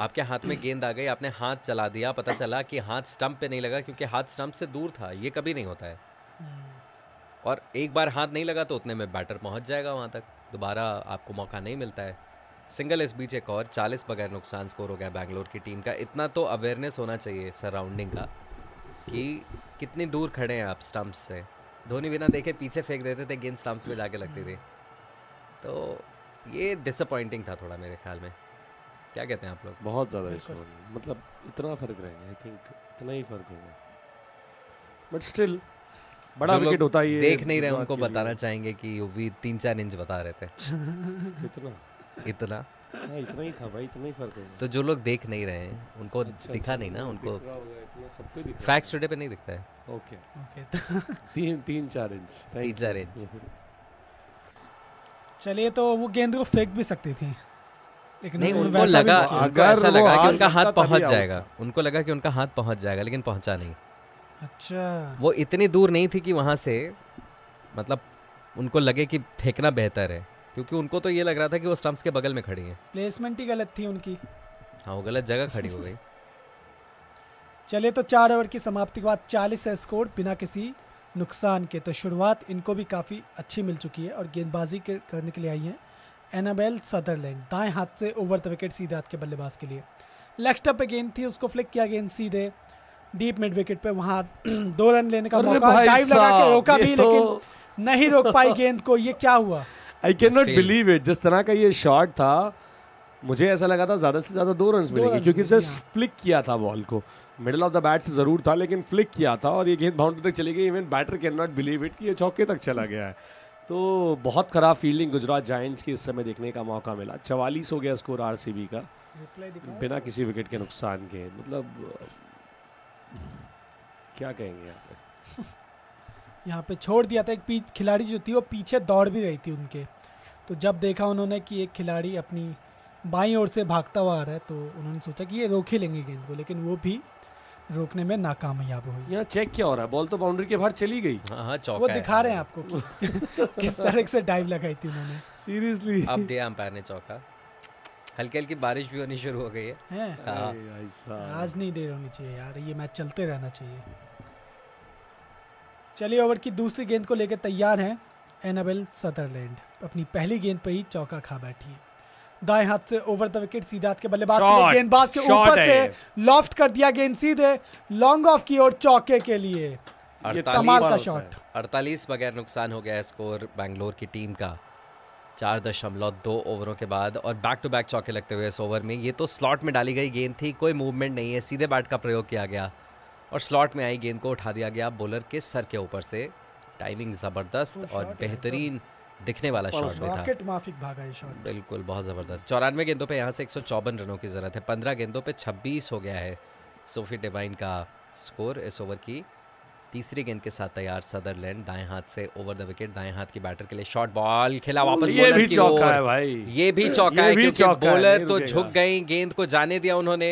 आपके हाथ में गेंद आ गई, आपने हाथ चला दिया, पता चला कि हाथ स्टंप पे नहीं लगा क्योंकि हाथ स्टंप से दूर था, ये कभी नहीं होता है। और एक बार हाथ नहीं लगा तो उतने में बैटर पहुंच जाएगा वहां तक, दोबारा आपको मौका नहीं मिलता है। सिंगल इस बीच एक और चालीस बगैर नुकसान स्कोर हो गया बैंगलोर की टीम का। इतना तो अवेयरनेस होना चाहिए सराउंडिंग का कि कितनी दूर खड़े हैं आप स्टम्प्स से। धोनी बिना देखे पीछे फेंक देते थे, गेंद स्टम्प्स पे जाके लगती थी, तो ये डिसअपॉइंटिंग था थोड़ा मेरे ख्याल में। क्या कहते हैं आप लोग? बहुत ज़्यादा स्कोर, मतलब इतना फ़र्क रहेगा, आई थिंक इतना ही फ़र्क होगा, बट स्टिल बड़ा विकेट होता है। देख नहीं रहे उनको बताना चाहेंगे कि वो तीन चार इंच बता रहे थे कितना इतना इतना ही था भाई, इतना ही फर्क है। तो जो लोग देख नहीं रहे हैं उनको अच्छा, दिखा नहीं ना उनको, फैक्ट्स टुडे पे नहीं दिखता है। ओके ओके, तीन तीन चार इंच तीन चार इंच चलिए, तो वो गेंद को फेंक भी सकती थी लेकिन नहीं, उनको लगा, ऐसा लगा कि उनका हाथ पहुंच जाएगा, उनको लगा कि उनका हाथ पहुंच जाएगा लेकिन पहुंचा नहीं। अच्छा, वो इतनी दूर नहीं थी कि वहाँ से मतलब उनको लगे कि फेंकना बेहतर है, क्योंकि उनको तो ये लग रहा था कि वो स्टंप्स के बगल में खड़ी है। प्लेसमेंट ही गलत थी उनकी। हाँ, वो गलत जगह खड़ी हो गई। चलिए, तो चार ओवर की समाप्ति के बाद चालीस है स्कोर बिना किसी नुकसान के, तो शुरुआत इनको भी काफ़ी अच्छी मिल चुकी है और गेंदबाजी करने के लिए आई हैं एनाबेल सदरलैंड। दाएं हाथ से ओवर द विकेट, सीधे हाथ के बल्लेबाज के लिए। लेग स्टंप पे गेंद थी, उसको फ्लिक किया, गेंद सीधे डीप मिड विकेट पे, वहाँ दो रन लेने का मौका, डाइव लगा के रोका भी लेकिन नहीं रोक पाई गेंद को। ये क्या हुआ? I can not believe it. जिस तरह का ये शॉट था, मुझे ऐसा लगा था ज़्यादा से ज़्यादा दो रन मिलेंगे, क्योंकि जस्ट फ्लिक किया था बॉल को, मिडल ऑफ द बैट से ज़रूर था लेकिन फ्लिक किया था और ये गेंद बाउंड्री तक चली गई। Even batter can not believe it कि ये चौके तक चला गया है। तो बहुत ख़राब फील्डिंग गुजरात जायंट्स की इस समय देखने का मौका मिला। चवालीस हो गया स्कोर आरसीबी का बिना किसी विकेट के नुकसान के। मतलब क्या कहेंगे आप? यहाँ पे छोड़ दिया था। एक खिलाड़ी जो थी वो पीछे दौड़ भी रही थी उनके, तो जब देखा उन्होंने कि एक खिलाड़ी अपनी बाईं ओर से भागता हुआ आ रहा है तो उन्होंने सोचा कि ये रोक ही लेंगे गेंद को, लेकिन वो भी रोकने में नाकामयाब हुई। यहाँ चेक क्या हो रहा है? बॉल तो बाउंड्री के बाहर चली गई। हाँ हाँ, चौका वो दिखा रहे हैं आपको कि किस तरह से डाइव लगाई थी उन्होंने। सीरियसली अब दे अंपायर ने चौका। हल्की हल्की बारिश भी होनी शुरू हो गई है। आज नहीं देर होनी चाहिए यार, ये मैच चलते रहना चाहिए। चलिए, ओवर की दूसरी गेंद को लेकर तैयार हैं एनाबेल सदरलैंड। अपनी पहली गेंद पे ही चौका खा बैठी है। दाएं हाथ से ओवर द विकेट, सीधे हाथ के बल्लेबाज के लिए। गेंदबाज के ऊपर से लॉफ्ट कर दिया गेंद सीधे लॉन्ग ऑफ की ओर चौके के लिए। कमाल का शॉट। अड़तालीस बगैर नुकसान हो गया स्कोर बैंगलोर की टीम का चार दशमलव दो ओवरों के बाद, और बैक टू बैक चौके लगते हुए इस ओवर में। ये तो स्लॉट में डाली गई गेंद थी, कोई मूवमेंट नहीं है, सीधे बैट का प्रयोग किया गया और स्लॉट में आई गेंद को उठा दिया गया बॉलर के सर के ऊपर से। टाइमिंग ज़बरदस्त और बेहतरीन दिखने वाला शॉट भी था। रॉकेट माफिक भागा ये शॉट, बिल्कुल बहुत ज़बरदस्त। चौरानवे गेंदों पे यहाँ से एक सौ चौवन रनों की ज़रूरत है। पंद्रह गेंदों पे छब्बीस हो गया है सोफी डिवाइन का स्कोर। इस ओवर की तीसरी गेंद के साथ तैयार सदरलैंड। दाएं हाथ से ओवर द विकेट, दाएं हाथ की बैटर के लिए शॉट, बॉल खेला वापस बॉलर की ओर। ये भी चौका है क्योंकि बॉलर तो झुक गई, गेंद को जाने दिया उन्होंने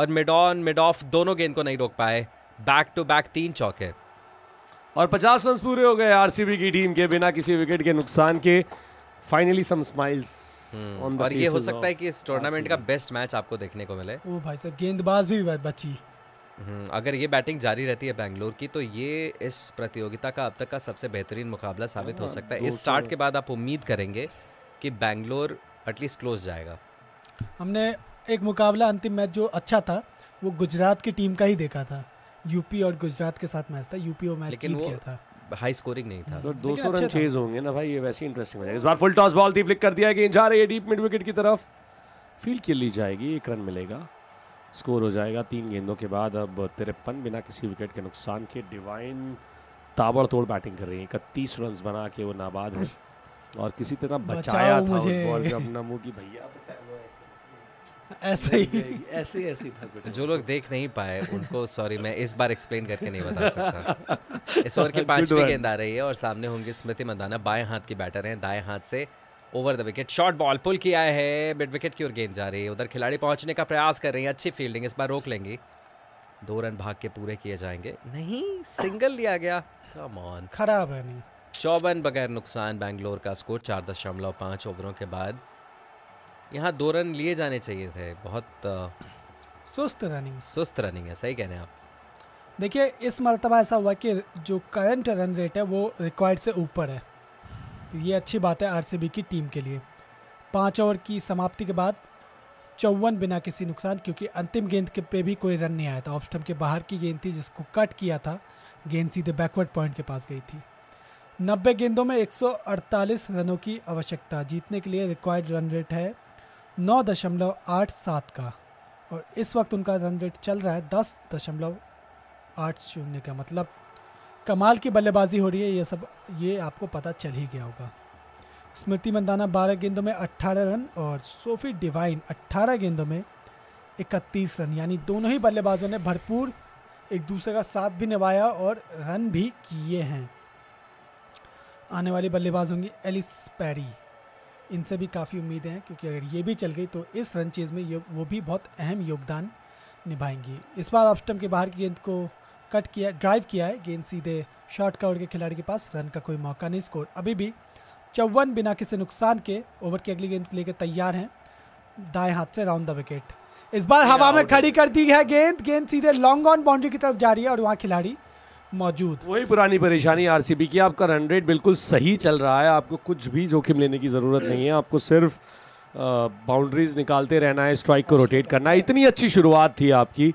और मिड ऑन मिड ऑफ दोनों गेंद को नहीं रोक पाए। बैक टू बैक तीन चौके और पचास रन पूरे हो गए आरसीबी की टीम के बिना किसी विकेट के नुकसान के। Finally some smiles on the faces. और ये हो सकता है कि इस टूर्नामेंट का बेस्ट मैच आपको देखने को मिले। ओ भाई साहब, गेंदबाज भी बची। अगर ये बैटिंग जारी रहती है बैंगलोर की तो ये इस प्रतियोगिता का अब तक का सबसे बेहतरीन मुकाबला साबित हो सकता है। इस स्टार्ट के बाद आप उम्मीद करेंगे कि बैंगलोर एटलीस्ट क्लोज जाएगा। हमने एक मुकाबला, अंतिम मैच जो अच्छा था वो गुजरात की टीम का ही देखा था। यूपी और गुजरात के साथ मैच था, यूपी वो मैच लेकिन जीत वो गया था। हाई स्कोरिंग नहीं था, तो दो सौ रन चेज होंगे ना भाई, ये वैसे इंटरेस्टिंग हो जाएगा। इस बार फुल टॉस बॉल थी, फ्लिक कर दिया, गेंद जा रही है डीप मिड विकेट की तरफ, फील्ड के ली जाएगी, एक रन मिलेगा, स्कोर हो जाएगा तीन गेंदों के बाद अब तिरपन बिना किसी विकेट के नुकसान के। डिवाइन ताबड़तोड़ बैटिंग कर रही है, इकतीस रन बना के वो नाबाद है और किसी तरह बचाया था उस बॉल का अपना मुँह की भैया ऐसे ही ऐसे ऐसे था। जो लोग देख नहीं पाए उनको सॉरी, मैं इस बार एक्सप्लेन करके नहीं बता सकता। इस ओवर की पांचवी गेंद आ रही है और सामने होंगे स्मृति मंधाना। बाएं हाथ की बैटर हैं, दाएं हाथ से over the wicket shot, ball pull किया है मिड विकेट की ओर, गेंद जा रही है उधर। खिलाड़ी पहुंचने का प्रयास कर रहे हैं, अच्छी फील्डिंग, इस बार रोक लेंगी, दो रन भाग के पूरे किए जाएंगे। नहीं, सिंगल लिया गया। कम ऑन, खराब है। चौवन बगैर नुकसान बैंगलोर का स्कोर चार दशमलव पाँच ओवरों के बाद। यहाँ दो रन लिए जाने चाहिए थे। बहुत सुस्त रनिंग, सुस्त रनिंग है, सही कह रहे हैं आप। देखिए इस मरतबा ऐसा हुआ कि जो करंट रन रेट है वो रिक्वायर्ड से ऊपर है, ये अच्छी बात है आरसीबी की टीम के लिए। पाँच ओवर की समाप्ति के बाद चौवन बिना किसी नुकसान, क्योंकि अंतिम गेंद के पे भी कोई रन नहीं आया था। ऑफ स्टंप के बाहर की गेंद थी जिसको कट किया था, गेंद सीधे बैकवर्ड पॉइंट के पास गई थी। नब्बे गेंदों में एक सौ अड़तालीस रनों की आवश्यकता, जीतने के लिए रिक्वायर्ड रन रेट है नौ दशमलव आठ सात का और इस वक्त उनका रन रेट चल रहा है दस दशमलव आठ शून्य का। मतलब कमाल की बल्लेबाजी हो रही है, ये सब ये आपको पता चल ही गया होगा। स्मृति मंधाना बारह गेंदों में अट्ठारह रन और सोफी डिवाइन अट्ठारह गेंदों में इकतीस रन, यानी दोनों ही बल्लेबाजों ने भरपूर एक दूसरे का साथ भी निभाया और रन भी किए हैं। आने वाली बल्लेबाज होंगी एलिस पेरी, इनसे भी काफ़ी उम्मीदें हैं क्योंकि अगर ये भी चल गई तो इस रन चेज़ में ये वो भी बहुत अहम योगदान निभाएंगी। इस बार ऑफ स्टंप के बाहर की गेंद को कट किया, ड्राइव किया है, गेंद सीधे शॉर्ट कवर के खिलाड़ी के पास, रन का कोई मौका नहीं। स्कोर अभी भी चौवन बिना किसी नुकसान के। ओवर की अगली गेंद लेकर तैयार हैं, दाएं हाथ से राउंड द विकेट, इस बार हवा में खड़ी कर दी है गेंद, गेंद सीधे लॉन्ग ऑन बाउंड्री की तरफ जा रही है और वहाँ खिलाड़ी मौजूद। वही पुरानी परेशानी आरसीबी की, आपका रन रेट बिल्कुल सही चल रहा है, आपको कुछ भी जोखिम लेने की ज़रूरत नहीं है, आपको सिर्फ बाउंड्रीज निकालते रहना है, स्ट्राइक को रोटेट करना है। इतनी अच्छी शुरुआत थी आपकी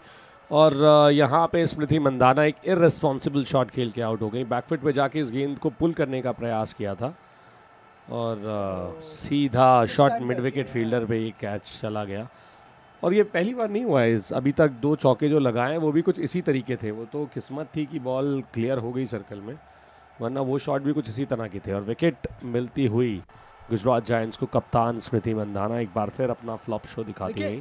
और यहाँ पे स्मृति मंधाना एक इररेस्पॉन्सिबल शॉट खेल के आउट हो गई। बैकफुट पे जाके इस गेंद को पुल करने का प्रयास किया था और सीधा शॉट मिड विकेट फील्डर पे ये कैच चला गया। और ये पहली बार नहीं हुआ है, अभी तक दो चौके जो लगाए हैं वो भी कुछ इसी तरीके थे। वो तो किस्मत थी कि बॉल क्लियर हो गई सर्कल में, वरना वो शॉट भी कुछ इसी तरह के थे। और विकेट मिलती हुई गुजरात जायंट्स को कप्तान स्मृति मंधाना एक बार फिर अपना फ्लॉप शो दिखाती है।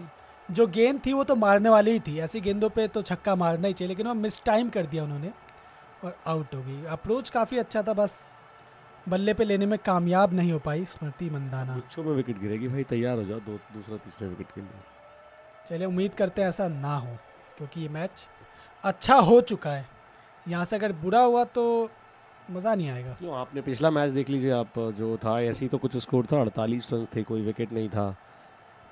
जो गेंद थी वो तो मारने वाली ही थी, ऐसी गेंदों पे तो छक्का मारना ही चाहिए, लेकिन वो मिस टाइम कर दिया उन्होंने और आउट हो गई। अप्रोच काफ़ी अच्छा था, बस बल्ले पे लेने में कामयाब नहीं हो पाई स्मृति मंधाना। अच्छों में विकेट गिरेगी भाई, तैयार हो जाओ दो दूसरा तीसरा विकेट के लिए। चलिए उम्मीद करते हैं ऐसा ना हो, क्योंकि ये मैच अच्छा हो चुका है, यहाँ से अगर बुरा हुआ तो मज़ा नहीं आएगा। क्यों, आपने पिछला मैच देख लीजिए आप, जो था ऐसी तो कुछ स्कोर था, अड़तालीस रन थे, कोई विकेट नहीं था,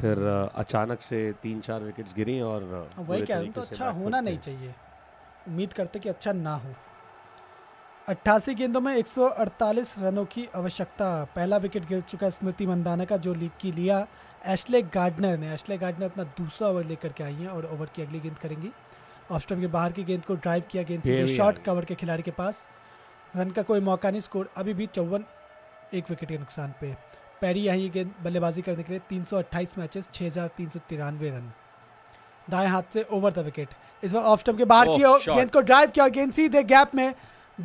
फिर अचानक से तीन चार विकेट्स गिरी और वही कह रहा हूँ, तो अच्छा होना नहीं चाहिए, उम्मीद करते कि अच्छा ना हो। अट्ठासी गेंदों में एक सौ अड़तालीस रनों की आवश्यकता, पहला विकेट गिर चुका है स्मृति मंधाना का जो लीग की लिया एशले गार्डनर ने। एशले गार्डनर अपना दूसरा ओवर लेकर के आई हैं और ओवर की अगली गेंद करेंगी। ऑफ स्टंप के बाहर की गेंद को ड्राइव किया, गेंद सीधे शॉर्ट कवर के खिलाड़ी के पास, रन का कोई मौका नहीं। स्कोर अभी भी चौवन, एक विकेट के नुकसान पे। पेरी यही गेंद बल्लेबाजी करने के लिए तीन सौ अट्ठाईस मैचेस, छह हज़ार तीन सौ तिरानवे रन, दाएं हाथ से ओवर द विकेट। इस बार ऑफ स्टंप के बाहर की ओर गेंद को ड्राइव किया, गेंद सीधे गैप में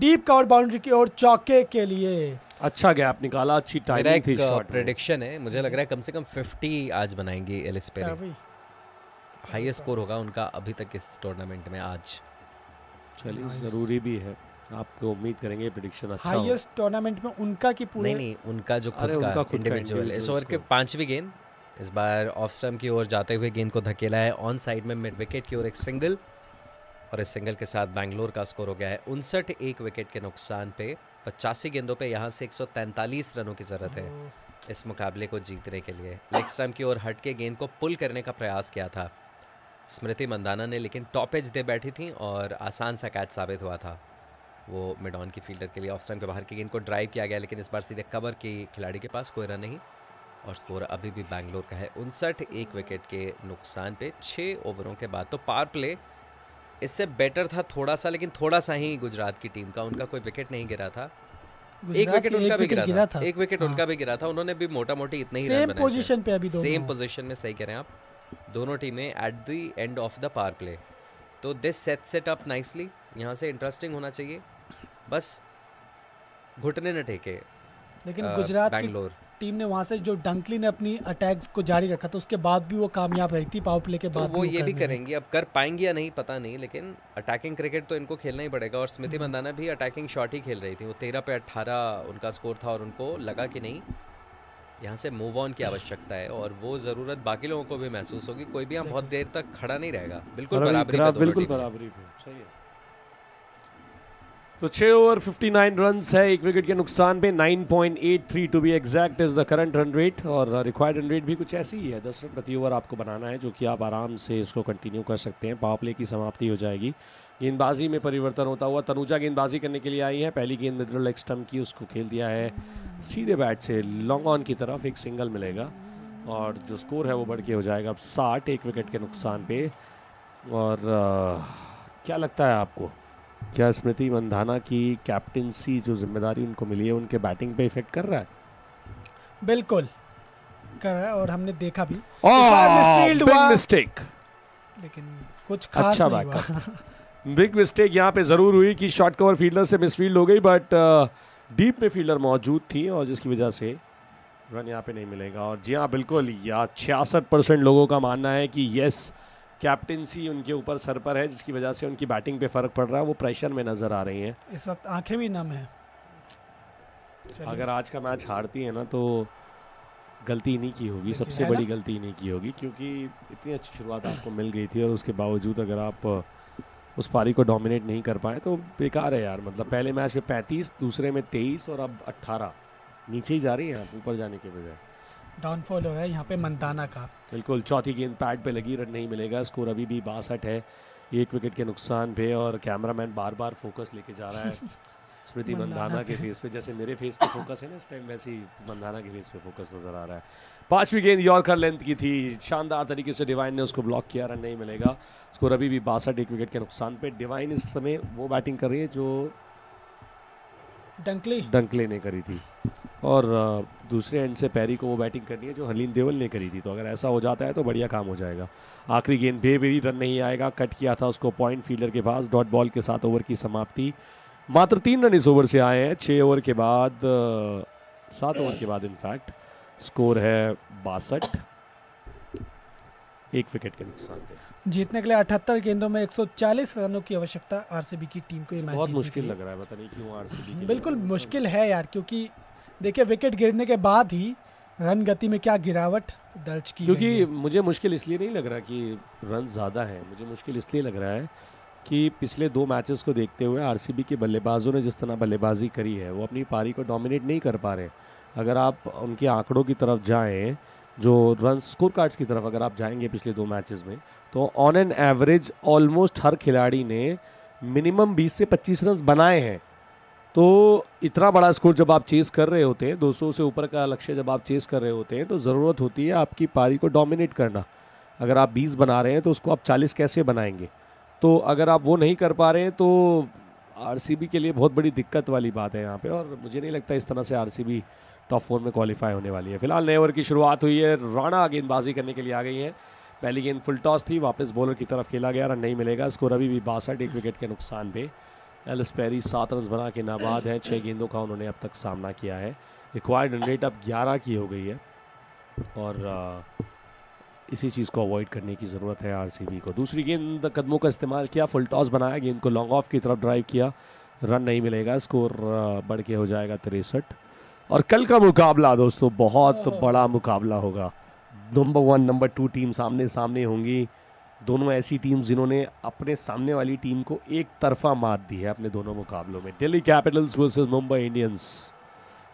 डीप कवर बाउंड्री की ओर चौके के लिए। अच्छा गैप निकाला, अच्छी टाइमिंग थी। शॉट प्रेडिक्शन है, मुझे लग रहा है कम से कम पचास आज बनाएंगी एलिस पेरी, हाईएस्ट स्कोर होगा उनका अभी तक इस टूर्नामेंट में आज। चलिए जरूरी भी है, आपको उम्मीद करेंगे प्रेडिक्शन अच्छा हो। हाईएस्ट टूर्नामेंट में उनका की पूरे नहीं नहीं उनका जो खुद का इंडिविजुअल। इस ओवर के पांचवी गेंद इस बार ऑफ स्टंप की ओर जाते हुए गेंद को धकेला है ऑन साइड में मिड विकेट की ओर, एक सिंगल, और इस सिंगल के साथ बैंगलोर का स्कोर हो गया है उनसठ, एक विकेट के नुकसान पे। पचासी गेंदों पे यहाँ से एक सौ तैंतालीस रनों की जरूरत है इस मुकाबले को जीतने के लिए। लेग स्टंप की ओर हट के गेंद को पुल करने का प्रयास किया था स्मृति मंधाना ने, लेकिन टॉप एज दे बैठी थी और आसान सा कैच साबित हुआ था वो मिड ऑन की फील्डर के लिए। ऑफ स्टंप के बाहर की गेंद को ड्राइव किया गया, लेकिन इस बार सीधे कवर के खिलाड़ी के पास, कोई रन नहीं और स्कोर अभी भी बैंगलोर का है उनसठ, एक विकेट के नुकसान पे छः ओवरों के बाद। तो पावर प्ले इससे बेटर था थोड़ा सा, लेकिन थोड़ा सा ही गुजरात की टीम का, उनका कोई विकेट नहीं गिरा था। एक विकेट उनका भी गिरा था, एक विकेट उनका भी गिरा था, उन्होंने भी मोटा मोटी इतने ही रन बनाए। सेम पोजीशन पे अभी सेम पोजीशन में, सही कह रहे हैं आप, दोनों टीमें at the end of the power play. तो this set set up nicely, यहाँ से इंटरेस्टिंग होना चाहिए, बस घुटने न टेके। लेकिन गुजरात बैंगलोर टीम ने वहाँ से जो डंकली ने अपनी अटैक्स को जारी रखा था, उसके बाद भी वो कामयाब रही थी पावर प्ले के बाद। तो वो ये भी करेंगी, अब कर पाएंगी या नहीं पता नहीं, लेकिन अटैकिंग क्रिकेट तो इनको खेलना ही पड़ेगा। और स्मृति मंधाना भी अटैकिंग शॉट ही खेल रही थी, वो तेरह पे अट्ठारह उनका स्कोर था और उनको लगा कि नहीं यहाँ से मूव ऑन की आवश्यकता है, और वो ज़रूरत बाकी लोगों को भी महसूस होगी। कोई भी यहाँ बहुत देर तक खड़ा नहीं रहेगा, बिल्कुल बराबरी। तो छः ओवर उनसठ रन्स है, एक विकेट के नुकसान पे, nine point eight three to be exact is the current run rate. और रिक्वायर्ड रन रेट भी कुछ ऐसी ही है, दस रन प्रति ओवर आपको बनाना है, जो कि आप आराम से इसको कंटिन्यू कर सकते हैं। पावर प्ले की समाप्ति हो जाएगी, गेंदबाजी में परिवर्तन होता हुआ। तनुजा गेंदबाजी करने के लिए आई है, पहली गेंद मिडल लेग स्टंप की, उसको खेल दिया है सीधे बैट से लॉन्ग ऑन की तरफ, एक सिंगल मिलेगा और जो स्कोर है वो बढ़ के हो जाएगा अब साठ, एक विकेट के नुकसान पे। और आ, क्या लगता है आपको, क्या स्मृति मंधाना की कैप्टेंसी जो जिम्मेदारी उनको मिली है उनके बैटिंग पे इफेक्ट कर रहा है? बिल्कुल कर रहा है और हमने देखा भी। बिग मिस्टेक, लेकिन कुछ खास अच्छा नहीं हुआ। बिग मिस्टेक यहाँ पे ज़रूर हुई कि शॉर्ट कवर फील्डर से मिसफील्ड हो गई, बट डीप में फील्डर मौजूद थी और जिसकी वजह से रन यहाँ पे नहीं मिलेगा। और जी हाँ बिल्कुल, या छियासठ परसेंट लोगों का मानना है कि यस कैप्टेंसी उनके ऊपर सर पर है, जिसकी वजह से उनकी बैटिंग पे फर्क पड़ रहा है, वो प्रेशर में नजर आ रही हैं। इस वक्त आंखें भी नम हैं। अगर आज का मैच हारती है ना तो गलती नहीं की होगी, सबसे बड़ी गलती नहीं की होगी, क्योंकि इतनी अच्छी शुरुआत आपको मिल गई थी और उसके बावजूद अगर आप उस पारी को डोमिनेट नहीं कर पाए तो बेकार है यार। मतलब पहले मैच में पैंतीस, दूसरे में तेईस और अब अट्ठारह, नीचे ही जा रही है आप ऊपर जाने के बजाय। डाउनफॉल हो गया यहाँ पे मंदाना का। बिल्कुल, चौथी गेंद पैड पे लगी, रन नहीं मिलेगा, स्कोर अभी भी बासठ है, एक विकेट के नुकसान पे। और कैमरामैन बार बार फोकस लेके जा रहा है स्मृति मंधाना के फेस पे, जैसे मेरे फेस पे फोकस है ना इस टाइम, वैसे ही मंधाना के फेस पे फोकस नजर आ रहा है। पांचवी गेंद यॉर्कर लेंथ की थी, शानदार तरीके से डिवाइन ने उसको ब्लॉक किया, रन नहीं मिलेगा, स्कोर अभी भी बासठ, एक विकेट के नुकसान पे। डिवाइन इस समय वो बैटिंग कर रही है जो डंकली डंकली ने करी थी, और दूसरे एंड से पैरी को वो बैटिंग करनी है जो हरलीन देओल ने करी थी। तो अगर ऐसा हो जाता है तो बढ़िया काम हो जाएगा। आखिरी गेंद बेबेरी, रन नहीं आएगा, कट किया था उसको पॉइंट फील्डर के पास, डॉट बॉल के साथ ओवर की समाप्ति। मात्र तीन रन इस ओवर से आए हैं, छः ओवर के बाद सात ओवर के बाद इनफैक्ट स्कोर है बासठ, एक विकेट के नुकसान पे। जीतने के लिए अठहत्तर गेंदों में एक सौ चालीस रनों की आवश्यकता आरसीबी की टीम को। ये मैच बहुत मुश्किल लग रहा है, पता नहीं क्यों आरसीबी। बिल्कुल मुश्किल है यार, क्योंकि देखिए विकेट गिरने के बाद ही रन गति में क्या गिरावट दर्ज की, क्योंकि मुझे मुश्किल इसलिए नहीं लग रहा कि रन ज़्यादा है, मुझे मुश्किल इसलिए लग रहा है कि पिछले दो मैचेस को देखते हुए आरसीबी के बल्लेबाजों ने जिस तरह बल्लेबाजी करी है वो अपनी पारी को डोमिनेट नहीं कर पा रहे। अगर आप उनके आंकड़ों की तरफ जाएँ, जो रन स्कोर कार्ड्स की तरफ अगर आप जाएंगे पिछले दो मैचेस में, तो ऑन एन एवरेज ऑलमोस्ट हर खिलाड़ी ने मिनिमम बीस से पच्चीस रन बनाए हैं। तो इतना बड़ा स्कोर जब आप चेस कर रहे होते हैं, दो सौ से ऊपर का लक्ष्य जब आप चेस कर रहे होते हैं, तो ज़रूरत होती है आपकी पारी को डोमिनेट करना। अगर आप बीस बना रहे हैं तो उसको आप चालीस कैसे बनाएंगे? तो अगर आप वो नहीं कर पा रहे हैं तो आरसीबी के लिए बहुत बड़ी दिक्कत वाली बात है यहाँ पे, और मुझे नहीं लगता इस तरह से आरसीबी टॉप फोर में क्वालिफाई होने वाली है। फिलहाल नए ओवर की शुरुआत हुई है, राणा गेंदबाजी करने के लिए आ गई है, पहली गेंद फुल टॉस थी, वापस बॉलर की तरफ खेला गया, रन नहीं मिलेगा, स्कोर अभी भी बासठ, एक विकेट के नुकसान पे। एलिस पेरी सात रन बना के नाबाद है, छः गेंदों का उन्होंने अब तक सामना किया है, रिक्वायर्ड रन रेट अब ग्यारह की हो गई है और आ, इसी चीज़ को अवॉइड करने की ज़रूरत है आरसीबी को। दूसरी गेंद कदमों का इस्तेमाल किया, फुल टॉस बनाया, गेंद को लॉन्ग ऑफ की तरफ ड्राइव किया, रन नहीं मिलेगा, स्कोर बढ़ के हो जाएगा तिरसठ। और कल का मुकाबला दोस्तों बहुत बड़ा मुकाबला होगा, number one number two team सामने सामने होंगी, दोनों ऐसी टीम्स जिन्होंने अपने सामने वाली टीम को एक तरफा मात दी है अपने दोनों मुकाबलों में, Delhi Capitals versus मुंबई इंडियंस।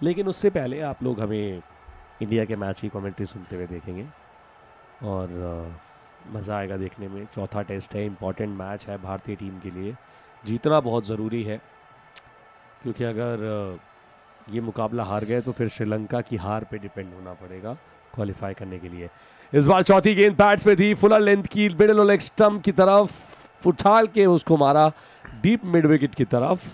लेकिन उससे पहले आप लोग हमें इंडिया के मैच की कमेंट्री सुनते हुए देखेंगे और मज़ा आएगा देखने में। चौथा टेस्ट है, इम्पॉर्टेंट मैच है भारतीय टीम के लिए, जीतना बहुत ज़रूरी है, क्योंकि अगर ये मुकाबला हार गए तो फिर श्रीलंका की हार पे डिपेंड होना पड़ेगा क्वालिफाई करने के लिए। इस बार चौथी गेंद पैड्स पे थी, फुलर लेंथ की, मिडल लेग स्टंप की तरफ उछाल के उसको मारा डीप मिड विकेट की तरफ,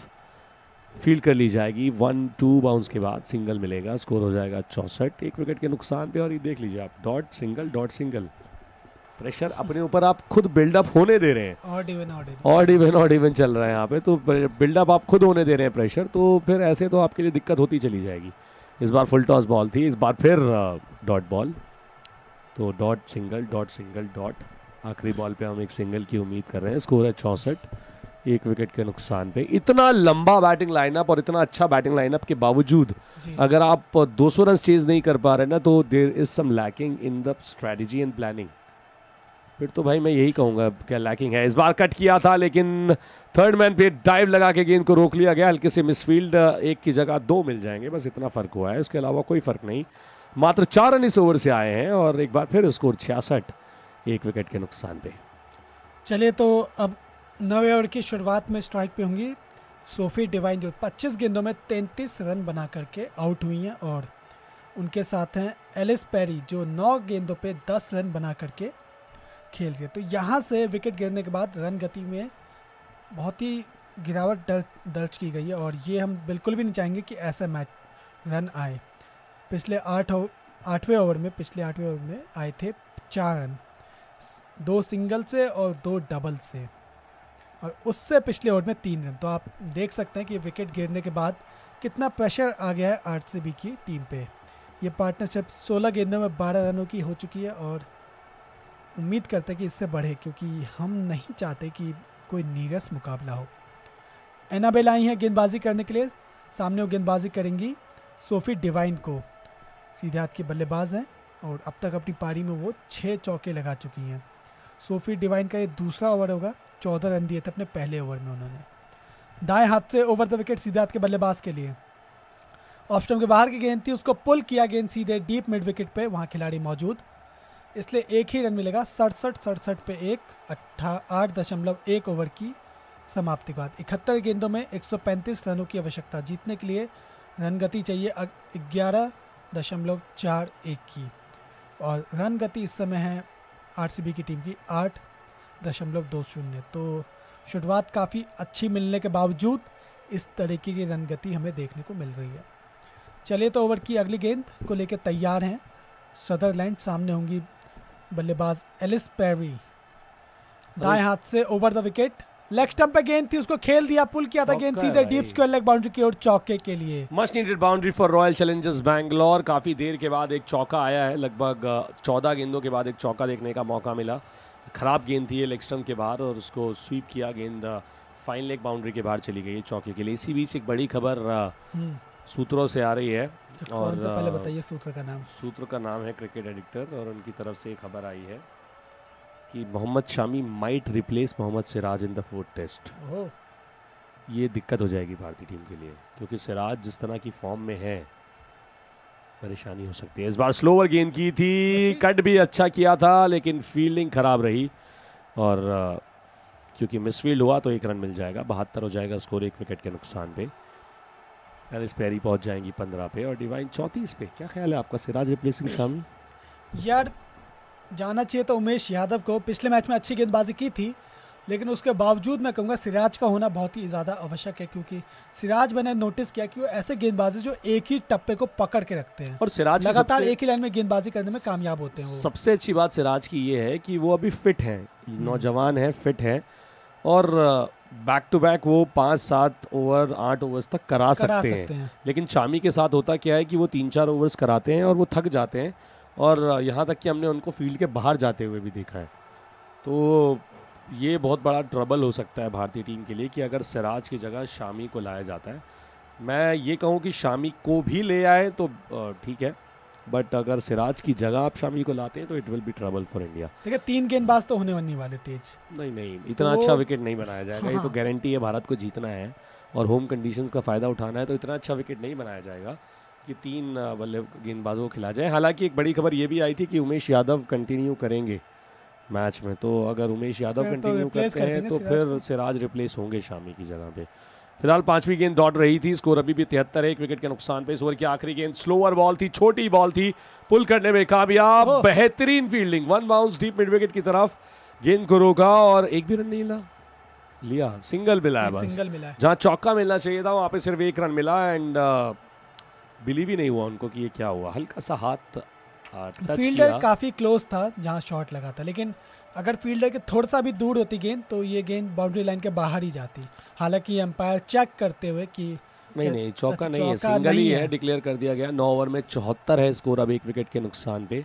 फील्ड कर ली जाएगी। वन टू बाउंस के बाद सिंगल मिलेगा, स्कोर हो जाएगा चौंसठ, एक विकेट के नुकसान पे। और ये देख लीजिए आप, dot single dot single, pressure अपने ऊपर आप खुद बिल्डअप होने दे रहे हैं, odd even odd even odd even चल रहा है यहाँ पे, तो बिल्डअप आप खुद होने दे रहे हैं प्रेशर, तो फिर ऐसे तो आपके लिए दिक्कत होती चली जाएगी। इस बार फुल टॉस बॉल थी, इस बार फिर डॉट बॉल, तो dot single dot single dot, आखिरी बॉल पे हम एक सिंगल की उम्मीद कर रहे हैं। स्कोर है चौंसठ, एक विकेट के नुकसान पे। इतना लंबा बैटिंग लाइनअप और इतना अच्छा बैटिंग लाइनअप के बावजूद अगर आप दो सौ रन चेज नहीं कर पा रहे ना, तो there is some lacking in the strategy and planning, फिर तो भाई मैं यही कहूँगा क्या लैकिंग है। इस बार कट किया था लेकिन थर्ड मैन पे डाइव लगा के गेंद को रोक लिया गया, हल्के से मिसफील्ड, एक की जगह दो मिल जाएंगे, बस इतना फ़र्क हुआ है, उसके अलावा कोई फ़र्क नहीं। मात्र चार रन इस ओवर से आए हैं और एक बार फिर स्कोर छियासठ, एक विकेट के नुकसान पे। चलिए तो अब नवे ओवर की शुरुआत में स्ट्राइक पे होंगी सोफी डिवाइन, जो पच्चीस गेंदों में तैंतीस रन बना करके आउट हुई हैं, और उनके साथ हैं एलिस पेरी जो नौ गेंदों पे दस रन बना करके खेल रही है। तो यहाँ से विकेट गिरने के बाद रन गति में बहुत ही गिरावट दर्ज दर्ज की गई है, और ये हम बिल्कुल भी नहीं चाहेंगे कि ऐसे मैच रन आए। पिछले आठ आठवें ओवर में पिछले आठवें ओवर में आए थे चार रन, दो सिंगल से और दो डबल से, और उससे पिछले ओवर में तीन रन। तो आप देख सकते हैं कि विकेट गिरने के बाद कितना प्रेशर आ गया है आरसीबी की टीम पे। ये पार्टनरशिप सोलह गेंदों में बारह रनों की हो चुकी है, और उम्मीद करते हैं कि इससे बढ़े, क्योंकि हम नहीं चाहते कि कोई नीरस मुकाबला हो। एनाबेल आई हैं गेंदबाजी करने के लिए, सामने वो गेंदबाजी करेंगी सोफी डिवाइन को, सीधे हाथ की बल्लेबाज हैं, और अब तक अपनी पारी में वो छः चौके लगा चुकी हैं। सोफी डिवाइन का ये दूसरा ओवर होगा, चौदह रन दिए थे अपने पहले ओवर में उन्होंने। दाएं हाथ से ओवर द विकेट सीधे हाथ के बल्लेबाज के लिए, ऑफ स्टंप के बाहर की गेंद थी, उसको पुल किया, गेंद सीधे डीप मिड विकेट पे, वहाँ खिलाड़ी मौजूद, इसलिए एक ही रन मिलेगा। सड़सठ सड़सठ पे एक अट्ठा आठ दशमलव एक ओवर की समाप्ति के बाद इकहत्तर गेंदों में एक सौ पैंतीस रनों की आवश्यकता, जीतने के लिए रन गति चाहिए ग्यारह दशमलव चार एक की, और रन गति इस समय है आरसीबी की टीम की आठ दशमलव दो शून्य। तो शुरुआत काफ़ी अच्छी मिलने के बावजूद इस तरीके की रन गति हमें देखने को मिल रही है। चलिए तो ओवर की अगली गेंद को लेकर तैयार हैं सदरलैंड, सामने होंगी बल्लेबाज एलिस पेरी, दाएं हाथ से over the wicket, leg stump पे गेंद थी, उसको खेल दिया, पुल किया था, गेंद सीधे डीप स्क्वायर लेग बाउंड्री की ओर चौके के लिए। Must needed boundary for Royal Challengers Bangalore. काफी देर के बाद एक चौका आया है, लगभग चौदह गेंदों के बाद एक चौका देखने का मौका मिला। खराब गेंद थी लेग स्टंप के बाहर, और उसको स्वीप किया, गेंद फाइन लेग बाउंड्री के बाहर चली गई चौके के लिए। इसी बीच एक बड़ी खबर सूत्रों से आ रही है, और पहले बताइए सूत्र का नाम। सूत्र का नाम है क्रिकेट एडिक्टर, और उनकी तरफ से खबर आई है कि Mohammed Shami might replace मोहम्मद सिराज in the fourth test. ये दिक्कत हो जाएगी भारतीय टीम के लिए, क्योंकि सिराज जिस तरह की फॉर्म में है परेशानी हो सकती है। इस बार स्लोअर गेंद की थी, कट भी अच्छा किया था, लेकिन फील्डिंग खराब रही, और क्योंकि मिसफील्ड हुआ तो एक रन मिल जाएगा, बहत्तर हो जाएगा स्कोर एक विकेट के नुकसान पे। एलिस पेरी पहुंच जाएंगी पंद्रह पे और डिवाइन चौंतीस पे। क्या ख्याल है आपका, सिराज रिप्लेसिंग शामी? यार जाना चाहिए तो उमेश यादव को, पिछले मैच में अच्छी गेंदबाजी की थी, लेकिन उसके बावजूद मैं कहूँगा सिराज का होना बहुत ही ज़्यादा आवश्यक है, क्योंकि सिराज मैंने नोटिस किया कि वो ऐसे गेंदबाजी जो एक ही टप्पे को पकड़ के रखते हैं, और सिराज लगातार एक ही लाइन में गेंदबाजी करने में कामयाब होते हैं। सबसे अच्छी बात सिराज की ये है कि वो अभी फिट हैं, नौजवान हैं, फिट हैं, और बैक टू बैक वो पाँच सात ओवर आठ ओवर्स तक करा सकते हैं। लेकिन शामी के साथ होता क्या है कि वो तीन चार ओवर्स कराते हैं और वो थक जाते हैं, और यहाँ तक कि हमने उनको फील्ड के बाहर जाते हुए भी देखा है। तो ये बहुत बड़ा ट्रबल हो सकता है भारतीय टीम के लिए कि अगर सिराज की जगह शामी को लाया जाता है। मैं ये कहूँ कि शामी को भी ले आए तो ठीक है, बट अगर सिराज की जगह आप शामी को लाते हैं तो it will be trouble for India. देखिए तीन गेंदबाज तो होने वाली वाले तेज नहीं नहीं इतना अच्छा विकेट नहीं बनाया जाएगा। हाँ। ये तो गारंटी है, भारत को जीतना है और होम कंडीशंस का फ़ायदा उठाना है, तो इतना अच्छा विकेट नहीं बनाया जाएगा कि तीन बल्ले गेंदबाजों को खिला जाए। हालांकि एक बड़ी खबर ये भी आई थी कि उमेश यादव कंटिन्यू करेंगे मैच में, तो अगर उमेश यादव कंटिन्यू करते हैं तो फिर सिराज रिप्लेस होंगे शामी की जगह पे। फिलहाल पांचवी गेंद दौड़ रही थी, स्कोर अभी भी तिहत्तर है, एक विकेट के नुकसान पे। इस ओवर की आखिरी गेंद स्लोअर बॉल थी, छोटी बॉल थी, पुल करने में कामयाब, बेहतरीन fielding, one bounce deep mid wicket की तरफ, गेंद को रोका और एक भी रन नहीं मिला, लिया सिंगल मिला है, बस जहाँ चौका मिलना चाहिए था वहाँ पे सिर्फ एक रन मिला। एंड बिलीव ही नहीं हुआ उनको कि ये क्या हुआ, हल्का सा हाथ टच, फील्डर काफ़ी क्लोज था जहाँ शॉट लगा था, लेकिन अगर फील्डर के थोड़ा सा भी दूर होती गेंद तो ये गेंद बाउंड्री लाइन के बाहर ही जाती। हालांकि अंपायर चेक करते हुए कि नहीं नहीं चौका नहीं है, सिंगल ही है, डिक्लेयर कर दिया गया। नौ ओवर में चौहत्तर है स्कोर अब एक विकेट के नुकसान पे,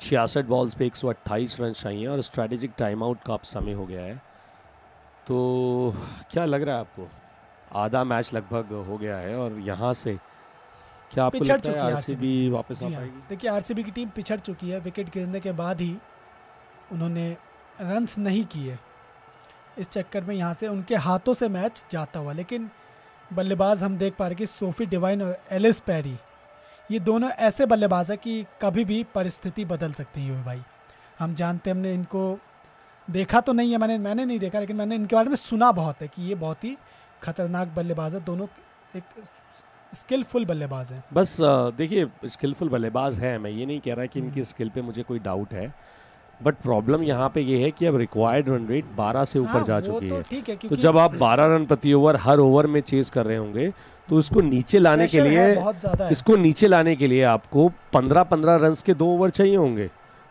छियासठ बॉल्स पे एक सौ अट्ठाईस रन चाहिए, और स्ट्रैटेजिक टाइम आउट का अब समय हो गया है। तो क्या लग रहा है आपको, आधा मैच लगभग हो गया है और यहाँ से क्या आपको लगता है आरसीबी वापस आ पाएगी? देखिए आरसीबी की टीम पिछड़ चुकी है, विकेट गिरने के बाद ही उन्होंने रन्स नहीं किए, इस चक्कर में यहाँ से उनके हाथों से मैच जाता हुआ। लेकिन बल्लेबाज हम देख पा रहे कि सोफी डिवाइन और एलिस पेरी, ये दोनों ऐसे बल्लेबाज हैं कि कभी भी परिस्थिति बदल सकते हैं। भाई हम जानते हैं, हमने इनको देखा तो नहीं है, मैंने मैंने नहीं देखा, लेकिन मैंने इनके बारे में सुना बहुत है कि ये बहुत ही खतरनाक बल्लेबाज है, दोनों एक स्किलफुल बल्लेबाज है। बस देखिए, स्किलफुल बल्लेबाज है, मैं ये नहीं कह रहा कि इनकी स्किल पे मुझे कोई डाउट है, बट प्रॉब्लम यहाँ पे ये है कि अब रिक्वायर्ड रन रेट बारह से ऊपर जा चुकी है, है तो जब आप बारह रन प्रति ओवर हर ओवर में चेज कर रहे होंगे तो इसको नीचे लाने के लिए इसको नीचे लाने के लिए आपको पंद्रह पंद्रह रन के दो ओवर चाहिए होंगे।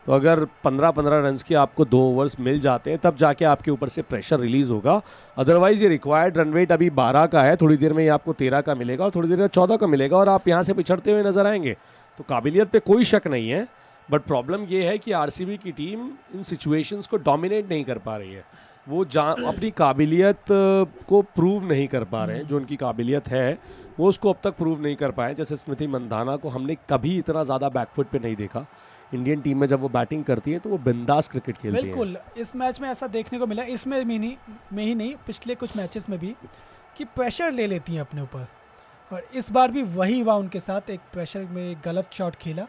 तो अगर पंद्रह पंद्रह रन के आपको दो ओवर्स मिल जाते हैं तब जाके आपके ऊपर से प्रेशर रिलीज होगा, अदरवाइज ये रिक्वायर्ड रन रेट अभी बारह का है, थोड़ी देर में ये आपको तेरह का मिलेगा और थोड़ी देर में चौदह का मिलेगा और आप यहाँ से पिछड़ते हुए नजर आएंगे। तो काबिलियत पे कोई शक नहीं है, बट प्रॉब्लम ये है कि आरसीबी की टीम इन सिचुएशंस को डोमिनेट नहीं कर पा रही है, वो जा अपनी काबिलियत को प्रूव नहीं कर पा रहे हैं, जो उनकी काबिलियत है वो उसको अब तक प्रूव नहीं कर पाए। जैसे स्मृति मंधाना को हमने कभी इतना ज़्यादा बैकफुट पे नहीं देखा, इंडियन टीम में जब वो बैटिंग करती है तो वो बिंदास क्रिकेट खेलती है। बिल्कुल, इस मैच में ऐसा देखने को मिला, इसमें भी नहीं में ही नहीं पिछले कुछ मैचेस में भी, कि प्रेशर ले लेती हैं अपने ऊपर, और इस बार भी वही हुआ उनके साथ। एक प्रेशर में गलत शॉट खेला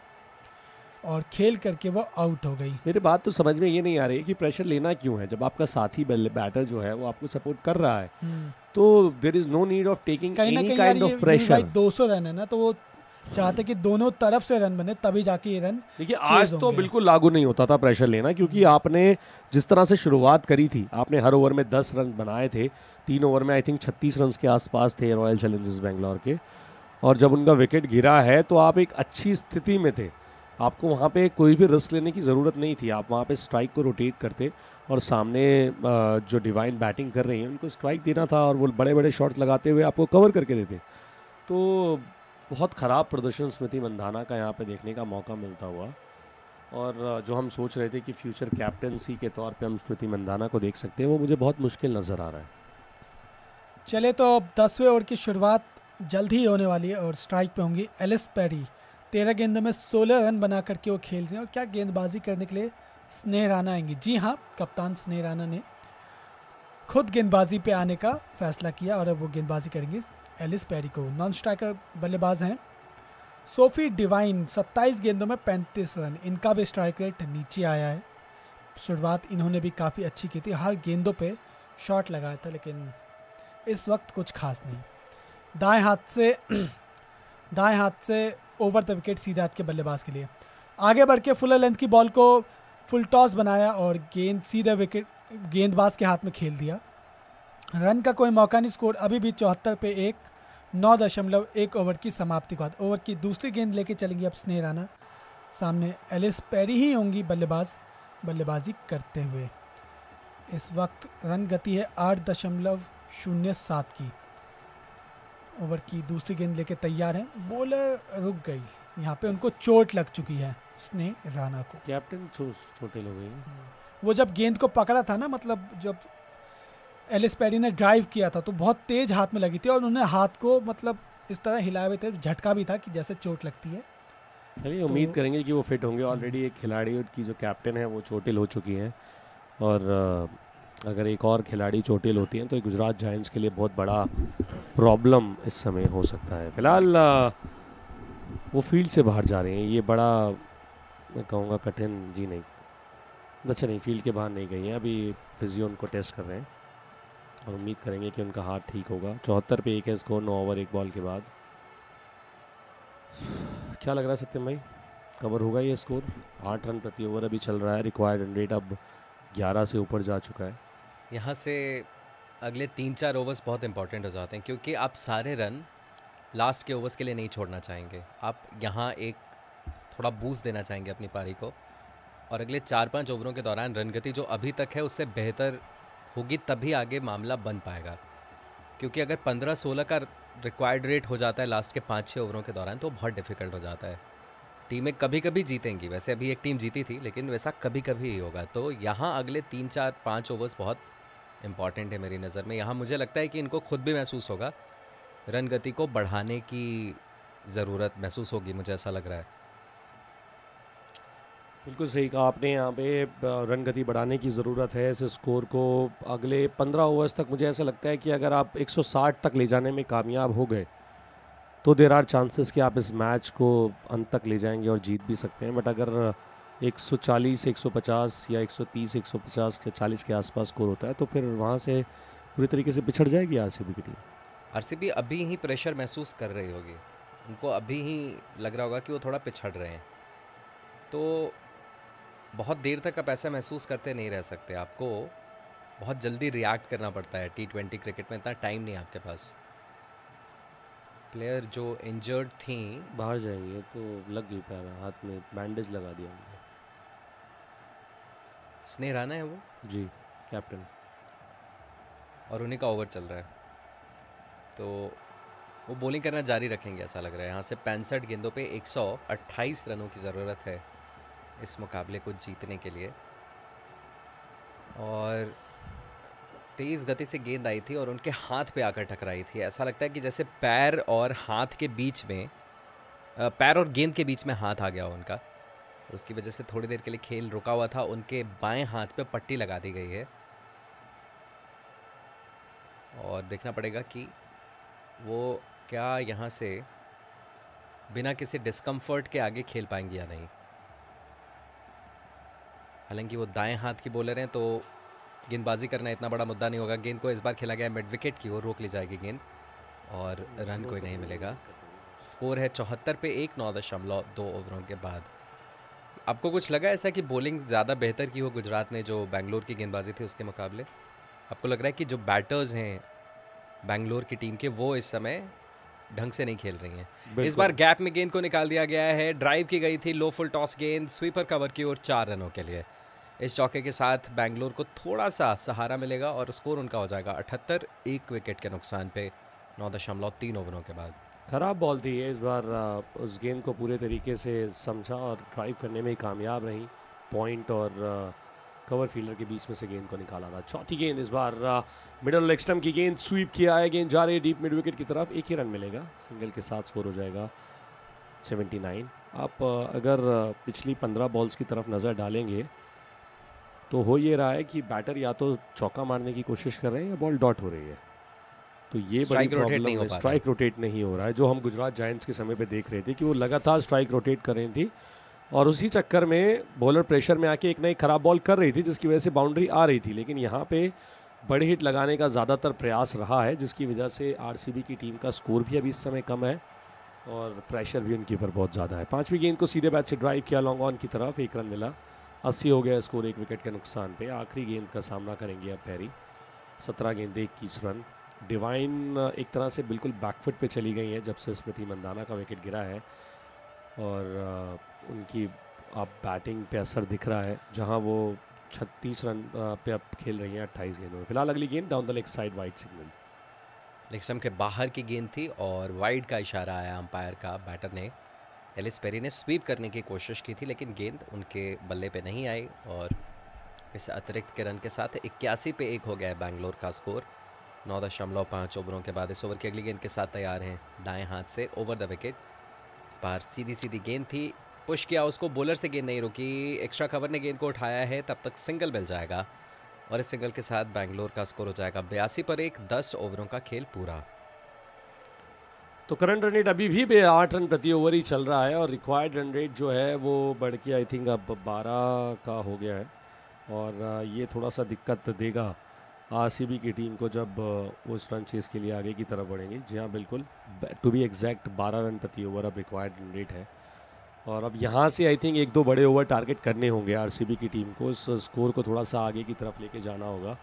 और खेल करके वो आउट हो गई। मेरी बात तो समझ में ये नहीं आ रही कि प्रेशर लेना क्यों है, जब आपका साथी बैटर जो है वो आपको सपोर्ट कर रहा है तो there is no need of taking any kind of pressure. दो सौ रन है ना, तो वो चाहते कि दोनों तरफ से रन बने तभी जाके ये रन। देखिए आज तो बिल्कुल लागू नहीं होता था प्रेशर लेना, क्योंकि आपने जिस तरह से शुरुआत करी थी, आपने हर ओवर में दस रन बनाए थे, तीन ओवर में आई थिंक छत्तीस रन के आसपास थे रॉयल चैलेंजर्स बेंगलोर के, और जब उनका विकेट गिरा है तो आप एक अच्छी स्थिति में थे, आपको वहाँ पे कोई भी रिस्क लेने की ज़रूरत नहीं थी। आप वहाँ पे स्ट्राइक को रोटेट करते और सामने जो डिवाइन बैटिंग कर रही है उनको स्ट्राइक देना था और वो बड़े बड़े शॉट्स लगाते हुए आपको कवर करके देते। तो बहुत ख़राब प्रदर्शन स्मृति मंधाना का यहाँ पे देखने का मौका मिलता हुआ, और जो हम सोच रहे थे कि फ्यूचर कैप्टनसी के तौर पे हम स्मृति मंधाना को देख सकते हैं, वो मुझे बहुत मुश्किल नज़र आ रहा है। चले तो अब दसवें ओवर की शुरुआत जल्द ही होने वाली है और स्ट्राइक पे होंगी एलिस पेरी। तेरह गेंदों में सोलह रन बना करके वो खेल रहे हैं, और क्या गेंदबाजी करने के लिए स्नेह राणा आएंगी। जी हाँ, कप्तान स्नेह राणा ने खुद गेंदबाजी पर आने का फैसला किया और अब वो गेंदबाजी करेंगी। एलिस पेरी को नॉन स्ट्राइकर बल्लेबाज हैं। सोफी डिवाइन सत्ताईस गेंदों में पैंतीस रन, इनका भी स्ट्राइक रेट नीचे आया है। शुरुआत इन्होंने भी काफ़ी अच्छी की थी, हर गेंदों पे शॉट लगाया था, लेकिन इस वक्त कुछ खास नहीं। दाएं हाथ से दाएं हाथ से ओवर द विकेट सीधे हाथ के बल्लेबाज के लिए। आगे बढ़ के फुलर लेंथ की बॉल को फुल टॉस बनाया और गेंद सीधे विकेट गेंदबाज के हाथ में खेल दिया। रन का कोई मौका नहीं। स्कोर अभी भी चौहत्तर पे एक, नौ दशमलव एक ओवर की समाप्ति के बाद। ओवर की दूसरी गेंद लेके चलेंगी अब स्नेह राणा, सामने एलिस पेरी ही होंगी बल्लेबाज बल्लेबाजी करते हुए। इस वक्त रन गति है आठ दशमलव शून्य सात की। ओवर की दूसरी गेंद लेके तैयार हैं, बॉलर रुक गई, यहाँ पे उनको चोट लग चुकी है स्नेह राणा को। कैप्टन छोटे लोग हैं, वो जब गेंद को पकड़ा था ना, मतलब जब एलिस पेरी ने ड्राइव किया था तो बहुत तेज़ हाथ में लगी थी, और उन्होंने हाथ को मतलब इस तरह हिलाए हुए थे, झटका भी था कि जैसे चोट लगती है। चलिए तो उम्मीद करेंगे कि वो फिट होंगे। ऑलरेडी एक खिलाड़ी की जो कैप्टन है वो चोटिल हो चुकी है, और अगर एक और खिलाड़ी चोटिल होती हैं तो गुजरात जायंट्स के लिए बहुत बड़ा प्रॉब्लम इस समय हो सकता है। फिलहाल वो फील्ड से बाहर जा रही हैं, ये बड़ा मैं कहूँगा कठिन जी नहीं अच्छा नहीं फील्ड के बाहर नहीं गई हैं, अभी फिजियो उनको टेस्ट कर रहे हैं और उम्मीद करेंगे कि उनका हाथ ठीक होगा। चौहत्तर पे एक है स्कोर, नौ ओवर एक बॉल के बाद। क्या लग रहा है सत्यम भाई, कवर होगा ये स्कोर? आठ रन प्रति ओवर अभी चल रहा है, रिक्वायर्ड रन रेट अब ग्यारह से ऊपर जा चुका है। यहाँ से अगले तीन चार ओवर्स बहुत इंपॉर्टेंट हो जाते हैं, क्योंकि आप सारे रन लास्ट के ओवर्स के लिए नहीं छोड़ना चाहेंगे। आप यहाँ एक थोड़ा बूस्ट देना चाहेंगे अपनी पारी को, और अगले चार पाँच ओवरों के दौरान रन गति जो अभी तक है उससे बेहतर होगी, तभी आगे मामला बन पाएगा। क्योंकि अगर पंद्रह सोलह का रिक्वायर्ड रेट हो जाता है लास्ट के पाँच छः ओवरों के दौरान तो बहुत डिफिकल्ट हो जाता है। टीमें कभी कभी जीतेंगी, वैसे अभी एक टीम जीती थी, लेकिन वैसा कभी कभी ही होगा। तो यहाँ अगले तीन चार पाँच ओवर्स बहुत इंपॉर्टेंट है मेरी नज़र में। यहाँ मुझे लगता है कि इनको खुद भी महसूस होगा, रन गति को बढ़ाने की ज़रूरत महसूस होगी, मुझे ऐसा लग रहा है। बिल्कुल सही कहा आपने, यहाँ पे रन गति बढ़ाने की ज़रूरत है। इस स्कोर को अगले पंद्रह ओवर्स तक मुझे ऐसा लगता है कि अगर आप एक सौ साठ तक ले जाने में कामयाब हो गए तो देयर आर चांसेस कि आप इस मैच को अंत तक ले जाएंगे और जीत भी सकते हैं। बट अगर एक सौ चालीस, एक सौ पचास या एक सौ तीस, एक सौ पचास या चालीस के आसपास स्कोर होता है तो फिर वहाँ से पूरी तरीके से पिछड़ जाएगी आरसीबी की टीम। आरसीबी अभी ही प्रेशर महसूस कर रही होगी, उनको अभी ही लग रहा होगा कि वो थोड़ा पिछड़ रहे हैं, तो बहुत देर तक आप ऐसा महसूस करते नहीं रह सकते। आपको बहुत जल्दी रिएक्ट करना पड़ता है। टी ट्वेंटी क्रिकेट में इतना टाइम नहीं आपके पास। प्लेयर जो इंजर्ड थी बाहर जाएंगे तो लग गई पैर, हाथ में बैंडेज लगा दिया उन्होंने। स्नेह राणा है वो जी कैप्टन और उन्हीं का ओवर चल रहा है, तो वो बॉलिंग करना जारी रखेंगे ऐसा लग रहा है। यहाँ से पैंसठ गेंदों पे एक सौ अट्ठाईस रनों की ज़रूरत है इस मुकाबले को जीतने के लिए। और तेज़ गति से गेंद आई थी और उनके हाथ पे आकर टकराई थी। ऐसा लगता है कि जैसे पैर और हाथ के बीच में, पैर और गेंद के बीच में हाथ आ गया उनका, और उसकी वजह से थोड़ी देर के लिए खेल रुका हुआ था। उनके बाएं हाथ पे पट्टी लगा दी गई है और देखना पड़ेगा कि वो क्या यहाँ से बिना किसी डिस्कम्फर्ट के आगे खेल पाएंगे या नहीं। हालांकि वो दाएँ हाथ की बॉलर हैं तो गेंदबाजी करना इतना बड़ा मुद्दा नहीं होगा। गेंद को इस बार खेला गया मिड विकेट की ओर, रोक ली जाएगी गेंद और रन कोई नहीं मिलेगा। स्कोर है चौहत्तर पे एक, नौ दशमलव दो ओवरों के बाद। आपको कुछ लगा ऐसा कि बॉलिंग ज़्यादा बेहतर की हो गुजरात ने जो बेंगलोर की गेंदबाजी थी उसके मुकाबले? आपको लग रहा है कि जो बैटर्स हैं बेंगलोर की टीम के वो इस समय ढंग से नहीं खेल रही हैं। इस बार गैप में गेंद को निकाल दिया गया है, ड्राइव की गई थी, लो फुल टॉस गेंद स्वीपर कवर की ओर चार रनों के लिए। इस चौके के साथ बेंगलोर को थोड़ा सा सहारा मिलेगा और स्कोर उनका हो जाएगा अठहत्तर, एक विकेट के नुकसान पे नौ दशमलव तीन ओवरों के बाद। खराब बॉल थी ये इस बार, उस गेंद को पूरे तरीके से समझा और ड्राइव करने में कामयाब रही। पॉइंट और कवर फील्डर के बीच में से गेंद को निकाला था। चौथी गेंद इस बार मिडल लेग स्टंप की गेंद, स्वीप किया है, गेंद जा रही है डीप मिड विकेट की तरफ। एक ही रन मिलेगा, सिंगल के साथ स्कोर हो जाएगा सेवेंटी नाइन। आप अगर पिछली पंद्रह बॉल्स की तरफ नज़र डालेंगे तो हो ये रहा है कि बैटर या तो चौका मारने की कोशिश कर रहे हैं या बॉल डॉट हो रही है, तो ये बड़ी प्रॉब्लम है। स्ट्राइक रोटेट नहीं हो रहा है, जो हम गुजरात जायंट्स के समय पे देख रहे थे कि वो लगातार स्ट्राइक रोटेट कर रही थी और उसी चक्कर में बॉलर प्रेशर में आके एक नई खराब बॉल कर रही थी जिसकी वजह से बाउंड्री आ रही थी। लेकिन यहाँ पे बड़े हिट लगाने का ज़्यादातर प्रयास रहा है जिसकी वजह से आरसीबी की टीम का स्कोर भी अभी इस समय कम है और प्रेशर भी उनके ऊपर बहुत ज़्यादा है। पाँचवीं गेंद को सीधे बैट से ड्राइव किया लॉन्ग ऑन की तरफ, एक रन मिला, अस्सी हो गया स्कोर एक विकेट के नुकसान पे। आखिरी गेंद का सामना करेंगे अब पेरी, सत्रह गेंद इक्कीस रन। डिवाइन एक तरह से बिल्कुल बैकफुट पे चली गई है जब से स्मृति मंधाना का विकेट गिरा है और उनकी अब बैटिंग पे असर दिख रहा है, जहां वो छत्तीस रन पे अब खेल रही हैं अट्ठाईस गेंदों में। फिलहाल अगली गेंद down the leg side, wide signal, leg stump के बाहर की गेंद थी और वाइड का इशारा आया अंपायर का। बैटर ने, एलिस पेरी ने स्वीप करने की कोशिश की थी लेकिन गेंद उनके बल्ले पे नहीं आई और इस अतिरिक्त के रन के साथ इक्यासी पे एक हो गया है बेंगलोर का स्कोर नौ दशमलव पाँच ओवरों के बाद। इस ओवर की अगली गेंद के साथ तैयार हैं दाएं हाथ से ओवर द विकेट। इस बार सीधी सीधी गेंद थी, पुश किया उसको, बॉलर से गेंद नहीं रुकी, एक्स्ट्रा कवर ने गेंद को उठाया है, तब तक सिंगल मिल जाएगा और इस सिंगल के साथ बेंगलोर का स्कोर हो जाएगा बयासी पर एक, दस ओवरों का खेल पूरा। तो करंट रन रेट अभी भी आठ रन प्रति ओवर ही चल रहा है और रिक्वायर्ड रन रेट जो है वो बढ़ के आई थिंक अब बारह का हो गया है और ये थोड़ा सा दिक्कत देगा आरसीबी की टीम को जब वो रन चेस के लिए आगे की तरफ बढ़ेंगे। जी हाँ बिल्कुल, टू बी एग्जैक्ट बारह रन प्रति ओवर अब रिक्वायर्ड रन रेट है और अब यहाँ से आई थिंक एक दो बड़े ओवर टारगेट करने होंगे आरसीबी की टीम को, इस स्कोर को थोड़ा सा आगे की तरफ लेके जाना होगा।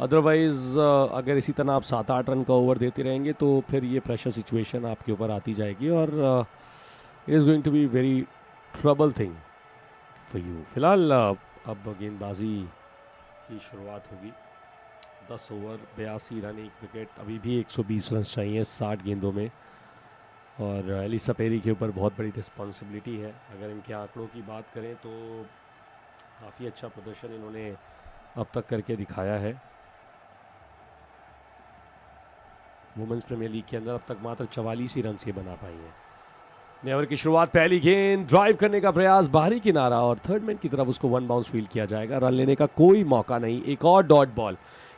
अदरवाइज़ अगर इसी तरह आप सात आठ रन का ओवर देते रहेंगे तो फिर ये प्रेशर सिचुएशन आपके ऊपर आती जाएगी और it is going to be very trouble thing for you. फिलहाल अब गेंदबाजी की शुरुआत होगी, दस ओवर बयासी रन एक विकेट, अभी भी एक सौ बीस रन चाहिए साठ गेंदों में और एलिस पेरी के ऊपर बहुत बड़ी रिस्पॉन्सिबिलिटी है। अगर इनके आंकड़ों की बात करें तो काफ़ी अच्छा प्रदर्शन इन्होंने अब तक करके दिखाया है। वुमेंस प्रीमियर लीग के अंदर अब तक मात्र चवालीस ही रन से बना पाई है। नेवर की शुरुआत, पहली गेंद ड्राइव करने का प्रयास, बाहरी किनारा और थर्ड मैन की तरफ उसको वन बाउंस फील्ड किया जाएगा। रन लेने का कोई मौका नहीं। एक और डॉट बॉल,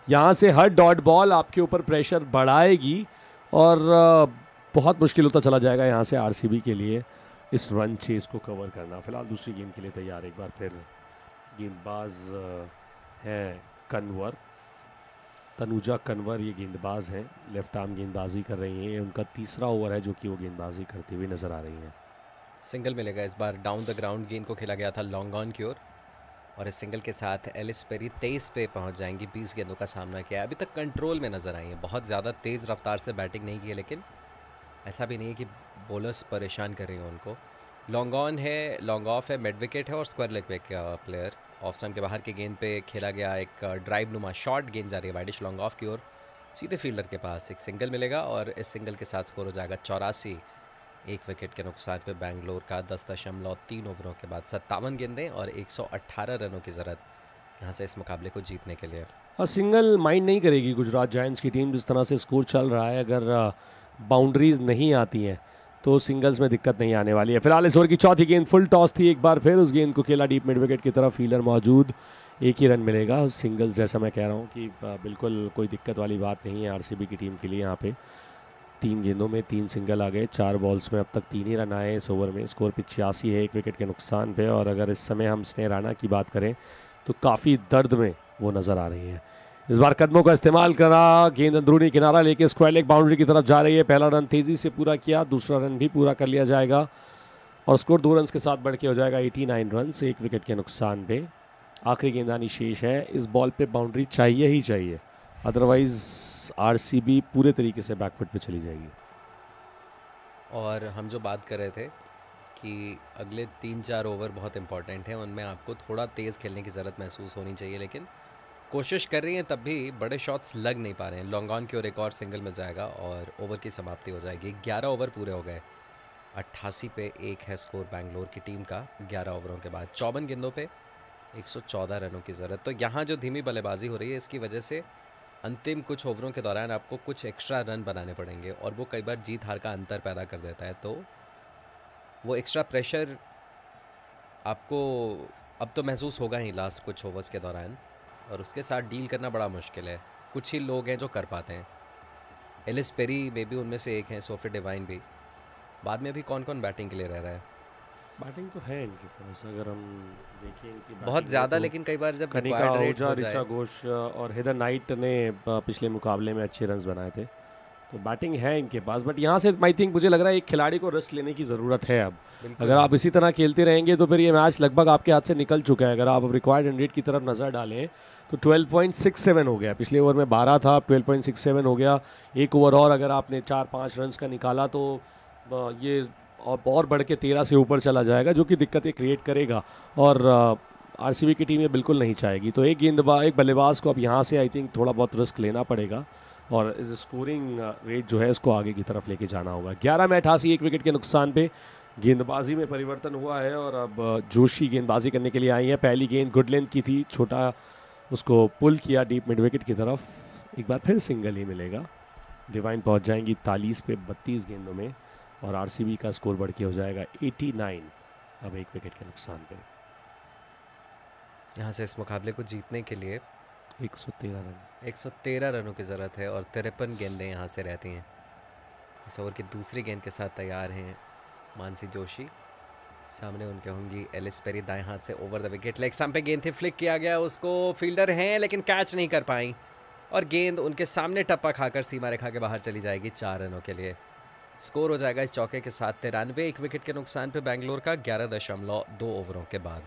यहाँ से हर डॉट बॉल आपके ऊपर प्रेशर बढ़ाएगी और बहुत मुश्किल होता चला जाएगा यहाँ से आरसीबी के लिए। इस रन चेस को कवर करना। फिलहाल दूसरी गेम के लिए तैयार। एक बार फिर गेंदबाज हैं कन्वर, तनुजा कन्वर ये गेंदबाज हैं, लेफ्ट आर्म गेंदबाजी कर रही हैं। उनका तीसरा ओवर है जो कि वो गेंदबाजी करती हुई नज़र आ रही हैं। सिंगल मिलेगा इस बार। डाउन द ग्राउंड गेंद को खेला गया था लॉन्ग ऑन की ओर, और इस सिंगल के साथ एलिस पेरी तेईस पे पहुंच जाएंगी। बीस गेंदों का सामना किया, अभी तक कंट्रोल में नज़र आई हैं। बहुत ज़्यादा तेज़ रफ्तार से बैटिंग नहीं की है, लेकिन ऐसा भी नहीं है कि बॉलर्स परेशान कर रहे हो उनको। लॉन्ग ऑन है, लॉन्ग ऑफ है, मिड विकेट है और स्क्वायर लेग पे प्लेयर। ऑफ स्टंप के बाहर के गेंद पे खेला गया एक ड्राइव नुमा शॉर्ट, गेंद जा रही है वाइडिश लॉन्ग ऑफ की ओर सीधे फील्डर के पास। एक सिंगल मिलेगा और इस सिंगल के साथ स्कोर हो जाएगा चौरासी। एक विकेट के नुकसान पे बेंगलोर का दस दशमलव तीन ओवरों के बाद सत्तावन गेंदें और एक सौ अट्ठारह रनों की ज़रूरत यहाँ से इस मुकाबले को जीतने के लिए। और सिंगल माइंड नहीं करेगी गुजरात जायंट्स की टीम। जिस तरह से स्कोर चल रहा है, अगर बाउंड्रीज नहीं आती हैं तो सिंगल्स में दिक्कत नहीं आने वाली है। फिलहाल इस ओवर की चौथी गेंद फुल टॉस थी। एक बार फिर उस गेंद को खेला डीप मिड विकेट की तरफ, फील्डर मौजूद, एक ही रन मिलेगा। सिंगल्स जैसा मैं कह रहा हूँ कि बिल्कुल कोई दिक्कत वाली बात नहीं है आरसीबी की टीम के लिए। यहाँ पे तीन गेंदों में तीन सिंगल आ गए, चार बॉल्स में अब तक तीन ही रन आए इस ओवर में। स्कोर पिचासी है, एक विकेट के नुकसान पे। और अगर इस समय हम स्नेह राणा की बात करें तो काफ़ी दर्द में वो नज़र आ रही हैं। इस बार कदमों का इस्तेमाल करा, गेंद अंदरूनी किनारा लेके स्क्वायर लेग बाउंड्री की तरफ जा रही है। पहला रन तेज़ी से पूरा किया, दूसरा रन भी पूरा कर लिया जाएगा और स्कोर दो रन के साथ बढ़ के हो जाएगा नवासी रन, एक विकेट के नुकसान पे। आखिरी गेंदानी शेष है, इस बॉल पे बाउंड्री चाहिए ही चाहिए, अदरवाइज़ आरसीबी पूरे तरीके से बैकफुट पे चली जाएगी। और हम जो बात कर रहे थे कि अगले तीन चार ओवर बहुत इंपॉर्टेंट हैं, उनमें आपको थोड़ा तेज़ खेलने की ज़रूरत महसूस होनी चाहिए, लेकिन कोशिश कर रही हैं तब भी बड़े शॉट्स लग नहीं पा रहे हैं। लॉन्ग ऑन की ओर एक और सिंगल मिल जाएगा और ओवर की समाप्ति हो जाएगी। ग्यारह ओवर पूरे हो गए, अट्ठासी पे एक है स्कोर बेंगलोर की टीम का। ग्यारह ओवरों के बाद चौवन गेंदों पे एक सौ चौदह रनों की ज़रूरत। तो यहाँ जो धीमी बल्लेबाजी हो रही है, इसकी वजह से अंतिम कुछ ओवरों के दौरान आपको कुछ एक्स्ट्रा रन बनाने पड़ेंगे और वो कई बार जीत हार का अंतर पैदा कर देता है। तो वो एक्स्ट्रा प्रेशर आपको अब तो महसूस होगा ही लास्ट कुछ ओवर्स के दौरान, और उसके साथ डील करना बड़ा मुश्किल है। कुछ ही लोग हैं जो कर पाते हैं, एलिस पेरी में भी उनमें से एक हैं, सोफी डिवाइन भी। बाद में भी कौन कौन बैटिंग के लिए रह रहा है? बैटिंग तो है इनके पास, अगर हम देखें इनकी बहुत ज़्यादा, लेकिन कई बार जब कनिका आहूजा, रिचा घोष और हेदर नाइट ने पिछले मुकाबले में अच्छे रन बनाए थे, तो बैटिंग है इनके पास। बट यहाँ से आई थिंक मुझे लग रहा है एक खिलाड़ी को रिस्क लेने की ज़रूरत है अब। अगर आप इसी तरह खेलते रहेंगे तो फिर ये मैच लगभग आपके हाथ से निकल चुका है। अगर आप अब रिक्वायर्ड हंड्रेड की तरफ नज़र डालें तो ट्वेल्व पॉइंट सिक्स सेवन हो गया, पिछले ओवर में बारह था, अब ट्वेल्व पॉइंट सिक्स सेवन हो गया। एक ओवर और अगर आपने चार पाँच रन का निकाला तो ये और और बढ़ के तेरह से ऊपर चला जाएगा, जो कि दिक्कतें क्रिएट करेगा और आरसीबी की टीम ये बिल्कुल नहीं चाहेगी। तो एक गेंदबाज एक बल्लेबाज को अब यहाँ से आई थिंक थोड़ा बहुत रिस्क लेना पड़ेगा और इस स्कोरिंग रेट जो है इसको आगे की तरफ लेके जाना होगा। ग्यारह में अठासी, एक विकेट के नुकसान पे गेंदबाजी में परिवर्तन हुआ है और अब जोशी गेंदबाजी करने के लिए आई है। पहली गेंद गुड लेंथ की थी, छोटा उसको पुल किया डीप मिड विकेट की तरफ। एक बार फिर सिंगल ही मिलेगा, डिवाइन पहुँच जाएंगी तालीस पे बत्तीस गेंदों में और आरसीबी का स्कोर बढ़ के हो जाएगा नवासी, अब एक विकेट के नुकसान पे। यहाँ से इस मुकाबले को जीतने के लिए एक सौ तेरह रन एक सौ तेरह रनों की ज़रूरत है और तिरपन गेंदें यहाँ से रहती हैं। इस ओवर की दूसरी गेंद के साथ तैयार हैं मानसी जोशी, सामने उनके होंगी एलिस पेरी। दाएं हाथ से over the wicket leg stump पे गेंद थी, फ्लिक किया गया उसको, फील्डर हैं लेकिन कैच नहीं कर पाई और गेंद उनके सामने टप्पा खाकर सीमा रेखा के बाहर चली जाएगी चार रनों के लिए। स्कोर हो जाएगा इस चौके के साथ तिरानवे, एक विकेट के नुकसान पे बेंगलोर का ग्यारह दशमलव दो ओवरों के बाद।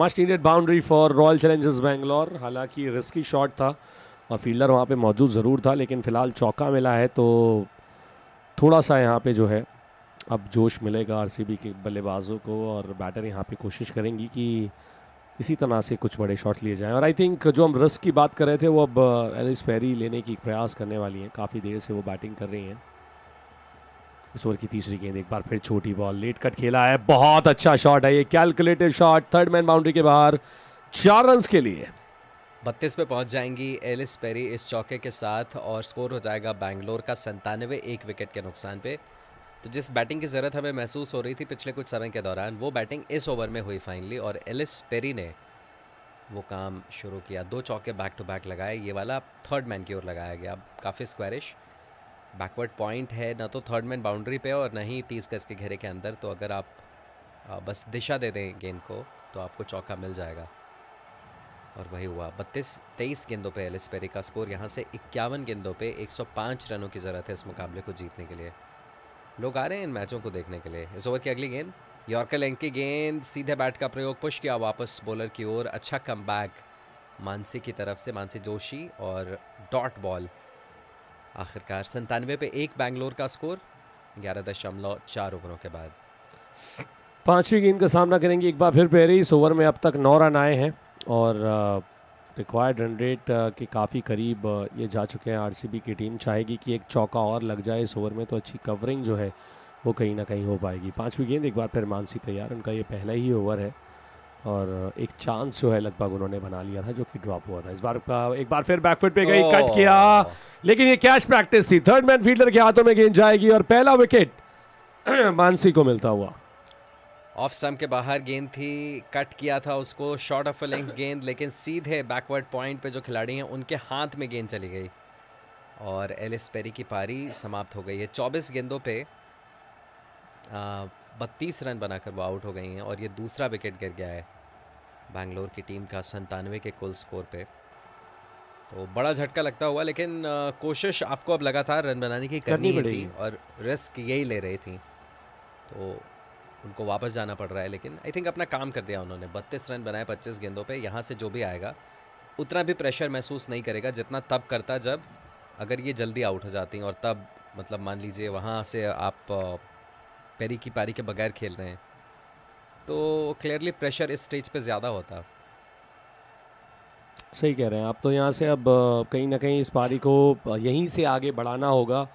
Must needed boundary for Royal Challengers Bangalore. हालांकि रिस्की शॉट था और फील्डर वहां पे मौजूद ज़रूर था, लेकिन फ़िलहाल चौका मिला है तो थोड़ा सा यहाँ पे जो है अब जोश मिलेगा आरसीबी के बल्लेबाजों को और बैटर यहाँ पे कोशिश करेंगी कि इसी तरह से कुछ बड़े शॉट लिए जाएँ। और आई थिंक जो हम रिस्क की बात कर रहे थे वो अब एलिस पेरी लेने की प्रयास करने वाली हैं। काफ़ी देर से वो बैटिंग कर रही हैं। इस ओवर की तीसरी गेंद एक बार फिर छोटी बॉल, लेट कट खेला है, बहुत अच्छा शॉट है ये, calculated shot, third man boundary के बाहर चार रन के लिए। बत्तीस पे पहुंच जाएंगी एलिस पेरी इस चौके के साथ और स्कोर हो जाएगा बेंगलोर का संतानवे, एक विकेट के नुकसान पे। तो जिस बैटिंग की ज़रूरत हमें महसूस हो रही थी पिछले कुछ समय के दौरान, वो बैटिंग इस ओवर में हुई फाइनली और एलिस पेरी ने वो काम शुरू किया। दो चौके बैक टू बैक लगाए, ये वाला थर्ड मैन की ओर लगाया गया, काफ़ी स्क्वायरिश बैकवर्ड पॉइंट है, ना तो थर्ड मैन बाउंड्री पे और ना ही तीस गज के घेरे के अंदर। तो अगर आप बस दिशा दे दें गेंद को तो आपको चौका मिल जाएगा, और वही हुआ। बत्तीस तेईस गेंदों पे एलिस पेरी का स्कोर। यहाँ से इक्यावन गेंदों पे एक सौ पाँच रनों की ज़रूरत है इस मुकाबले को जीतने के लिए। लोग आ रहे हैं इन मैचों को देखने के लिए। इस ओवर की अगली गेंद यॉर्कर लेंग की गेंद, सीधे बैट का प्रयोग, पुश किया वापस बॉलर की ओर। अच्छा कमबैक मानसी की तरफ से, मानसी जोशी, और डॉट बॉल। आखिरकार संतानवे पे एक बैंगलोर का स्कोर, ग्यारह दशमलव चार ओवरों के बाद। पांचवी गेंद का सामना करेंगे एक बार फिर पेरी। इस ओवर में अब तक नौ रन आए हैं और रिक्वायर्ड रन रेट के काफ़ी करीब ये जा चुके हैं। आरसीबी की टीम चाहेगी कि एक चौका और लग जाए इस ओवर में, तो अच्छी कवरिंग जो है वो कहीं ना कहीं हो पाएगी। पांचवी गेंद एक बार फिर मानसी तैयार। उनका ये पहला ही ओवर है और एक चांस जो है लगभग उन्होंने बना लिया था जो कि ड्रॉप हुआ था। इस बार एक बार फिर बैकफुट पे गई, कट किया, लेकिन ये कैच प्रैक्टिस थी। थर्ड मैन फील्डर के हाथों में गेंद जाएगी और पहला विकेट मानसी को मिलता हुआ। ऑफ स्टंप के बाहर गेंद थी, कट किया था उसको, शॉर्ट ऑफ लेंथ गेंद, लेकिन सीधे बैकवर्ड पॉइंट पे जो खिलाड़ी हैं उनके हाथ में गेंद चली गई और एलिस पेरी की पारी समाप्त हो गई है। चौबीस गेंदों पे बत्तीस रन बनाकर वो आउट हो गई हैं और ये दूसरा विकेट गिर गया है बैंगलोर की टीम का संतानवे के कुल स्कोर पे। तो बड़ा झटका लगता हुआ, लेकिन कोशिश आपको अब लगातार रन बनाने की करनी थी और रिस्क यही ले रही थी, तो उनको वापस जाना पड़ रहा है। लेकिन आई थिंक अपना काम कर दिया उन्होंने। बत्तीस रन बनाए पच्चीस गेंदों पे। यहाँ से जो भी आएगा उतना भी प्रेशर महसूस नहीं करेगा जितना तब करता जब अगर ये जल्दी आउट हो जाती हैं, और तब मतलब मान लीजिए वहाँ से आप पेरी की पारी के बगैर खेल रहे हैं तो क्लियरली प्रेशर इस स्टेज पे ज़्यादा होता। सही कह रहे हैं आप। तो यहाँ से अब कहीं ना कहीं इस पारी को यहीं से आगे बढ़ाना होगा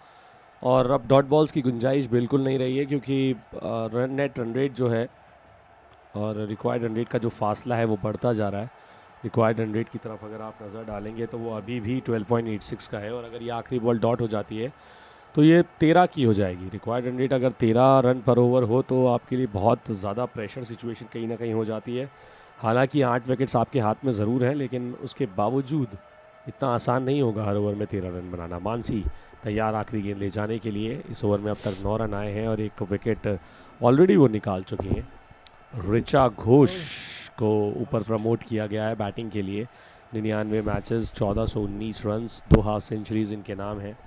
और अब डॉट बॉल्स की गुंजाइश बिल्कुल नहीं रही है, क्योंकि रन नेट रन रेट जो है और रिक्वायर्ड रन रेट का जो फासला है वो बढ़ता जा रहा है। रिक्वायर्ड रन रेट की तरफ अगर आप नज़र डालेंगे तो वो अभी भी ट्वेल्व पॉइंट एट सिक्स का है, और अगर ये आखिरी बॉल डॉट हो जाती है तो ये तेरह की हो जाएगी। रिक्वायर्ड रन रेट अगर तेरह रन पर ओवर हो तो आपके लिए बहुत ज़्यादा प्रेशर सिचुएशन कहीं ना कहीं हो जाती है। हालाँकि आठ विकेट्स आपके हाथ में ज़रूर हैं, लेकिन उसके बावजूद इतना आसान नहीं होगा हर ओवर में तेरह रन बनाना। मानसी तैयार आखिरी गेंद ले जाने के लिए। इस ओवर में अब तक नौ रन आए हैं और एक विकेट ऑलरेडी वो निकाल चुकी हैं। रिचा घोष को ऊपर प्रमोट किया गया है बैटिंग के लिए। निन्यानवे मैचेस, चौदह सौ उन्नीस रन, दो हाफ सेंचुरीज इनके नाम हैं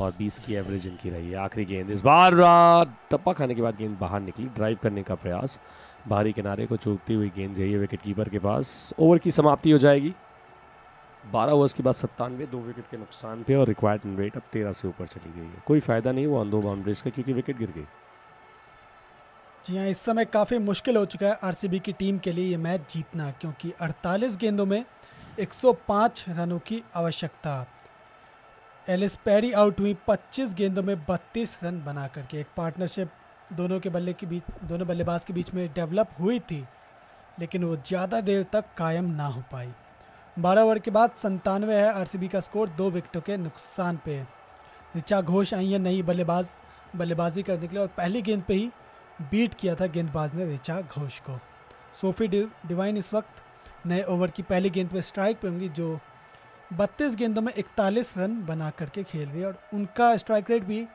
और बीस की एवरेज इनकी रही है। आखिरी गेंद इस बार टप्पा खाने के बाद गेंद बाहर निकली। ड्राइव करने का प्रयास, बाहरी किनारे को चूकती हुई गेंद जाइए विकेट कीपर के पास। ओवर की समाप्ति हो जाएगी। बारह ओवर्स के बाद सत्तानवे, दो विकेट के नुकसान पे, और रिक्वायर्ड रन रेट अब तेरह से ऊपर चली गई है। कोई फ़ायदा नहीं हुआ ऑन दो बाउंड्रीज का, क्योंकि विकेट गिर गई। जी हाँ, इस समय काफ़ी मुश्किल हो चुका है आरसीबी की टीम के लिए ये मैच जीतना, क्योंकि अड़तालीस गेंदों में एक सौ पाँच रनों की आवश्यकता। एलिस पेरी आउट हुई पच्चीस गेंदों में बत्तीस रन बना करके। एक पार्टनरशिप दोनों के बल्ले के बीच दोनों बल्लेबाज के बीच में डेवलप हुई थी, लेकिन वो ज़्यादा देर तक कायम ना हो पाई। बारह ओवर के बाद संतानवे है आरसीबी का स्कोर, दो विकेटों के नुकसान पे। रिचा घोष आई है नई बल्लेबाज बल्लेबाजी करने के लिए और पहली गेंद पे ही बीट किया था गेंदबाज ने रिचा घोष को। सोफी डिवाइन इस वक्त नए ओवर की पहली गेंद पे स्ट्राइक पे होंगी, जो बत्तीस गेंदों में इकतालीस रन बना करके खेल रही है, और उनका स्ट्राइक रेट भी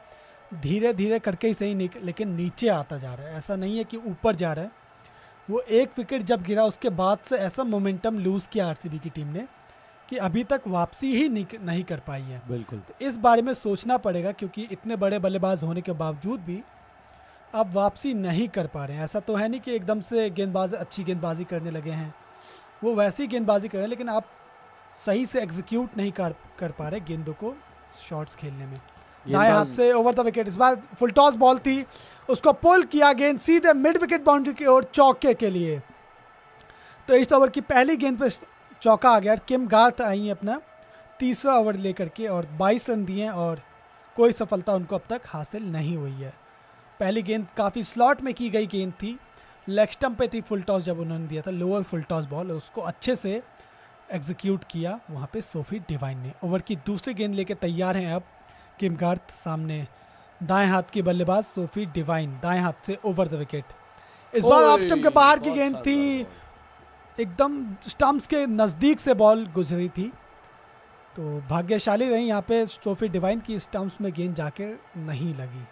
धीरे धीरे करके ही सही लेकिन नीचे आता जा रहा है। ऐसा नहीं है कि ऊपर जा रहा है। वो एक विकेट जब गिरा उसके बाद से ऐसा मोमेंटम लूज़ किया आरसीबी की टीम ने कि अभी तक वापसी ही नहीं कर पाई है। बिल्कुल, तो इस बारे में सोचना पड़ेगा, क्योंकि इतने बड़े बल्लेबाज होने के बावजूद भी आप वापसी नहीं कर पा रहे हैं। ऐसा तो है नहीं कि एकदम से गेंदबाज अच्छी गेंदबाजी करने लगे हैं, वो वैसी गेंदबाजी कर रहे हैं, लेकिन आप सही से एग्जीक्यूट नहीं कर कर पा रहे गेंदों को शॉट्स खेलने में। दाएं हाथ से ओवर द विकेट। इस बार फुल टॉस बॉल थी, उसको पुल किया, गेंद सीधे मिड विकेट बाउंड्री की ओर चौके के लिए। तो इस ओवर की पहली गेंद पे चौका आ गया। किम गार्थ आई हैं अपना तीसरा ओवर लेकर के और बाईस रन दिए और कोई सफलता उनको अब तक हासिल नहीं हुई है। पहली गेंद काफ़ी स्लॉट में की गई गेंद थी, लेग स्टंप पे थी। फुल टॉस जब उन्होंने दिया था, लोअर फुल टॉस बॉल, उसको अच्छे से एग्जीक्यूट किया वहाँ पर सोफी डिवाइन ने। ओवर की दूसरी गेंद लेके तैयार हैं अब किम गार्थ। सामने दाएं हाथ की बल्लेबाज सोफी डिवाइन, दाएं हाथ से ओवर द विकेट। इस बार ऑफ स्टंप के बाहर की गेंद थी, एकदम स्टंप्स के नज़दीक से बॉल गुजरी थी। तो भाग्यशाली रही यहाँ पे सोफी डिवाइन की, स्टंप्स में गेंद जाके नहीं लगी।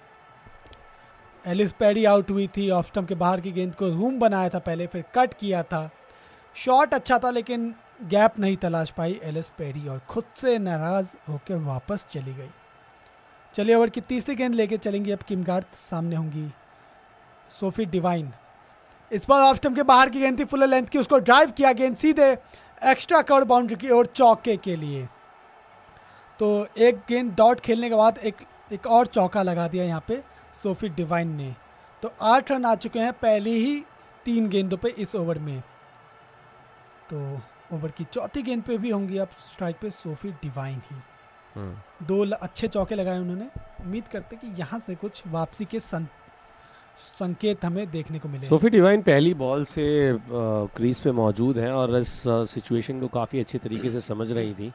एलिस पेरी आउट हुई थी, ऑफ स्टंप के बाहर की गेंद को रूम बनाया था पहले, फिर कट किया था, शॉट अच्छा था लेकिन गैप नहीं तलाश पाई एलिस पेरी और खुद से नाराज़ होकर वापस चली गई। चलिए ओवर की तीसरी गेंद लेके चलेंगी अब किम गार्थ, सामने होंगी सोफी डिवाइन। इस बार ऑफ स्टंप के बाहर की गेंद थी फुल लेंथ की, उसको ड्राइव किया, गेंद सीधे एक्स्ट्रा कवर बाउंड्री की ओर चौके के लिए। तो एक गेंद डॉट खेलने के बाद एक एक और चौका लगा दिया यहाँ पे सोफी डिवाइन ने। तो आठ रन आ चुके हैं पहले ही तीन गेंदों पे इस ओवर में। तो ओवर की चौथी गेंद पे भी होंगी अब स्ट्राइक पे सोफी डिवाइन ही। दो अच्छे चौके लगाए उन्होंने, उम्मीद करते कि यहाँ से कुछ वापसी के सं... संकेत हमें देखने को मिले। सोफी डिवाइन पहली बॉल से क्रीज पे मौजूद हैं और इस सिचुएशन को काफ़ी अच्छे तरीके से समझ रही थी,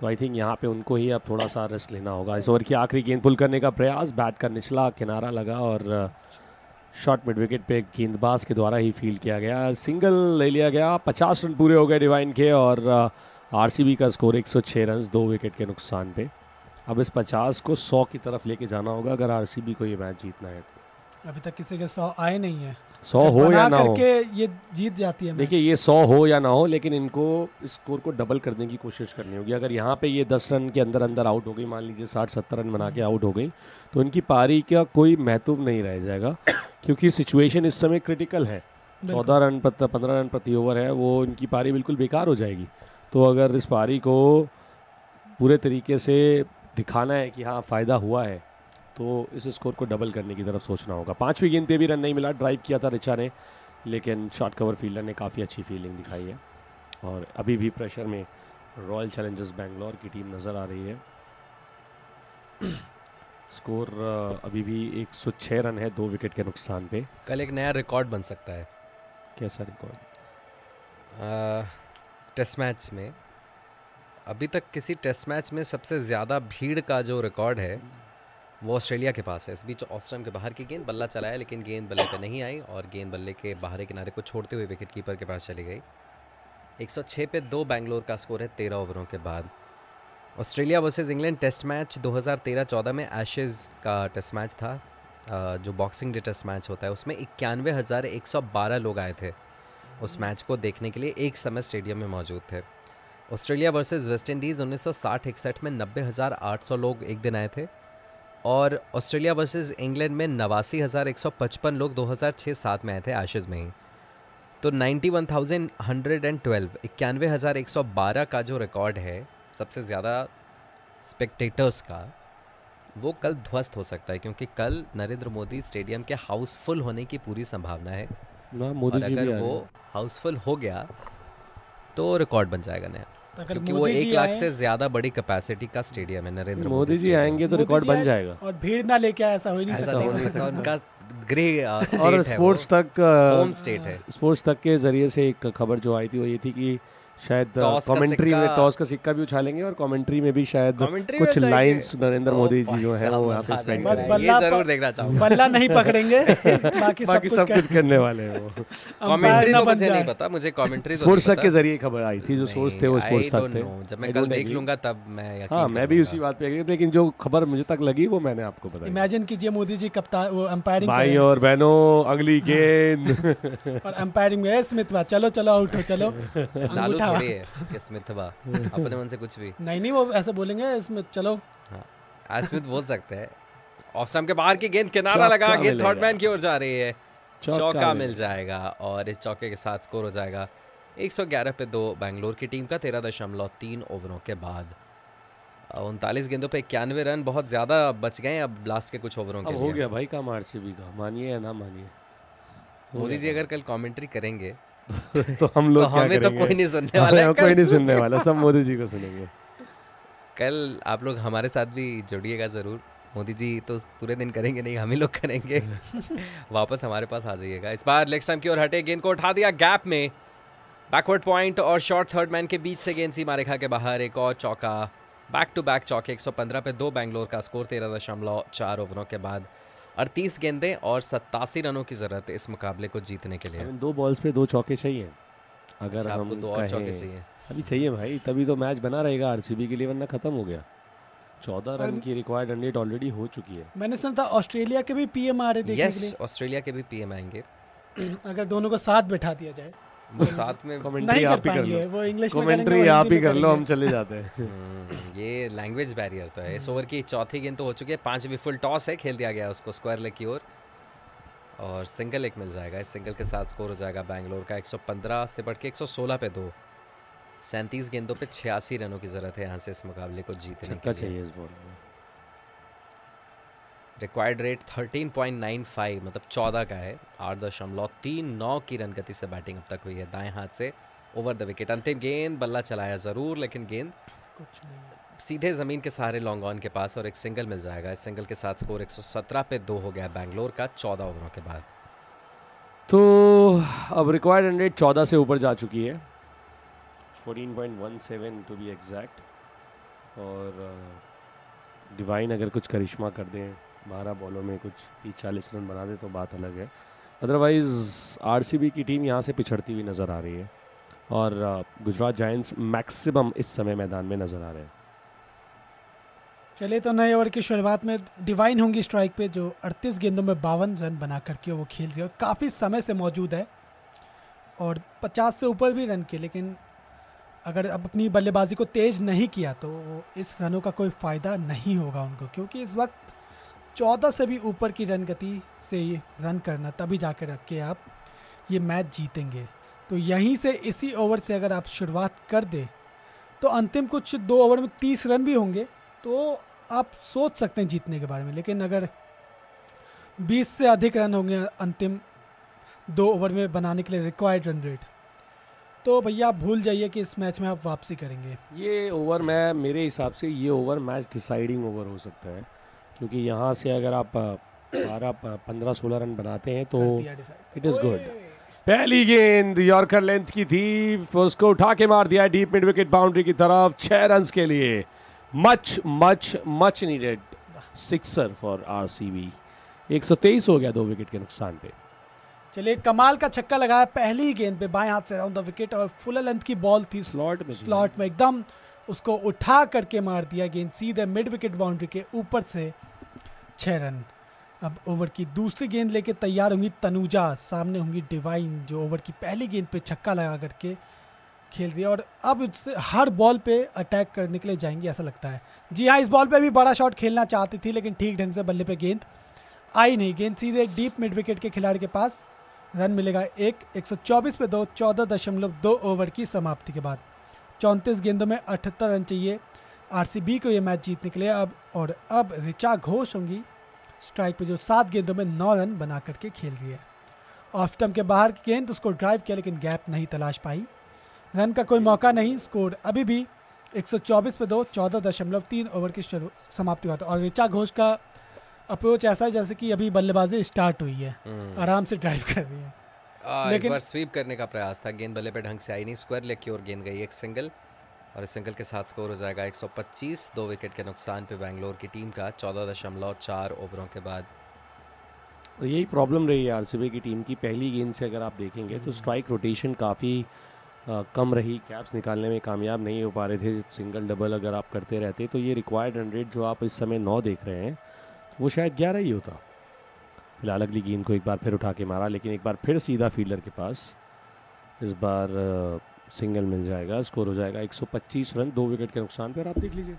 तो आई थिंक यहाँ पे उनको ही अब थोड़ा सा रेस्ट लेना होगा। इस ओवर की आखिरी गेंद पुल करने का प्रयास, बैट का निचला किनारा लगा और शॉट मिड विकेट पे गेंदबाज के द्वारा ही फील्ड किया गया, सिंगल ले लिया गया। पचास रन पूरे हो गए डिवाइन के और आरसीबी का स्कोर एक सौ छः रन दो विकेट के नुकसान पे। अब इस पचास को सौ की तरफ लेके जाना होगा अगर आरसीबी को ये मैच जीतना है। अभी तक किसी के सौ आए नहीं है, सौ हो या ना हो ये जीत जाती है। देखिए ये सौ हो या ना हो लेकिन इनको स्कोर को डबल करने की कोशिश करनी होगी। अगर यहाँ पे ये दस रन के अंदर अंदर आउट हो गई, मान लीजिए साठ सत्तर रन बना के आउट हो गई, तो इनकी पारी का कोई महत्व नहीं रह जाएगा क्योंकि सिचुएशन इस समय क्रिटिकल है। चौदह रन पंद्रह रन प्रति ओवर है, वो इनकी पारी बिल्कुल बेकार हो जाएगी। तो अगर इस पारी को पूरे तरीके से दिखाना है कि हाँ फ़ायदा हुआ है, तो इस स्कोर को डबल करने की तरफ सोचना होगा। पांचवी गेंद पे भी रन नहीं मिला, ड्राइव किया था रिचा ने लेकिन शॉर्ट कवर फील्डर ने काफ़ी अच्छी फील्डिंग दिखाई है और अभी भी प्रेशर में रॉयल चैलेंजर्स बेंगलोर की टीम नज़र आ रही है। स्कोर अभी भी एक सौ छह रन है दो विकेट के नुकसान पे। कल एक नया रिकॉर्ड बन सकता है। कैसा रिकॉर्ड? टेस्ट मैच में अभी तक किसी टेस्ट मैच में सबसे ज़्यादा भीड़ का जो रिकॉर्ड है वो ऑस्ट्रेलिया के पास है। इस बीच ऑफ स्टंप के बाहर की गेंद, बल्ला चलाया लेकिन गेंद बल्ले पर नहीं आई और गेंद बल्ले के बाहरी किनारे को छोड़ते हुए विकेटकीपर के पास चली गई। एक सौ छह पे दो बैंगलोर का स्कोर है तेरह ओवरों के बाद। Australia versus England test match दो हज़ार तेरह चौदह में एशेज़ का टेस्ट मैच था, जो बॉक्सिंग डे टेस्ट मैच होता है, उसमें इक्यानवे हज़ार एक सौ बारह लोग आए थे उस मैच को देखने के लिए, एक समय स्टेडियम में मौजूद थे। ऑस्ट्रेलिया वर्सेज वेस्ट इंडीज़ उन्नीस सौ साठ इकसठ में नब्बे हज़ार आठ सौ लोग एक दिन आए थे और ऑस्ट्रेलिया वर्सेस इंग्लैंड में नवासी हज़ार एक सौ पचपन लोग दो हज़ार छह सात में आए थे एशेज़ में ही। तो ninety one thousand one hundred and twelve, इक्यानवे हज़ार एक सौ बारह का जो रिकॉर्ड है सबसे ज़्यादा स्पेक्टेटर्स का, वो कल ध्वस्त हो सकता है क्योंकि कल नरेंद्र मोदी स्टेडियम के हाउसफुल होने की पूरी संभावना है ना, मोदी जी अगर वो हाउसफुल हो गया तो रिकॉर्ड बन जाएगा नया, क्योंकि वो एक लाख से ज्यादा बड़ी कैपेसिटी का स्टेडियम है। नरेंद्र मोदी जी आएंगे तो रिकॉर्ड बन जाएगा और भीड़ ना लेके आए, ऐसा हो ही नहीं सकता। उनका गृह स्टेट है और स्पोर्ट्स तक होम स्टेट है। स्पोर्ट्स तक के जरिए से एक खबर जो आई थी वो ये थी कि शायद कमेंट्री में टॉस का सिक्का भी उछालेंगे और कमेंट्री में भी शायद कुछ लाइंस नरेंद्र मोदी जी जो है वो यहाँ पे स्पेंड करेंगे। ये जरूर देखना चाहूँगा। बल्ला नहीं पकड़ेंगे, बाकी सब कुछ करने वाले हैं वो। कमेंट्री तो मुझे नहीं पता, मुझे कमेंट्री स्पोर्ट्स तक के जरिए खबर आई थी, जो सोर्स थे वो स्पोर्ट्स तक थे। जब मैं कल देख लूंगा तब मैं, हाँ मैं भी उसी बात पे, लेकिन जो खबर मुझे तक लगी वो मैंने आपको बताई। इमेजिन कीजिए मोदी जी कप्तान, वो अंपायरिंग, भाई और बहनों अगली गेंद और अंपायरिंग में स्मिथ बा, चलो चलो आउट हो, चलो अपने मन से कुछ भी नहीं, नहीं वो ऐसे बोलेंगे इसमें, चलो हाँ स्मिथ बोल सकते हैं। ऑफ स्टंप के बाहर की गेंद किनारा लगा, गेंद थर्ड मैन की ओर जा रही है, चौका मिल जाएगा और इस चौके के साथ स्कोर हो जाएगा एक सौ ग्यारह पे दो बैंगलोर की टीम का तेरह दशमलव तीन ओवरों के बाद। उनतालीस गेंदों पे इक्यानवे रन, बहुत ज्यादा बच गए अब लास्ट के कुछ ओवरों के लिए। हो गया भाई काम आरसीबी का, मानिए या ना मानिए। मोदी जी अगर कल कमेंट्री करेंगे तो हम लोग तो क्या हमें करेंगे? तो कोई नहीं सुनने वाला है, कोई नहीं सुनने वाला, सब मोदी जी को सुनेंगे। कल आप लोग हमारे साथ भी जुड़िएगा ज़रूर। मोदी जी तो पूरे दिन करेंगे नहीं, हम ही लोग करेंगे। वापस हमारे पास आ जाइएगा। इस बार लेग स्टंप की ओर हटे, गेंद को उठा दिया गैप में, बैकवर्ड पॉइंट और शॉर्ट थर्ड मैन के बीच से गेंद सीमा रेखा के बाहर, एक और चौका। बैक टू बैक चौके एक सौ पंद्रह पे दो बैंगलोर का स्कोर तेरह दशमलव चार ओवरों के बाद। अड़तीस गेंदें और सत्तासी रनों की जरूरत है इस मुकाबले को जीतने के लिए। दो बॉल्स पे दो चौके चाहिए, अगर हम दो और चौके चाहिए अभी चाहिए भाई, तभी तो मैच बना रहेगा आरसीबी के लिए, वरना खत्म हो गया। चौदह रन की रिक्वायर्ड रन रेट ऑलरेडी हो चुकी है। मैंने सुना था ऑस्ट्रेलिया के भी पीएम आ रहे थे। यस, ऑस्ट्रेलिया के भी पीएम आएंगे अगर दोनों को साथ बैठा दिया जाए। वो साथ में कमेंट्री आप ही कर लो, वो इंग्लिश में कमेंट्री आप ही कर लो, हम चले जाते हैं। ये लैंग्वेज बैरियर तो है। इस ओवर की चौथी गेंद तो हो चुकी है, पांचवी फुल टॉस है, खेल दिया गया उसको स्क्वायर लेग की ओर और सिंगल एक मिल जाएगा। इस सिंगल के साथ स्कोर हो जाएगा बैंगलोर का एक सौ पंद्रह से बढ़ के एक सौ सोलह पे दो। सैंतीस गेंदों पे छियासी रनों की जरूरत है यहाँ से इस मुकाबले को जीतने के लिए। इस बॉल में रिक्वायर्ड रेट तेरह पॉइंट नाइन फाइव मतलब चौदह का है। आठ दशमलव तीन नौ की रन गति से बैटिंग अब तक हुई है दाएं हाथ से ओवर द विकेट। अंतिम गेंद, बल्ला चलाया ज़रूर लेकिन गेंद कुछ नहीं, सीधे ज़मीन के सहारे लॉन्ग ऑन के पास और एक सिंगल मिल जाएगा। इस सिंगल के साथ स्कोर एक सौ सत्रह पे दो हो गया बैंगलोर का चौदह ओवरों के बाद। तो अब रिक्वायर्ड रन रेट चौदह से ऊपर जा चुकी है, चौदह point one seven to be exact. और डिवाइन अगर कुछ करिश्मा कर दें बारह बॉलों में, कुछ तीस चालीस रन बना दे तो बात अलग है, अदरवाइज़ आरसीबी की टीम यहाँ से पिछड़ती हुई नज़र आ रही है और गुजरात जायंट्स मैक्सिमम इस समय मैदान में नज़र आ रहे हैं। चलिए तो नए ओवर की शुरुआत में डिवाइन होंगी स्ट्राइक पे, जो अड़तीस गेंदों में बावन रन बना करके वो खेल रही है, काफ़ी समय से मौजूद है और पचास से ऊपर भी रन के, लेकिन अगर अब अपनी बल्लेबाजी को तेज़ नहीं किया तो इस रनों का कोई फ़ायदा नहीं होगा उनको, क्योंकि इस वक्त चौदह से भी ऊपर की रन गति से रन करना तभी जाकर रख के आप ये मैच जीतेंगे। तो यहीं से इसी ओवर से अगर आप शुरुआत कर दें तो अंतिम कुछ दो ओवर में तीस रन भी होंगे तो आप सोच सकते हैं जीतने के बारे में, लेकिन अगर बीस से अधिक रन होंगे अंतिम दो ओवर में बनाने के लिए रिक्वायर्ड रन रेट, तो भैया आप भूल जाइए कि इस मैच में आप वापसी करेंगे। ये ओवर मैं मेरे हिसाब से ये ओवर मैच डिसाइडिंग ओवर हो सकता है, क्योंकि यहाँ से अगर आप बारह पंद्रह सोलह रन बनाते हैं तो इट इज़ गुड। पहली गेंद यॉर्कर लेंथ की थी, उसको उठा के मार दिया डीप मिड विकेट बाउंड्री की तरफ छः रन के लिए। Much much much needed sixer for RCB. एक सौ तेईस हो गया दो विकेट के नुकसान पे। चलिए कमाल का छक्का लगाया पहली गेंद पे बाएं हाथ से राउंड द विकेट और फुल लेंथ की बॉल थी, स्लॉट में स्लॉट में एकदम उसको उठा करके मार दिया गेंद सीधे मिड विकेट बाउंड्री के ऊपर से छः रन। अब ओवर की दूसरी गेंद लेके तैयार होंगी तनुजा, सामने होंगी डिवाइन जो ओवर की पहली गेंद पे छक्का लगा करके खेल रही है और अब इससे हर बॉल पे अटैक करने के लिए जाएंगी ऐसा लगता है। जी हाँ, इस बॉल पे भी बड़ा शॉट खेलना चाहती थी लेकिन ठीक ढंग से बल्ले पे गेंद आई नहीं, गेंद सीधे डीप मिड विकेट के खिलाड़ी के पास। रन मिलेगा एक, एक सौ चौबीस पे दो, चौदह दशमलव दो ओवर की समाप्ति के बाद। चौंतीस गेंदों में अठहत्तर रन चाहिए आरसीबी को ये मैच जीतने के लिए अब। और अब रिचा घोष होंगी स्ट्राइक पे, जो सात गेंदों में नौ रन बना करके खेल रही है। ऑफ स्टंप के बाहर की गेंद, उसको ड्राइव किया लेकिन गैप नहीं तलाश पाई, रन का कोई मौका नहीं। स्कोर अभी भी एक सौ चौबीस पे दो, चौदह दशमलव तीन ओवर की समाप्ति हुआ था। और रिचा घोष का अप्रोच ऐसा है जैसे कि अभी बल्लेबाजी स्टार्ट हुई है, आराम से ड्राइव कर रही है। आ, लेकिन इस बार स्वीप करने का प्रयास था, गेंद बल्ले पे ढंग से आई नहीं, स्क्वायर लेग की ओर गेंद गई एक सिंगल और इस सिंगल के साथ स्कोर हो जाएगा एक सौ पच्चीस, दो विकेट के नुकसान पे बैंगलोर की टीम का चौदह दशमलव चार ओवरों के बाद। और यही प्रॉब्लम रही है आरसीबी की टीम की, पहली गेंद से अगर आप देखेंगे तो स्ट्राइक रोटेशन काफ़ी कम रही, कैप्स निकालने में कामयाब नहीं हो पा रहे थे। सिंगल डबल अगर आप करते रहते तो ये रिक्वायर्ड रन रेट जो आप इस समय नौ देख रहे हैं वो शायद ग्यारह ही होता। फिलहाल अगली गेंद को एक बार फिर उठा के मारा लेकिन एक बार फिर सीधा फील्डर के पास, इस बार सिंगल मिल जाएगा। स्कोर हो जाएगा एक सौ पच्चीस रन, दो विकेट के नुकसान पर। आप देख लीजिए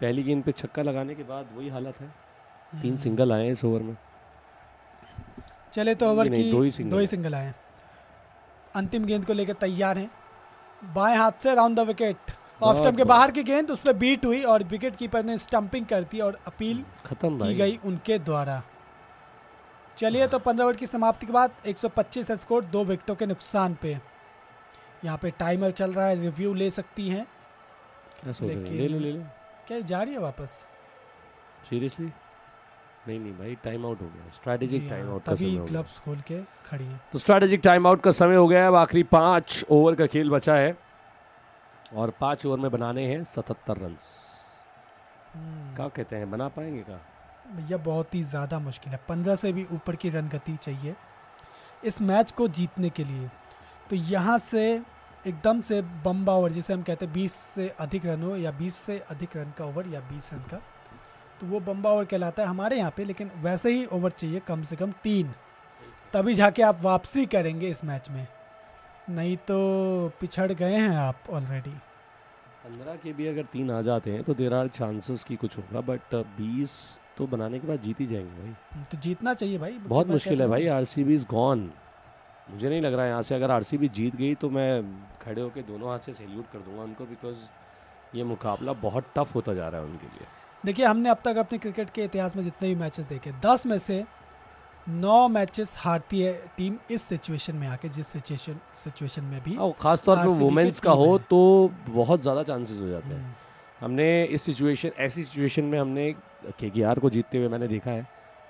पहली गेंद पे छक्का लगाने के बाद वही हालत है, तीन सिंगल आए हैं इस ओवर में। चले तो ओवर की दो ही सिंगल, दो ही सिंगल आए हैं। अंतिम गेंद को लेकर तैयार हैं, बाएं हाथ से round the wicket, off stump के बाहर की गेंद, उस पर बीट हुई और विकेट कीपर ने स्टंपिंग कर दी और अपील खत्म की गई उनके द्वारा। चलिए तो पंद्रह ओवर की समाप्ति के बाद एक सौ पच्चीस है स्कोर, दो विकेटों के नुकसान पे। यहाँ पे टाइमर चल रहा है, रिव्यू ले सकती हैं। क्या सोच रहे हैं? ले लो ले लो। क्या जा रही है वापस? सीरियसली? नहीं नहीं भाई, टाइम आउट हो गया, स्ट्रैटेजिक टाइम आउट का समय हो गया। तभी ग्लव्स खोल के खड़ी है। तो स्ट्रैटेजिक टाइम आउट का समय हो गया, अब आखिरी पाँच ओवर का खेल बचा है और पाँच ओवर में बनाने हैं सतहत्तर रन। क्या कहते हैं, बना पाएंगे क्या? भैया बहुत ही ज़्यादा मुश्किल है, पंद्रह से भी ऊपर की रन गति चाहिए इस मैच को जीतने के लिए। तो यहाँ से एकदम से बम्बा ओवर जिसे हम कहते हैं बीस से अधिक रन हो या बीस से अधिक रन का ओवर या बीस रन का, तो वो बम्बा ओवर कहलाता है हमारे यहाँ पे। लेकिन वैसे ही ओवर चाहिए कम से कम तीन, तभी जाके आप वापसी करेंगे इस मैच में, नहीं तो पिछड़ गए हैं आप ऑलरेडी। पंद्रह के भी अगर तीन आ जाते हैं तो देयर आर चांसेस की कुछ होगा, बट बीस तो बनाने के बाद जीत ही जाएंगे भाई, तो जीतना चाहिए भाई। बहुत मुश्किल है भाई, आरसीबी इज गॉन। मुझे नहीं लग रहा है यहाँ से अगर आरसीबी जीत गई तो मैं खड़े होकर दोनों हाथ से सैल्यूट कर दूंगा उनको, बिकॉज ये मुकाबला बहुत टफ होता जा रहा है उनके लिए। देखिए हमने अब तक अपने क्रिकेट के इतिहास में जितने भी मैचेस देखे, दस में से नौ मैचेस हारती है टीम इस सिचुएशन में आके, जिस सिचुएशन सिचुएशन में भी, और खासतौर पे वुमेन्स का हो तो बहुत ज़्यादा चांसेस हो जाते हैं। हमने इस सिचुएशन ऐसी सिचुएशन में हमने केकेआर को जीतते हुए मैंने देखा है,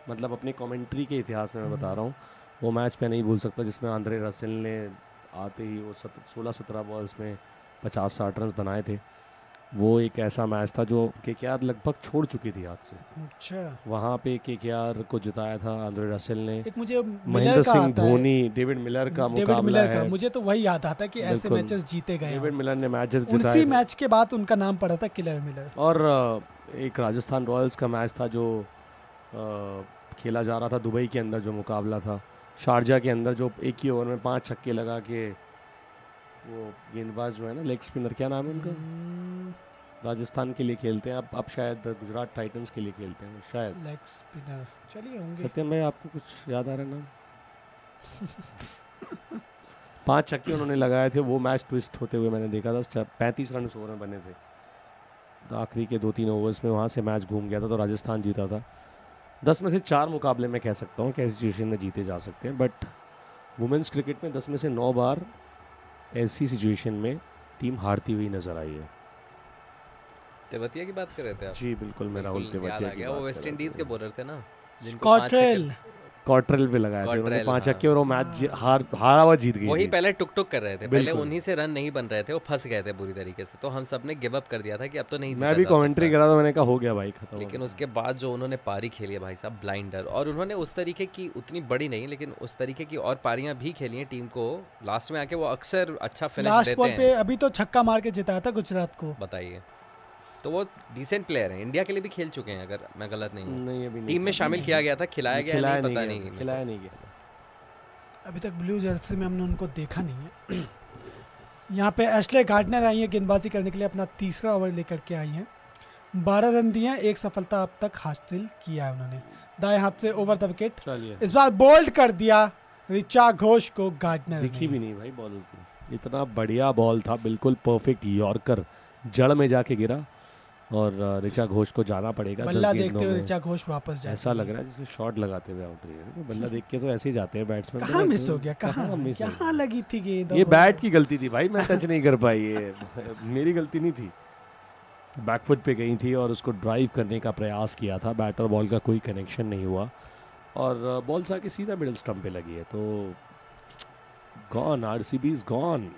मतलब अपनी कमेंट्री के इतिहास में मैं बता रहा हूँ। वो मैच मैं नहीं भूल सकता जिसमें आंद्रे रसेल ने आते ही वो सोलह सत्रह बॉल्स में पचास साठ रन बनाए थे। वो एक ऐसा मैच था जो केकेआर लगभग छोड़ चुकी थी हाथ से। अच्छा। वहाँ पे केकेआर को जिताया था आंद्रे रसेल ने। एक मुझे महेंद्र सिंह धोनी, डेविड मिलर का मुकाबला है। मुझे तो वही याद आता है कि ऐसे मैचेस जीते गए। डेविड मिलर ने मैच जिताया। उसी मैच के बाद उनका नाम पड़ा था किलर मिलर। और एक राजस्थान रॉयल्स का मैच था जो खेला जा रहा था दुबई के अंदर, जो मुकाबला था शारजा के अंदर, जो एक ही ओवर में पाँच छक्के लगा के वो गेंदबाज जो है ना लेग स्पिनर, क्या नाम है उनका, राजस्थान के लिए खेलते हैं, अब अब शायद गुजरात टाइटंस के लिए खेलते हैं शायद, लेग स्पिनर चलिए होंगे सत्यम भाई, आपको कुछ याद आ रहा नाम? पांच छक्के उन्होंने लगाए थे। वो मैच ट्विस्ट होते हुए मैंने देखा था, पैंतीस रन उस ओवर में बने थे, तो आखिरी के दो तीन ओवर्स में वहाँ से मैच घूम गया था, तो राजस्थान जीता था। दस में से चार मुकाबले में कह सकता हूँ कि ऐसी सिचुएशन में जीते जा सकते हैं, बट वुमेंस क्रिकेट में दस में से नौ बार ऐसी सिचुएशन में टीम हारती हुई नजर आई है। तेवतिया की बात कर रहे थे आप? जी बिल्कुल, मैं राहुल तेवतिया की। वो वेस्ट इंडीज के बॉलर थे ना, कॉट्रेल कॉट्रेल पे लगाए थे उन्होंने पांच छक्के और वो मैच हार हारा हुआ जीत गई। वही पहले टुक टुक कर रहे थे, पहले उन्हीं से रन नहीं बन रहे थे, वो फंस गए थे पूरी तरीके से, तो हम सब ने गिव अप कर दिया था कि अब तो नहीं। मैं भी कमेंट्री करा था, मैंने कहा हो गया भाई खत्म। लेकिन उसके बाद जो उन्होंने पारी खेली है भाई साहब, ब्लाइंडर, और उन्होंने उस तरीके की, उतनी बड़ी नहीं लेकिन उस तरीके की और पारियां भी खेली है। टीम को लास्ट में आके वो अक्सर अच्छा फिनिश देते हैं। अभी तो छक्का मार के जिताया था गुजरात को, बताइए, तो वो डिसेंट प्लेयर हैं, इंडिया के लिए भी खेल चुके हैं अगर मैं गलत नहीं हूं। नहीं, अभी नहीं, टीम में शामिल किया गया था, खिलाया गया नहीं, पता नहीं, खिलाया नहीं गया था अभी तक, ब्लू जर्सी में हमने उनको देखा नहीं है। यहाँ पे एशले गार्डनर आई हैं गेंदबाजी करने के लिए, अपना तीसरा ओवर लेकर के आई हैं, बारह रन दिए हैं, एक सफलता अब तक हासिल किया है उन्होंने, दाएं हाथ से ओवर द विकेट, इस बार बोल्ड कर दिया रिचा घोष को गार्डनर। दिखी भी नहीं भाई बॉल, इतना बढ़िया बॉल था, बिल्कुल परफेक्ट यॉर्कर, जड़ में जाके गिरा और रिचा घोष को जाना पड़ेगा। बल्ला देखते हुए रिचा घोष वापस जाए, ऐसा लग रहा है जैसे शॉट लगाते हुए आउट हुई है। बल्ला देख के तो ऐसे ही जाते हैं बैट्समैन, कहाँ मिस हो गया, कहाँ मिस, कहाँ लगी थी गेंद। ये बैट की गलती थी भाई, मैं टच नहीं कर पाई, ये मेरी गलती नहीं थी। बैकफुट पे गई थी और उसको ड्राइव करने का प्रयास किया था, बैट और बॉल का कोई कनेक्शन नहीं हुआ और बॉल से आके सीधा मिडिल स्टम्प पे लगी है, तो गॉन, आरसीबी इज गॉन।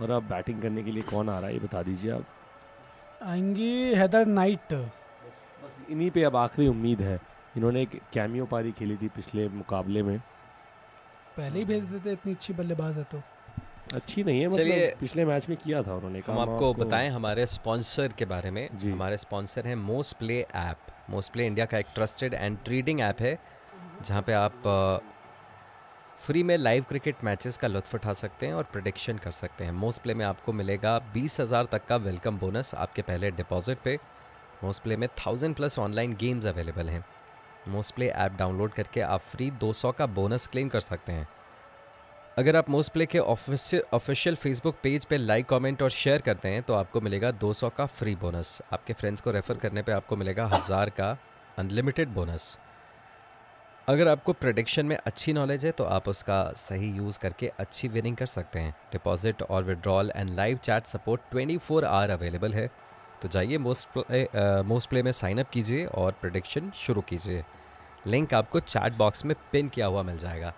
और अब बैटिंग करने के लिए कौन आ रहा है ये बता दीजिए आप। आएंगी हेदर नाइट, बस इन्हीं पे अब आखिरी उम्मीद है। इन्होंने एक कैमियो पारी खेली थी पिछले मुकाबले में, पहले ही भेज देते, इतनी अच्छी बल्लेबाज है तो। अच्छी नहीं है मतलब, पिछले मैच में किया था उन्होंने। हम आपको बताएं हमारे स्पॉन्सर के बारे में। हमारे स्पॉन्सर हैं Most Play app. Most Play India का एक ट्रस्टेड एंड ट्रेडिंग ऐप है जहाँ पे आप फ्री में लाइव क्रिकेट मैचेस का लुत्फ उठा सकते हैं और प्रेडिक्शन कर सकते हैं। मोस्ट प्ले में आपको मिलेगा बीस हज़ार तक का वेलकम बोनस आपके पहले डिपॉजिट पे। मोस्ट प्ले में thousand plus online games available हैं। मोस्ट प्ले ऐप डाउनलोड करके आप फ्री दो सौ का बोनस क्लेम कर सकते हैं। अगर आप मोस्ट प्ले के ऑफिशियल फेसबुक पेज पे लाइक, कमेंट और शेयर करते हैं तो आपको मिलेगा दो सौ का फ्री बोनस। आपके फ्रेंड्स को रेफ़र करने पर आपको मिलेगा हज़ार का अनलिमिटेड बोनस। अगर आपको प्रेडिक्शन में अच्छी नॉलेज है तो आप उसका सही यूज़ करके अच्छी विनिंग कर सकते हैं। डिपॉजिट और withdrawal and live chat support twenty four hour available है। तो जाइए मोस्ट प्ले मोस्ट प्ले में साइन अप कीजिए और प्रेडिक्शन शुरू कीजिए। लिंक आपको चैट बॉक्स में पिन किया हुआ मिल जाएगा।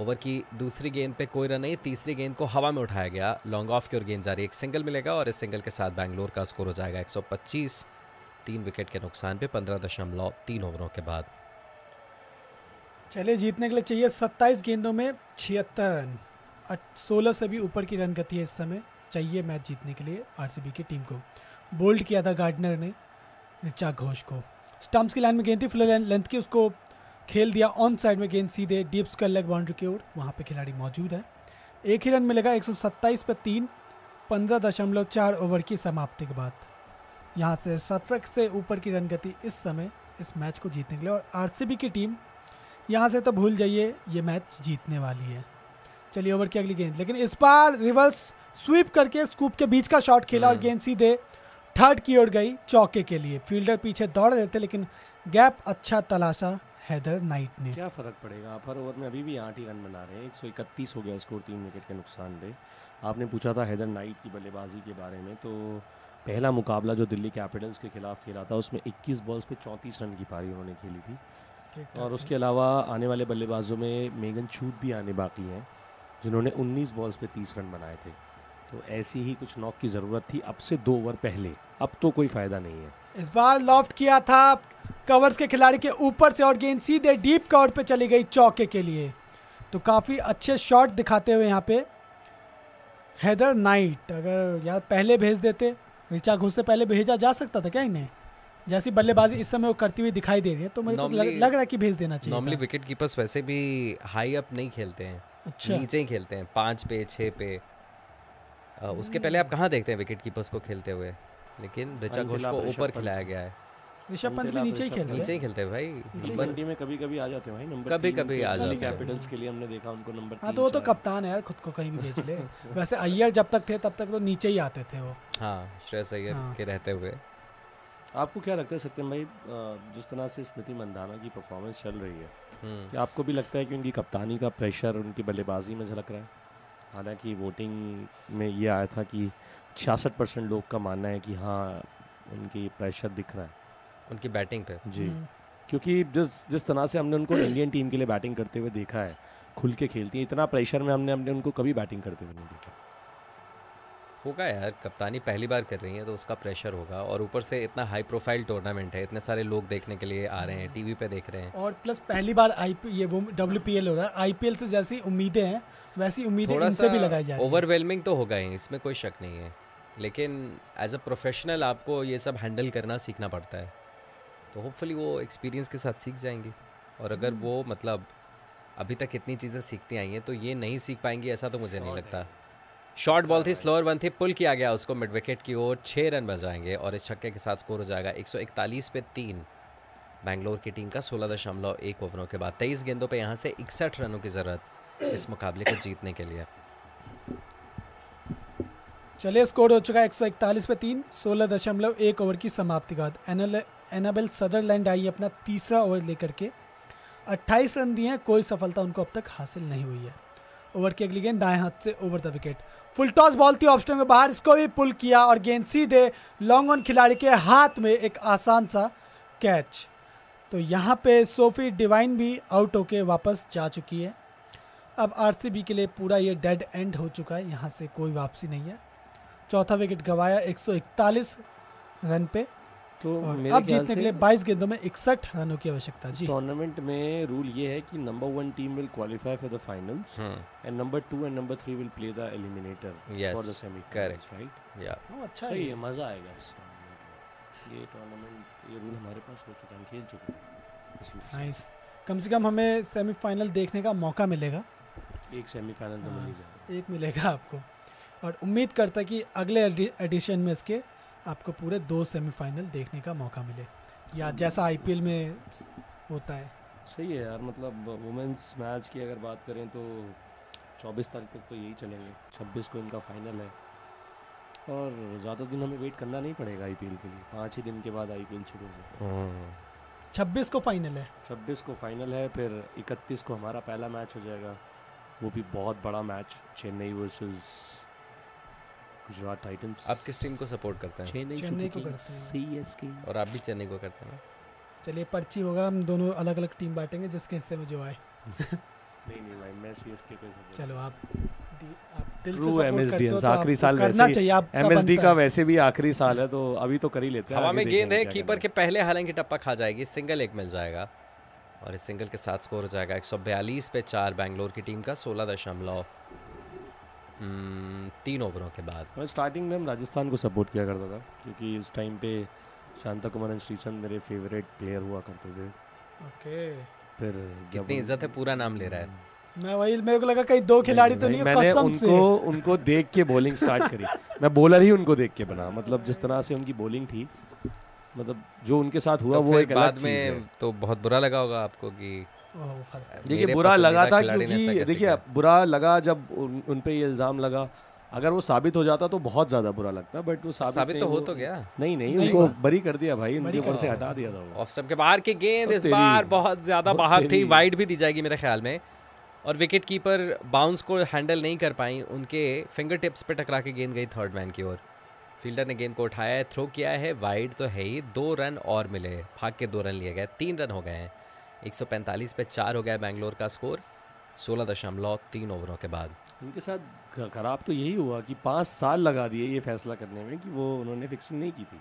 ओवर की दूसरी गेंद पे कोई रन नहीं, तीसरी गेंद को हवा में उठाया गया, लॉन्ग ऑफ की ओर गेंद जा रही, एक सिंगल मिलेगा और इस सिंगल के साथ बैंगलोर का स्कोर हो जाएगा एक सौ पच्चीस, तीन विकेट के नुकसान पे पंद्रह दशमलव तीन ओवरों के बाद। चलिए जीतने के लिए चाहिए सत्ताईस गेंदों में छिहत्तर रन, सोलह से भी ऊपर की रन गति है इस समय चाहिए मैच जीतने के लिए आरसीबी की टीम को। बोल्ड किया था गार्डनर ने रिचा घोष को। स्टम्प्स की लाइन में गेंद थी, फुल लेंथ की, उसको खेल दिया ऑन साइड में, गेंद सीधे डीप स्क्वायर लेग बाउंड्री की ओर। वहाँ पे खिलाड़ी मौजूद हैं। एक ही रन मिलेगा एक सौ सत्ताईस पर तीन, पंद्रह दशमलव चार ओवर की समाप्ति के बाद। यहाँ से सत्रह से ऊपर की रन गति इस समय इस मैच को जीतने के लिए, और आरसीबी की टीम यहाँ से तो भूल जाइए ये मैच जीतने वाली है। चलिए ओवर की अगली गेंद, लेकिन इस बार रिवर्स स्वीप करके स्कूप के बीच का शॉट खेला और गेंद सीधे थर्ड की ओर गई चौके के लिए। फील्डर पीछे दौड़ रहे थे लेकिन गैप अच्छा तलाशा हेदर नाइट ने। क्या फ़र्क पड़ेगा, आप हर ओवर में अभी भी आठ ही रन बना रहे हैं। एक सौ इकतीस हो गया स्कोर तीन विकेट के नुकसान पे। आपने पूछा था हैदर नाइट की बल्लेबाजी के बारे में, तो पहला मुकाबला जो दिल्ली कैपिटल्स के खिलाफ खेला था उसमें इक्कीस बॉल्स पे चौंतीस रन की पारी उन्होंने खेली थी, और उसके अलावा आने वाले बल्लेबाजों में मेगन शूट भी आने बाकी हैं जिन्होंने उन्नीस बॉल्स पे तीस रन बनाए थे। तो ऐसी ही कुछ नॉक की ज़रूरत थी अब से दो ओवर पहले, अब तो कोई फ़ायदा नहीं है। इस बार लॉफ्ट किया था कवर्स के खिलाड़ी के ऊपर से और गेंद सीधे डीप कवर पे चली गई चौके के लिए। तो काफ़ी अच्छे शॉट दिखाते हुए यहाँ पे हैदर नाइट। अगर यार पहले भेज देते, रिचा घोष से पहले भेजा जा सकता था क्या इन्हें? जैसी बल्लेबाजी इस समय वो करती हुई दिखाई दे रही है तो मुझे तो लग, लग रहा है कि भेज देना चाहिए। नॉर्मली विकेट कीपर्स वैसे भी हाई अप नहीं खेलते हैं, अच्छा नीचे ही खेलते हैं, पाँच पे छः पे। आ, उसके पहले आप कहाँ देखते हैं विकेट कीपर्स को खेलते हुए, लेकिन रिचा घोष को ऊपर खिलाया गया है। ऋषभ पंत भी नीचे ही खेलते हैं, नीचे ही खेलते हैं भाई। नंबर डी में कभी कभी आ जाते हैं भाई, नंबर कभी कभी आ जाते हैं। कैपिटल्स के लिए हमने देखा उनको नंबर तीन। हाँ तो वो तो कप्तान है यार, खुद को कहीं भी बेच ले। वैसे अय्यर जब तक थे तब तक तो नीचे ही आते थे वो। हाँ श्रेयस अय्यर के रहते हुए। आपको क्या लगता है सत्यम भाई, जिस तरह से स्मृति मंधाना की परफॉर्मेंस चल रही है, क्या आपको भी लगता है कि उनकी कप्तानी का प्रेशर उनकी बल्लेबाजी में झलक रहा है? हालांकि वोटिंग में ये आया था कि छियासठ परसेंट लोग का मानना है कि हाँ उनकी प्रेशर दिख रहा है उनकी बैटिंग पे जी, क्योंकि जिस जिस तरह से हमने उनको इंडियन टीम के लिए बैटिंग करते हुए देखा है, खुल के खेलती है, इतना प्रेशर में हमने हमने उनको कभी बैटिंग करते हुए नहीं देखा। होगा यार, कप्तानी पहली बार कर रही है तो उसका प्रेशर होगा, और ऊपर से इतना हाई प्रोफाइल टूर्नामेंट है, इतने सारे लोग देखने के लिए आ रहे हैं, टीवी पे देख रहे हैं, और प्लस पहली बार आई पी ये वो डब्ल्यूपीएल हो रहा है। आईपीएल से जैसी उम्मीदें हैं वैसी उम्मीदें इनसे भी लगाई जा रही हैं। ओवरवेलमिंग तो होगा ही, इसमें कोई शक नहीं है, लेकिन एज अ प्रोफेशनल आपको ये सब हैंडल करना सीखना पड़ता है। तो होपफुली वो एक्सपीरियंस के साथ सीख जाएंगी, और अगर वो मतलब अभी तक इतनी चीज़ें सीखती आई हैं तो ये नहीं सीख पाएंगी ऐसा तो मुझे नहीं लगता। शॉर्ट बॉल थी, स्लोअर वन थी, पुल किया गया उसको मिड विकेट की ओर, छः रन बचाएंगे और इस छक्के के साथ स्कोर हो जाएगा एक सौ इकतालीस पे तीन। बेंगलोर की टीम का सोलह दशमलव एक ओवरों के बाद तेईस गेंदों पे यहाँ से इकसठ रनों की ज़रूरत इस मुकाबले को जीतने के लिए। चलिए स्कोर हो चुका है एक सौ इकतालीस पे तीन, सोलह दशमलव एक ओवर की समाप्ति के बाद। एनाबेल सदरलैंड आई अपना तीसरा ओवर लेकर के, अट्ठाईस रन दिए हैं, कोई सफलता उनको अब तक हासिल नहीं हुई है। ओवर की अगली गेंद दाएं हाथ से over the wicket, full toss ball थी ऑफ स्टंप के बाहर, इसको भी पुल किया और गेंद सीधे लॉन्ग ऑन खिलाड़ी के हाथ में, एक आसान सा कैच। तो यहाँ पे सोफी डिवाइन भी आउट होके वापस जा चुकी है। अब आरसीबी के लिए पूरा ये डेड एंड हो चुका है, यहाँ से कोई वापसी नहीं है। चौथा विकेट गंवाया एक सौ इकतालीस रन पे, तो अब जीतने के लिए बाईस गेंदों में इकसठ रनों की आवश्यकता है। टूर्नामेंट में रूल ये है कि number one team will qualify for the finals and number two and number three will play the eliminator for the semifinals, right? या अच्छा है, ये मजा आएगा ये टूर्नामेंट। ये रूल हमारे पास हो चुका है, खेल चुके हैं, कम से कम हमें सेमीफाइनल देखने का मौका मिलेगा। एक सेमीफाइनल तो मिल जाएगा, एक मिलेगा आपको, और उम्मीद करता है कि अगले एडिशन में इसके आपको पूरे दो सेमीफाइनल देखने का मौका मिले, या जैसा आईपीएल में होता है। सही है यार, मतलब वुमेंस मैच की अगर बात करें तो चौबीस तारीख तक तो यही चलेंगे, छब्बीस को इनका फाइनल है, और ज़्यादा दिन हमें वेट करना नहीं पड़ेगा आईपीएल के लिए, पाँच ही दिन के बाद आईपीएल शुरू हो जाएगा। छब्बीस को फाइनल है, छब्बीस को फाइनल है, फिर इकतीस को हमारा पहला मैच हो जाएगा, वो भी बहुत बड़ा match, Chennai versus Gujarat Titans. आप किस टीम को सपोर्ट करते हैं? चेन्नई, चेन्नई को करते हैं, सीएसके। और आप भी चेन्नई को करते हैं? चलिए पर्ची होगा, हम दोनों अलग अलग टीम बांटेंगे, जिसके हिस्से में जो आए। नहीं नहीं भाई, मैं सीएसके को सपोर्ट। चलो आप आप दिल से सपोर्ट करते हो तो आखिरी साल करना चाहिए, आपका एमएसडी का वैसे भी आखिरी साल है तो अभी तो कर ही लेते हैं। हवा में गेंद है, कीपर के पहले हालांकि टप्पा खा जाएगी, सिंगल एक मिल जाएगा और इस सिंगल के साथ स्कोर हो जाएगा एक सौ बयालीस पे चार बेंगलोर की टीम का सोलह दशमलव तीन ओवरों के बाद। मैं स्टार्टिंग में राजस्थान को सपोर्ट किया करता था क्योंकि उस टाइम पे शांता कुमारन श्रीचंद मेरे फेवरेट प्लेयर हुआ करते थे। ओके, फिर कितनी इज्जत है, पूरा नाम ले रहा है। मैं वही, मेरे को लगा कहीं दो खिलाड़ी तो नहीं, नहीं, नहीं, कसम से। उनको उनको देख के बॉलिंग स्टार्ट करी। मैं बॉलर ही उनको देख के बना, मतलब जिस तरह से उनकी बॉलिंग थी, मतलब जो उनके साथ हुआ तो वो एक अलग चीज़ है। तो बहुत बुरा लगा होगा आपको कि देखिए बुरा लगा था क्योंकि देखिए बुरा लगा जब उन, उन पे ये इल्ज़ाम लगा। अगर वो साबित हो जाता तो बहुत ज़्यादा बुरा लगता, बट वो साबित तो हो तो गया नहीं। नहीं, उनको बरी कर दिया भाई, उनके ऊपर से हटा दिया था। ऑफ स्टंप के बाहर की गेंद इस बार बहुत ज़्यादा बाहर थी, वाइड भी दी जाएगी मेरे ख्याल में, और विकेट कीपर बाउंस को हैंडल नहीं कर पाई, उनके फिंगर टिप्स पे टकरा के गेंद गई थर्ड मैन की ओर। फील्डर ने गेंद को उठाया है, थ्रो किया है, वाइड तो है ही। दो रन और मिले, भाग के दो रन लिए गए, तीन रन हो गए हैं। एक सौ पैंतालीस पे चार हो गया बैंगलोर का स्कोर सोलह दशमलव तीन ओवरों के बाद। उनके साथ खराब तो यही हुआ कि पाँच साल लगा दिए ये फैसला करने में कि वो उन्होंने फिक्सिंग नहीं की थी।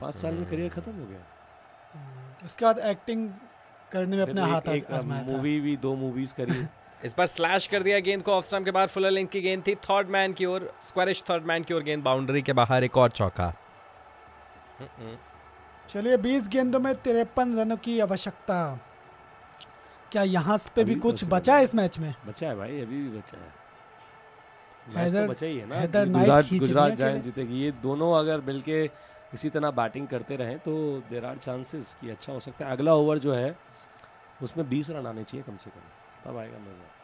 पाँच साल में करियर ख़त्म हो गया। उसके बाद एक्टिंग करने में अपना हाथ आजमाया था। मूवी भी दो मूवीज करी। इस बार स्लैश कर दिया गेंद को ऑफ स्टंप के बाद, फुलर लेंथ की गेंद थी, थर्ड मैन की ओर, स्क्वायरिश थर्ड मैन की ओर गेंद बाउंड्री के बाहर, एक और चौका। चलिए बीस गेंदों में तिरपन रनों की आवश्यकता। क्या यहाँ पे भी कुछ बचा है इस मैच में? बचा है भाई, अभी भी बचा है। हेदर नाइट गुजरात जायंट्स जीतेगी। ये दोनों अगर मिलके इसी तरह बैटिंग करते रहे तो देयर आर चांसेस कि अच्छा हो सकता है। अगला ओवर जो है उसमें बीस रन आने चाहिए कम से कम, तब आएगा मजा।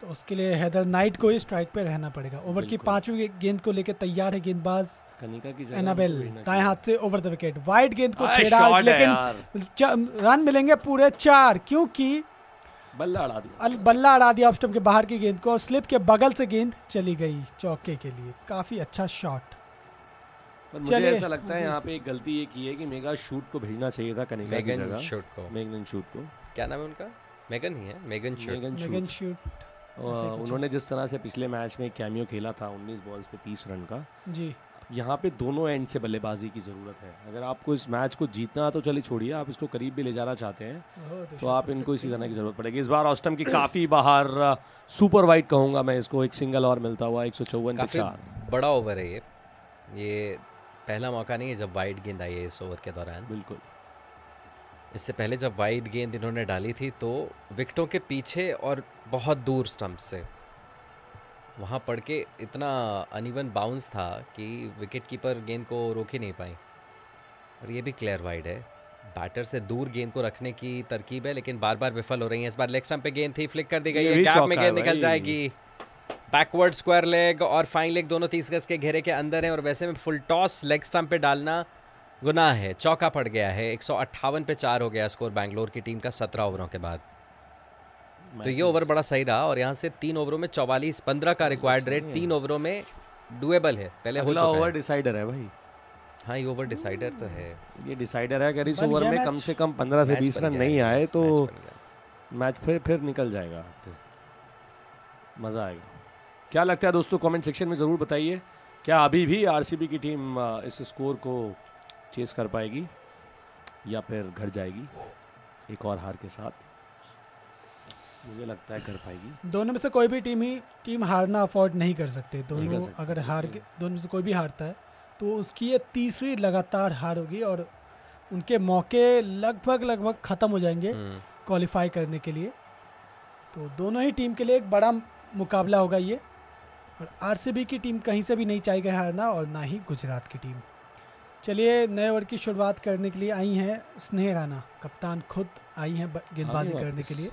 तो उसके लिए हैदर नाइट को ही स्ट्राइक पे रहना पड़ेगा। ओवर की पांचवी गेंद को लेकर तैयार है गेंदबाज कनिका की एनाबेल। दाएं हाथ से ओवर द विकेट, वाइड गेंद को छेड़ा, लेकिन रन मिलेंगे पूरे चार क्योंकि बल्ला अड़ा दिया बल्ला अड़ा दिया ऑफ स्टंप के बाहर की गेंद को और स्लिप के बगल से गेंद चली गई चौके के लिए। काफी अच्छा शॉट। पर मुझे ऐसा लगता है यहाँ पे एक गलती ये की है कि मेगा शूट को भेजना चाहिए था कनिका की जगह। शूट को, मेगन शूट को, क्या नाम है उनका? मेगन ही है, मेगन शूट। मेगन शूट उन्होंने जिस तरह से पिछले मैच में कैमियो खेला था उन्नीस बॉल्स पे तीस रन का जी, यहाँ पे दोनों एंड से बल्लेबाजी की ज़रूरत है। अगर आपको इस मैच को जीतना तो चलिए छोड़िए, आप इसको करीब भी ले जाना चाहते हैं तो आप इनको इसी तरह की ज़रूरत पड़ेगी। इस बार ऑस्टम की काफ़ी बाहर, सुपर वाइड कहूँगा मैं इसको, एक सिंगल और मिलता हुआ एक सौ चौवन का चार। बड़ा ओवर है ये, ये पहला मौका नहीं है जब वाइड गेंद आई है इस ओवर के दौरान। बिल्कुल, इससे पहले जब वाइड गेंद इन्होंने डाली थी तो विकेटों के पीछे और बहुत दूर स्टंप से, वहाँ पड़ के इतना अनइवन बाउंस था कि विकेट कीपर गेंद को रोक ही नहीं पाई। और ये भी क्लियर वाइड है। बैटर से दूर गेंद को रखने की तरकीब है लेकिन बार बार विफल हो रही है। इस बार लेग स्टंप पे गेंद थी, फ्लिक कर दी गई है, गैप में गेंद निकल जाएगी। बैकवर्ड स्क्वायर लेग और फाइन लेग दोनों तीस गज के घेरे के अंदर हैं और वैसे में फुल टॉस लेग स्टंप पे डालना गुनाह है। चौका पड़ गया है। एक सौ अट्ठावन पे चार हो गया स्कोर बैंगलोर की टीम का सत्रह ओवरों के बाद। तो ये ओवर बड़ा सही रहा और यहाँ से तीन ओवरों में चौवालीस, पंद्रह का रिक्वायर्ड रेट, तीन ओवरों में डुएबल है। पहले हो चुका है। ओवर डिसाइडर है भाई। हाँ, ये ओवर डिसाइडर तो है, ये डिसाइडर है। अगर इस ओवर में कम से कम पंद्रह से बीस रन नहीं आए तो मैच फिर फिर निकल जाएगा, मज़ा आएगा। क्या लगता है दोस्तों, कमेंट सेक्शन में ज़रूर बताइए, क्या अभी भी आरसीबी की टीम इस स्कोर को चेस कर पाएगी या फिर घर जाएगी एक और हार के साथ? मुझे लगता है कर पाएगी। दोनों में से कोई भी टीम ही टीम हारना अफोर्ड नहीं कर सकते। दोनों सकते। अगर हार के दोनों में से कोई भी हारता है तो उसकी ये तीसरी लगातार हार होगी और उनके मौके लगभग लगभग ख़त्म हो जाएंगे क्वालिफाई करने के लिए। तो दोनों ही टीम के लिए एक बड़ा मुकाबला होगा ये। और आरसीबी की टीम कहीं से भी नहीं चाहेगी हारना और ना ही गुजरात की टीम। चलिए नए ओवर की शुरुआत करने के लिए आई हैं स्नेह राणा, कप्तान खुद आई हैं गेंदबाजी करने के लिए।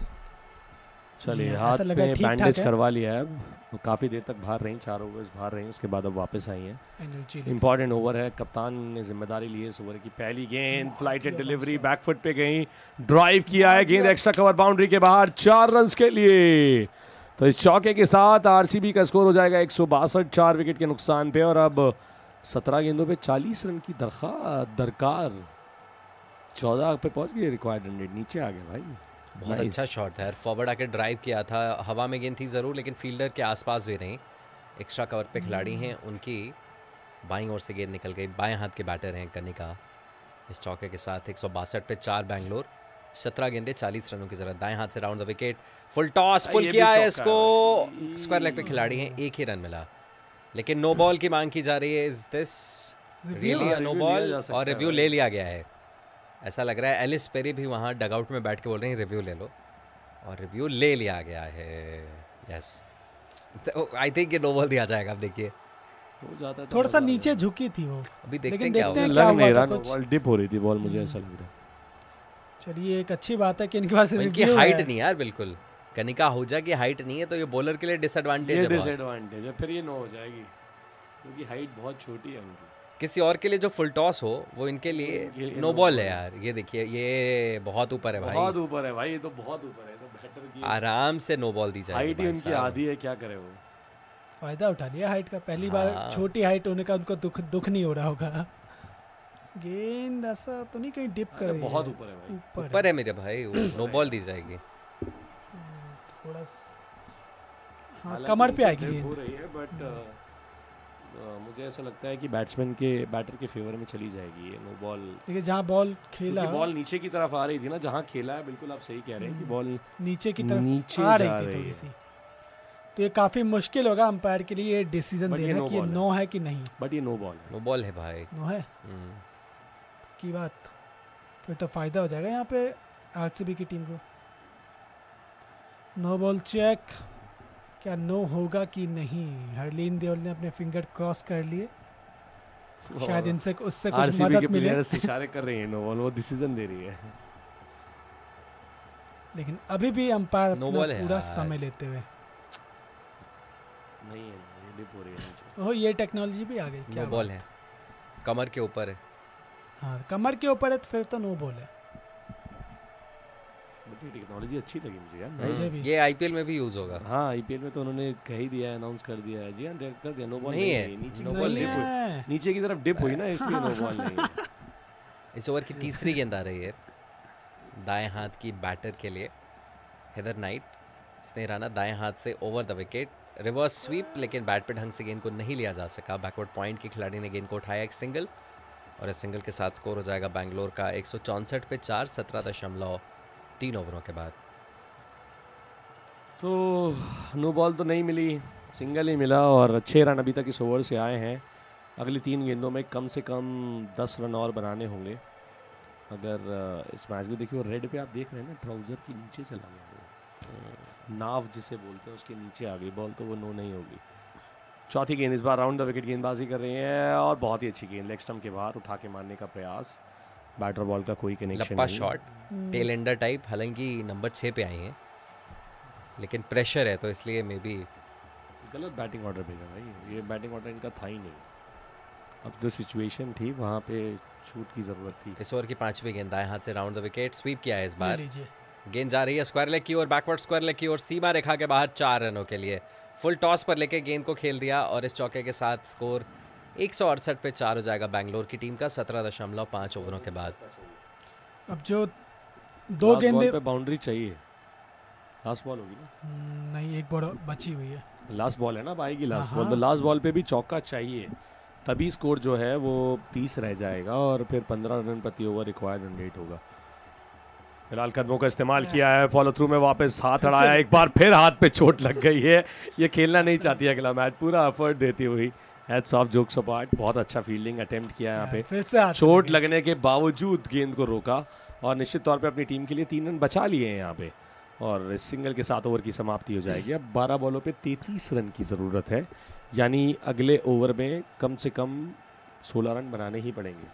चलिए हाथ में बैंडेज करवा लिया है, तो काफ़ी देर तक बाहर रहीं, चार ओवर्स बाहर रहीं, उसके बाद अब वापस आई हैं। इंपॉर्टेंट ओवर है, कप्तान ने जिम्मेदारी ली है इस ओवर की। पहली गेंद फ्लाइटेड डिलीवरी, बैकफुट पे गई, ड्राइव किया है, गेंद एक्स्ट्रा कवर बाउंड्री के बाहर, चार रन के लिए। तो इस चौके के साथ आरसीबी का स्कोर हो जाएगा एक सौ बासठ, चार विकेट के नुकसान पे। और अब सत्रह गेंदों पे चालीस रन की दरकार, चौदह पे पहुंच गए रिक्वायर्ड रन रेट, नीचे आ गए भाई। बहुत अच्छा शॉट है, फॉरवर्ड आके ड्राइव किया था, हवा में गेंद थी ज़रूर लेकिन फील्डर के आसपास भी नहीं। एक्स्ट्रा कवर पे खिलाड़ी हैं, उनकी बाईं ओर से गेंद निकल गई। बाएँ हाथ के बैटर हैं कनिका। इस चौके के साथ एक सौ बासठ पे चार बैंगलोर सत्रह गेंदे चालीस रनों की जरूरत। दाएं हाथ से round the wicket, full toss, pull किया है इसको, स्क्वायर लेग पे खिलाड़ी हैं, एक ही रन मिला, लेकिन नो बॉल की मांग की जा रही है। Is this really a no ball? और रिव्यू ले लिया गया है ऐसा लग रहा है। एलिस पेरी भी वहाँ डगआउट में बैठ के बोल रहे हैं रिव्यू ले लो, और रिव्यू ले लिया गया है। यस, आई थिंक ये नो बॉल दिया जाएगा। आप देखिए थोड़ा सा नीचे झुकी थी वो, अभी देखते हैं क्या होगा। बॉल डिप हो रही थी, बॉल मुझे ऐसा लग रहा है। चलिए एक अच्छी बात है कि इनके पास इनकी हाइट नहीं है यार, बिल्कुल कनिका आहूजा की हाइट नहीं है, तो ये बॉलर के लिए डिसएडवांटेज है। डिसएडवांटेज है, फिर ये नो हो जाएगी क्योंकि हाइट बहुत छोटी है उनकी। किसी और के लिए जो फुल टॉस हो वो इनके लिए नो बॉल है यार। ये देखिए ये बहुत ऊपर है भाई, बहुत ऊपर है भाई, ये तो बहुत ऊपर है, तो बेटर की आराम से नो बॉल दी जाए। हाइट इनकी आधी है, क्या करे वो, फायदा उठा लिया हाइट का। पहली बार छोटी हाइट होने का उनको दुख दुख नहीं हो रहा होगा। गेंद ऐसा तो नहीं कहीं डिप कर, बहुत ऊपर है भाई, ऊपर है, है मेरे भाई, नो बॉल दी जाएगी। थोड़ा हाँ, कमर पे आएगी गेंद, हो रही है बट मुझे ऐसा लगता है कि बैट्समैन के बैटर के फेवर में चली जाएगी ये नो बॉल। देखिए जहाँ बॉल खेला, बॉल नीचे की तरफ आ रही थी ना, जहाँ खेला है, बिल्कुल आप सही कह रहे हैं कि बॉल नीचे की तरफ आ रही थी थोड़ी सी, तो ये काफी मुश्किल होगा अंपायर के लिए ये डिसीजन देना कि ये नो है कि नहीं। बट ये नो बॉल है, नो बॉल है भाई, नो है की बात, फिर तो फायदा हो जाएगा यहाँ पे आरसीबी की टीम को। नो बॉल चेक, क्या नो होगा कि नहीं? हरलीन देओल ने अपने फिंगर क्रॉस कर लिए, शायद इनसे उससे कुछ मदद मिले। इशारे कर रही है नो बॉल, वो डिसीजन दे रही है, लेकिन अभी भी अंपायर पूरा समय लेते हुए नहीं है, ये डिप हो रही है। ओह, ये टेक्नोलॉजी भी आ गई, क्या बॉल है, कमर के ऊपर है। हाँ, कमर के ऊपर है तो फिर तो नो बॉल है। बट ये टेक्नोलॉजी अच्छी लगी मुझे यार, ये आईपीएल में भी यूज होगा। हाँ, आईपीएल में तो उन्होंने कह ही दिया है, अनाउंस कर दिया है जी, डायरेक्ट कर दिया नो बॉल नहीं है, नीचे नो बॉल नहीं, नीचे की तरफ डिप हुई ना, इसलिए नो बॉल नहीं है। इस ओवर की तीसरी गेंद आ रही है दाएं हाथ की बैटर के लिए। हेदर नाइट, स्नेह राणा दाएं हाथ से over the wicket, reverse sweep, लेकिन बैट पे ढंग से गेंद को नहीं लिया जा सका। बैकवर्ड पॉइंट के खिलाड़ी ने गेंद को उठाया, एक सिंगल, और इस सिंगल के साथ स्कोर हो जाएगा बैंगलोर का एक सौ चौंसठ पे चार, सत्रह दशमलव तीन ओवरों के बाद। तो नो बॉल तो नहीं मिली, सिंगल ही मिला, और छः रन अभी तक इस ओवर से आए हैं। अगली तीन गेंदों में कम से कम दस रन और बनाने होंगे अगर इस मैच में। देखिए रेड पे आप देख रहे हैं ना, ट्राउज़र के नीचे चला गया, नाव जिसे बोलते हैं, उसके नीचे आ गई बॉल, तो वो नो नहीं होगी। चौथी गेंद इस बार राउंड द विकेट गेंदबाजी कर रही है, और बहुत ही अच्छी गेंद, लेग स्टंप के बाहर उठा के मारने का प्रयास, बैटर बॉल का कोई कनेक्शन नहीं, लंबा शॉट, टेल एंडर टाइप। हालांकि नंबर छः पे आई हैं, लेकिन प्रेशर है तो इसलिए मे बी गलत बैटिंग ऑर्डर भेजा भाई, ये बैटिंग ऑर्डर इनका था ही नहीं। अब जो सिचुएशन थी वहाँ पे शूट की जरूरत थी। इस ओवर की पाँचवीं गेंद दाएं हाथ से राउंड द विकेट, स्वीप किया है इस बार, गेंद जा रही है स्क्वायर लेग की ओर, बैकवर्ड स्क्वायर लेग की ओर, सीमा रेखा के बाहर चार रनों के लिए। फुल टॉस पर लेके गेंद को खेल दिया, और इस चौके के साथ स्कोर एक सौ अड़सठ पे चार हो जाएगा बैंगलोर की टीम का सत्रह दशमलव पाँच ओवरों के बाद। अब जो दो गेंदे पे बाउंड्री चाहिए, लास्ट बॉल होगी ना, नहीं एक बॉल बची हुई है, लास्ट बॉल है ना, आएगी लास्ट बॉल, तो लास्ट बॉल पे भी चौका चाहिए, तभी स्कोर जो है वो तीस रह जाएगा, और फिर पंद्रह रन प्रति ओवर रिक्वायर्ड जनरेट होगा। फिलहाल कदमों का इस्तेमाल किया है, फॉलो थ्रू में वापस हाथ अड़ाया, एक बार फिर हाथ पे चोट लग गई है, ये खेलना नहीं चाहती है अगला मैच, पूरा एफर्ट देती हुई। हैट्स ऑफ, जोक्स अपार्ट, बहुत अच्छा फील्डिंग अटेम्प्ट किया यहाँ पे, फिर से चोट लगने के बावजूद गेंद को रोका, और निश्चित तौर पे अपनी टीम के लिए तीन रन बचा लिए हैं यहाँ पे, और इस सिंगल के साथ ओवर की समाप्ति हो जाएगी। अब बारह बॉलों पर तैंतीस रन की ज़रूरत है, यानी अगले ओवर में कम से कम सोलह रन बनाने ही पड़ेंगे,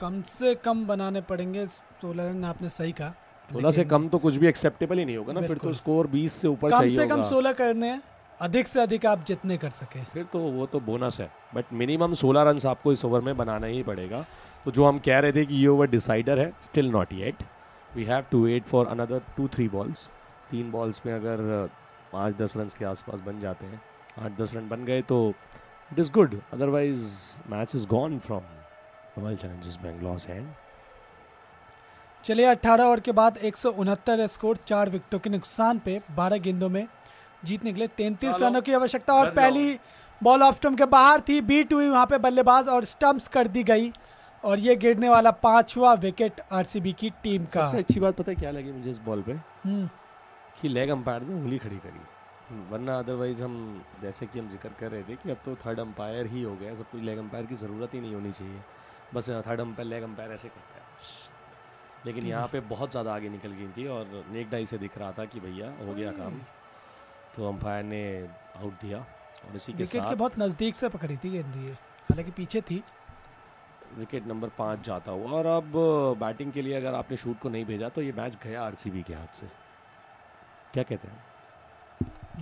कम से कम बनाने पड़ेंगे। सोलह रन आपने सही कहा, सोलह से कम तो कुछ भी एक्सेप्टेबल ही नहीं होगा ना, फिर तो स्कोर बीस से ऊपर चाहिए होगा, कम से कम सोलह करने हैं, अधिक से अधिक आप जितने कर सके फिर तो वो तो बोनस है, बट मिनिमम सोलह रन आपको इस ओवर में बनाना ही पड़ेगा। तो जो हम कह रहे थे कि ये ओवर डिसाइडर है, still not yet, we have to wait for another two three balls. तीन बॉल्स में अगर पाँच दस रन के आसपास बन जाते हैं, आठ दस रन बन गए तो it is good, otherwise match is gone from challenges Bangalore हैं। चलिए अठारह ओवर के बाद एक सौ उनहत्तर स्कोर, चार विकेटों के नुकसान पे, बारह गेंदों में जीतने के लिए तैंतीस रनों की आवश्यकता, और पहली बॉल ऑफ स्टंप के बाहर थी, बीट हुई वहाँ पे बल्लेबाज और स्टंप्स कर दी गई, और ये गिरने वाला पांचवा विकेट आरसीबी की टीम का। सबसे अच्छी बात पता है क्या लगी मुझे इस बॉल पे कि लेग अंपायर ने उंगली खड़ी करी, वरना अदरवाइज हम जैसे कि हम जिक्र कर रहे थे कि अब तो थर्ड अंपायर ही हो गया, सब कुछ लेग अंपायर की जरूरत ही नहीं होनी चाहिए, बस थर्ड अंपायर लेग अंपायर ऐसे करता है। लेकिन यहाँ पे बहुत ज़्यादा आगे निकल गई थी और नेकडाई से दिख रहा था कि भैया हो गया काम, तो अंपायर ने आउट दिया और इसी के विकेट साथ के बहुत नज़दीक से पकड़ी थी गेंद, हालांकि पीछे थी। विकेट नंबर पाँच जाता हुआ और अब बैटिंग के लिए अगर आपने शूट को नहीं भेजा तो ये मैच गया आरसीबी के हाथ से, क्या कहते हैं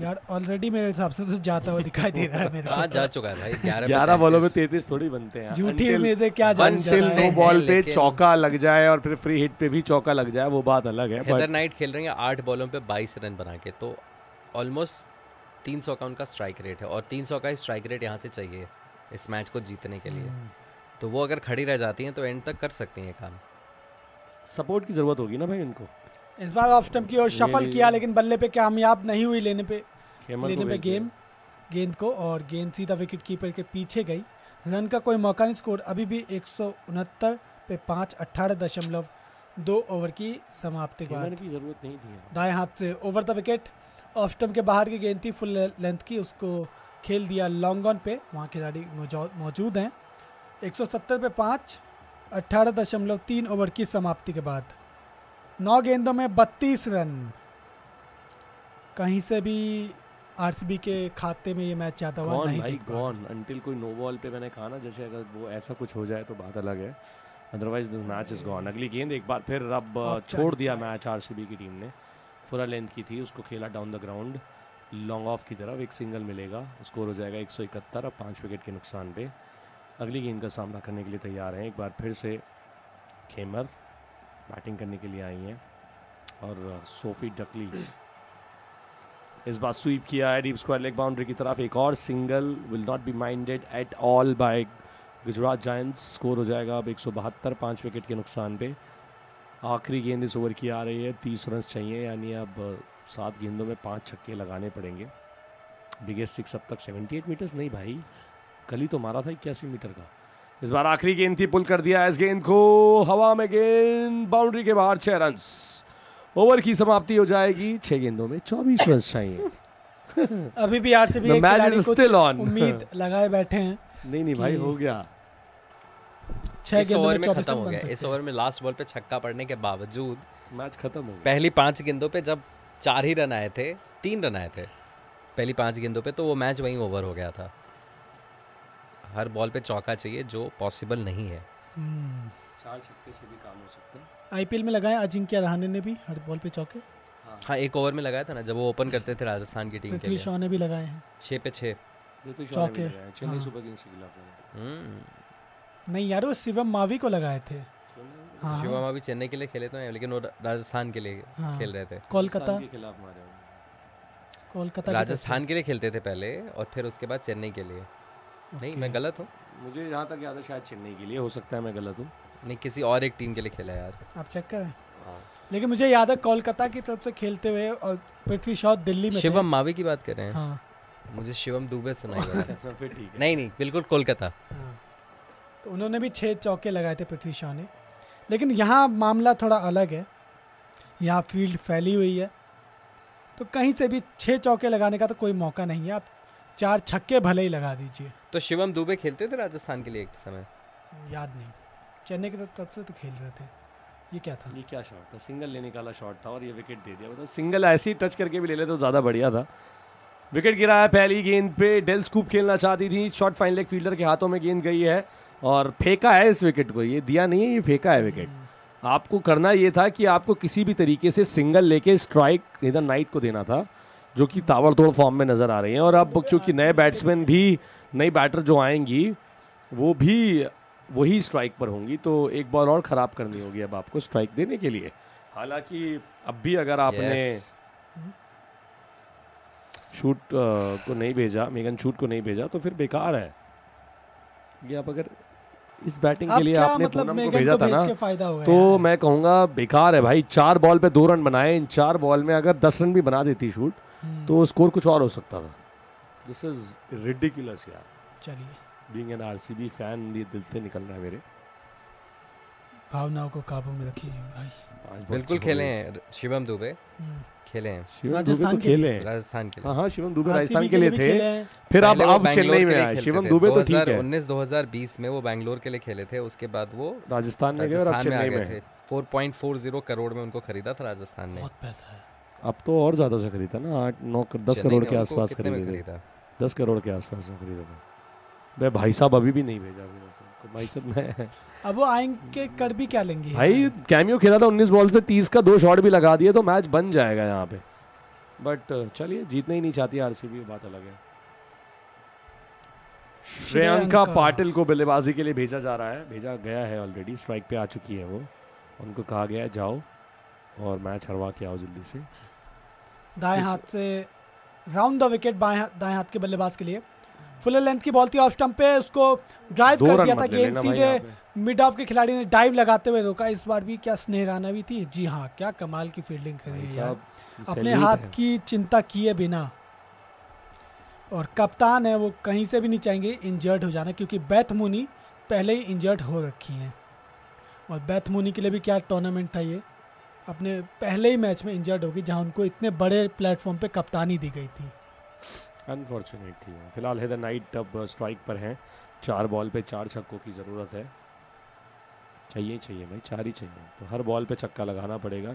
यार? ऑलरेडी मेरे हिसाब से तो जाता हुआ दिखाई दे रहा है मेरे को। जा चुका है भाई, ग्यारह बॉलों में तैंतीस थोड़ी बनते हैं, झूठी उम्मीदें क्या जान जाता है। दो बॉल पे चौका लग जाए और फिर फ्री हिट पे भी चौका लग जाए वो बात अलग है। हेदर नाइट खेल रहे हैं आठ बॉलों पे बाईस रन बना के, तो ऑलमोस्ट तीन सौ का उनका स्ट्राइक रेट है और तीन सौ का स्ट्राइक रेट यहाँ से चाहिए इस मैच को जीतने के लिए, तो वो अगर खड़ी रह जाती हैं तो एंड तक कर सकती हैं काम। सपोर्ट की जरूरत होगी ना भाई इनको। इस बार ऑफ स्टंप की ओर शफल किया लेकिन बल्ले पे कामयाब नहीं हुई लेने पे लेने पे गेम गेंद को, और गेंद सीधा विकेट कीपर के पीछे गई। रन का कोई मौका नहीं, स्कोर अभी भी एक सौ उनहत्तर पे पाँच, अट्ठारह दशमलव दो ओवर की समाप्ति के बाद जरूरत नहीं थी। दाएँ हाथ से over the wicket, off stump के बाहर की गेंद थी फुल लेंथ की, उसको खेल दिया लॉन्ग ऑन पे, वहाँ खिलाड़ी मौजूद हैं। एक सौ सत्तर पे पाँच, अट्ठारह दशमलव तीन ओवर की समाप्ति के बाद। नौ गेंदों में बत्तीस रन, कहीं से भी आरसीबी के खाते में ये मैच जाता हुआ नहीं दिख रहा। अनटिल कोई नो बॉल पे मैंने कहा ना, जैसे अगर वो ऐसा कुछ हो जाए तो बात अलग है, otherwise this match is gone. अगली गेंद एक बार फिर अब छोड़ दिया मैच आरसीबी की टीम ने, फुल लेंथ की थी, उसको खेला down the ground long off की तरफ, एक सिंगल मिलेगा, स्कोर हो जाएगा एक सौ इकहत्तर, अब पाँच विकेट के नुकसान पे। अगली गेंद का सामना करने के लिए तैयार हैं, एक बार फिर से खेमर बैटिंग करने के लिए आई हैं और सोफी डंकली इस बार स्वीप किया है डीप स्क्वायर लेग बाउंड्री की तरफ, एक और single will not be minded at all by Gujarat Giants. Score हो जाएगा अब एक सौ बहत्तर, पाँच विकेट के नुकसान पे। आखिरी गेंद इस ओवर की आ रही है, तीस रन चाहिए, यानी अब सात गेंदों में पाँच छक्के लगाने पड़ेंगे। बिगेस्ट सिक्स अब तक सेवेंटी एट मीटर्स नहीं भाई, कल ही तो मारा था इक्यासी मीटर का। इस बार आखिरी गेंद थी, पुल कर दिया इस गेंद को, हवा में गेंद बाउंड्री के बाहर, छह रन। ओवर की समाप्ति हो जाएगी, छह गेंदों में चौबीस रन चाहिए। अभी भी आरसीबी एक खिलाड़ी कुछ उम्मीद लगाए बैठे हैं। नहीं नहीं भाई, हो गया, छह गेंदों में खत्म हो गया। इस ओवर में लास्ट बॉल पे छक्का पड़ने के बावजूद मैच खत्म हो गया। पहली पांच गेंदों पे जब चार ही रन आए थे, तीन रन आए थे पहली पांच गेंदों पे, तो वो मैच वहीं ओवर हो गया था। हर बॉल पे चौका चाहिए जो पॉसिबल नहीं है। चार छक्के से भी काम हो सकता है। आईपीएल में लगाया अजिंक्य रहाणे ने भी हर बॉल पे चौके। हाँ, हाँ एक ओवर में लगाया था ना जब वो ओपन करते थे राजस्थान की टीम के लिए। शॉ ने भी लगाए हैं छः पे छः चौके। चेन्नई सुपर किंग्स के खिलाफ नहीं यार, वो शिवम मावी को लगाए थे। शिवम मावी चेन्नई के लिए खेले तो हैं लेकिन वो राजस्थान के लिए खेल रहे थे। कोलकाता के खिलाफ मारे, कोलकाता राजस्थान के लिए खेलते थे पहले और फिर उसके बाद चेन्नई के लिए। नहीं okay. मैं गलत हूँ, मुझे यहाँ तक याद है शायद चेन्नई के लिए, हो सकता है मैं गलत हूँ। नहीं, किसी और एक टीम के लिए खेला है यार, आप चेक करें। लेकिन मुझे याद है कोलकाता की तरफ से खेलते हुए, और पृथ्वी शॉ दिल्ली में। शिवम मावी की बात कर रहे हैं? हाँ। मुझे शिवम दुबे सुनाई दिया। नहीं नहीं बिल्कुल कोलकाता, तो उन्होंने भी छः चौके लगाए थे पृथ्वी शॉ ने। लेकिन यहाँ मामला थोड़ा अलग है, यहाँ फील्ड फैली हुई है तो कहीं से भी छः चौके लगाने का तो कोई मौका नहीं है, आप चार छक्के भले ही लगा दीजिए। तो शिवम दुबे खेलते थे राजस्थान के लिए एक समय, याद नहीं, चेन्नई की तरफ से तो खेल रहे थे। ये क्या था, ये क्या शॉट था? सिंगल लेने का शॉट था और ये विकेट दे दिया। मतलब सिंगल ऐसे ही टच करके भी ले लेते तो ज़्यादा बढ़िया था। विकेट गिरा है पहली गेंद पे, डेल स्कूप खेलना चाहती थी, शॉट फाइन लेग फील्डर के हाथों में गेंद गई है और फेंका है इस विकेट को, ये दिया नहीं है, ये फेंका है विकेट। आपको करना ये था कि आपको किसी भी तरीके से सिंगल लेके स्ट्राइक हेदर नाइट को देना था, जो कि ताबड़तोड़ फॉर्म में नज़र आ रही हैं। और अब क्योंकि नए बैट्समैन भी, नई बैटर जो आएंगी वो भी वही स्ट्राइक पर होंगी, तो एक बॉल और ख़राब करनी होगी अब आपको स्ट्राइक देने के लिए। हालांकि अब भी अगर आपने yes. शूट आ, को नहीं भेजा, मेगन शूट को नहीं भेजा तो फिर बेकार है ये। आप अगर इस बैटिंग के लिए आपने मतलब पूनम को भेजा था ना, तो मैं कहूँगा बेकार है भाई। चार बॉल पे दो रन बनाए, इन चार बॉल में अगर दस रन भी बना देती शूट तो स्कोर कुछ और हो सकता था। दिस इज रिडिकुलस यार। चलिए, बीइंग एन आरसीबी फैन, ये दिल से निकल रहा है मेरे। भावनाओं को काबू में रखिए भाई, बिल्कुल खेले हैं शिवम दुबे, खेले हैं राजस्थान के लिए, राजस्थान के लिए हाँ हाँ शिवम दुबे राजस्थान के लिए थे, फिर आप आप चेन्नई में आए। शिवम दुबे तो ठीक है उन्नीस दो हज़ार बीस में वो बैंगलोर के लिए खेले थे, उसके बाद वो राजस्थान में गए और चेन्नई में चार पॉइंट चार जीरो करोड़ में उनको खरीदा था राजस्थान ने, बहुत पैसा है। अब तो और ज्यादा से खरीदा ना, आठ नौ दस करोड़ के आसपास खरीदा, दस करोड़ के आसपास में खरीदा था। मैं भाई साहब अभी भी नहीं भेजा, भाई साहब मैं अब वो आएंगे कर भी क्या लेंगे भाई। कैमियो खेला था उन्नीस बॉल पे तीस का, दो शॉट भी लगा दिए तो मैच बन जाएगा यहाँ पे, बट चलिए जीतना ही नहीं चाहती आरसीबी, बात अलग है। श्रेयंका पाटिल को बल्लेबाजी के लिए भेजा जा रहा है, भेजा गया है ऑलरेडी, स्ट्राइक पे आ चुकी है वो, उनको कहा गया है जाओ और मैच हरवा के आओ जल्दी से। दाएं हाथ से राउंड द विकेट, बाएं हाथ दाएं हाथ के बल्लेबाज के लिए फुल लेंथ की बॉल थी ऑफ स्टंप पे, उसको ड्राइव कर दिया था गेंद, सीधे मिड ऑफ के खिलाड़ी ने डाइव लगाते हुए रोका। इस बार भी क्या स्नेह राणा भी थी, जी हाँ क्या कमाल की फील्डिंग कर रही है, अपने हाथ की चिंता किए बिना, और कप्तान है वो कहीं से भी नहीं चाहेंगे इंजर्ड हो जाना, क्योंकि बैथ मुनी पहले ही इंजर्ड हो रखी हैं, और बैथ मुनी के लिए भी क्या टूर्नामेंट था ये, अपने पहले ही मैच में इंजर्ड होगी जहाँ उनको इतने बड़े प्लेटफॉर्म पे कप्तानी दी गई थी, अनफॉर्चुनेट थी। फिलहाल हेदर नाइट अब स्ट्राइक पर हैं, चार बॉल पे चार छक्कों की ज़रूरत है, चाहिए चाहिए भाई चार ही चाहिए, तो हर बॉल पे छक्का लगाना पड़ेगा।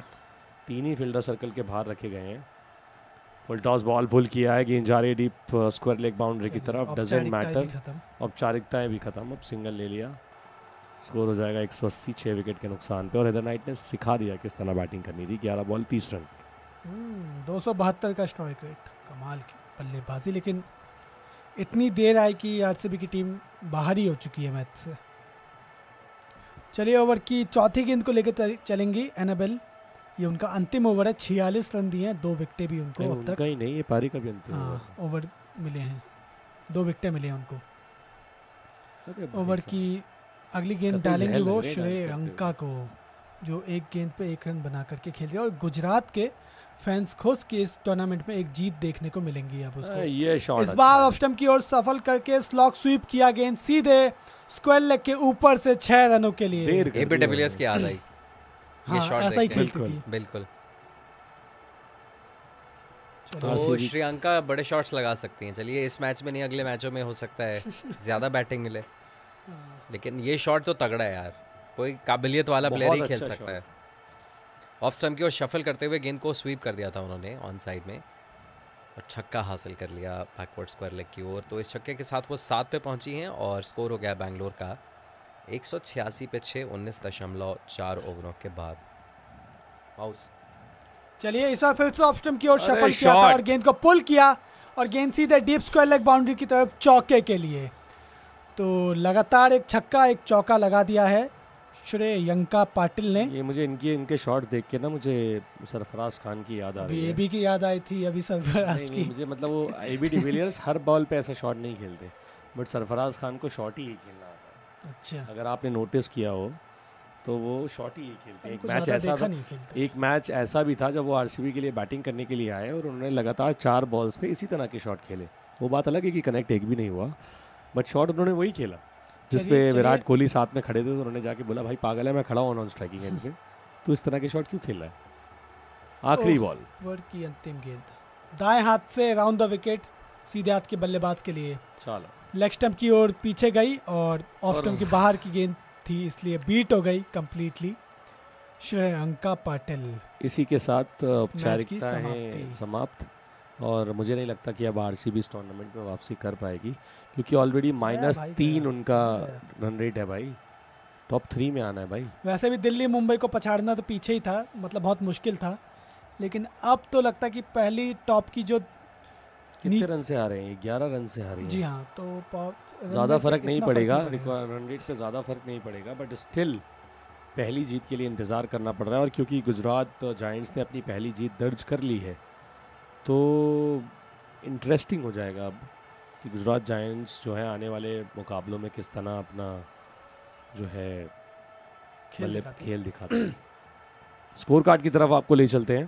तीन ही फील्डर सर्कल के बाहर रखे गए हैं, फुल टॉस बॉल पुल किया है, गेंद जा रही डीप स्क्वायर लेग बाउंड्री की तरफ, डजेंट मैटर, औपचारिकताएँ भी खत्म, अब सिंगल ले लिया, स्कोर हो जाएगा एक सौ अस्सी छः विकेट के नुकसान पे, और हेदर नाइट ने सिखा दिया किस तरह बैटिंग करनी थी, ग्यारह बॉल तीस रन, दो सौ बहत्तर का स्ट्राइक रेट, कमाल की बल्लेबाजी। लेकिन इतनी देर आई कि आरसीबी की टीम बाहर ही हो चुकी है मैच से। चलिए ओवर की चौथी गेंद को लेकर चलेंगी एनाबेल, ये उनका अंतिम ओवर है, छियालीस रन दिए हैं, दो विकटें भी उनको अब तक, नहीं ये पारी का भी अंतिम हाँ ओवर मिले हैं, दो विकटें मिले हैं उनको। ओवर की अगली गेंद डालेंगे वो श्रेयंका को, जो एक गेंद पे एक रन बना करके खेलती है, और गुजरात के फैंस खुश कि इस टूर्नामेंट में एक जीत देखने को मिलेंगी अब उसको। ये इस बार ऑफ स्टंप की ओर सफल करके स्लॉग स्वीप किया, गेंद सीधे स्क्वायर लेग के ऊपर से छह रनों के लिए, एबीडब्ल्यूएस की याद आई, ऐसा ही खेलती थी बिल्कुल। तो श्रेयंका बड़े शॉट्स लगा सकती हैं, चलिए इस मैच में नहीं अगले मैचों में हो सकता है ज्यादा बैटिंग मिले, लेकिन ये शॉट तो तगड़ा है यार, कोई काबिलियत वाला प्लेयर ही खेल अच्छा सकता है। ऑफ स्टंप की ओर शफल करते हुए गेंद को स्वीप कर दिया था उन्होंने ऑन साइड में, और छक्का हासिल कर लिया बैकवर्ड स्क्वायर लेग की ओर, तो इस छक्के के साथ वो सात पे पहुंची हैं, और स्कोर हो गया बैंगलोर का एक सौ छियासी पे छः, उन्नीस दशमलव चार ओवरों के बाद। चलिए इस बार फिर से ऑफ स्टंप की ओर शफल किया था, और गेंद को पुल किया, और गेंद सीधे डीप स्क्वायर लेग बाउंड्री की तरफ चौके के लिए, तो लगातार एक छक्का एक चौका लगा दिया है श्रेयंका पाटिल ने। ये मुझे इनके इनके शॉट्स देख के ना मुझे सरफराज खान की याद आ रही है, एबी की याद आई थी अभी सरफराज की, मुझे मतलब वो एबी डिविलियर्स हर बॉल पे ऐसा शॉट नहीं खेलते, बट सरफराज खान को शॉट ही खेलना आता है। अच्छा, अगर आपने नोटिस किया हो तो वो शॉट ही खेलते हैं। एक मैच ऐसा था, एक मैच ऐसा भी था जब वो आरसीबी के लिए बैटिंग करने के लिए आए और उन्होंने लगातार चार बॉल्स पे इसी तरह के शॉट खेले, वो बात अलग है कि कनेक्ट एक भी नहीं हुआ, बट शॉट उन्होंने वही खेला जिसपे विराट कोहली साथ में खड़े थे, तो उन्होंने जाके बोला भाई पागल है मैं खड़ा हूँ नॉन स्ट्राइकिंग एंड पे, तो इस तरह के शॉट क्यों खेला है। आखिरी बॉल ओवर की अंतिम गेंद, दाएं हाथ से राउंड द विकेट, सीधे हाथ के बल्लेबाज के लिए, चलो लेग स्टंप की ओर पीछे गई और ऑफ स्टंप के बाहर की गेंद थी इसलिए बीट हो गई कम्प्लीटली श्रेयंका पाटिल। इसी के साथ औपचारिकता समाप्त, और मुझे नहीं लगता कि अब आरसीबी इस टूर्नामेंट में वापसी कर पाएगी, क्योंकि ऑलरेडी माइनस तीन उनका रन रेट है भाई, टॉप थ्री में आना है भाई। वैसे भी दिल्ली मुंबई को पछाड़ना तो पीछे ही था, मतलब बहुत मुश्किल था, लेकिन अब तो लगता है कि पहली टॉप की जो कितने रन से आ रहे हैं, ग्यारह रन से आ रही है, जी हाँ, तो ज़्यादा फर्क नहीं पड़ेगा, रन रेट पर ज़्यादा फर्क नहीं पड़ेगा, बट स्टिल पहली जीत के लिए इंतज़ार करना पड़ रहा है, और क्योंकि गुजरात जायंट्स ने अपनी पहली जीत दर्ज कर ली है तो इंटरेस्टिंग हो जाएगा अब कि गुजरात जायंट्स जो है आने वाले मुकाबलों में किस तरह अपना जो है खेल दिखाते, खेल दिखाते हैं। स्कोर कार्ड की तरफ आपको ले चलते हैं।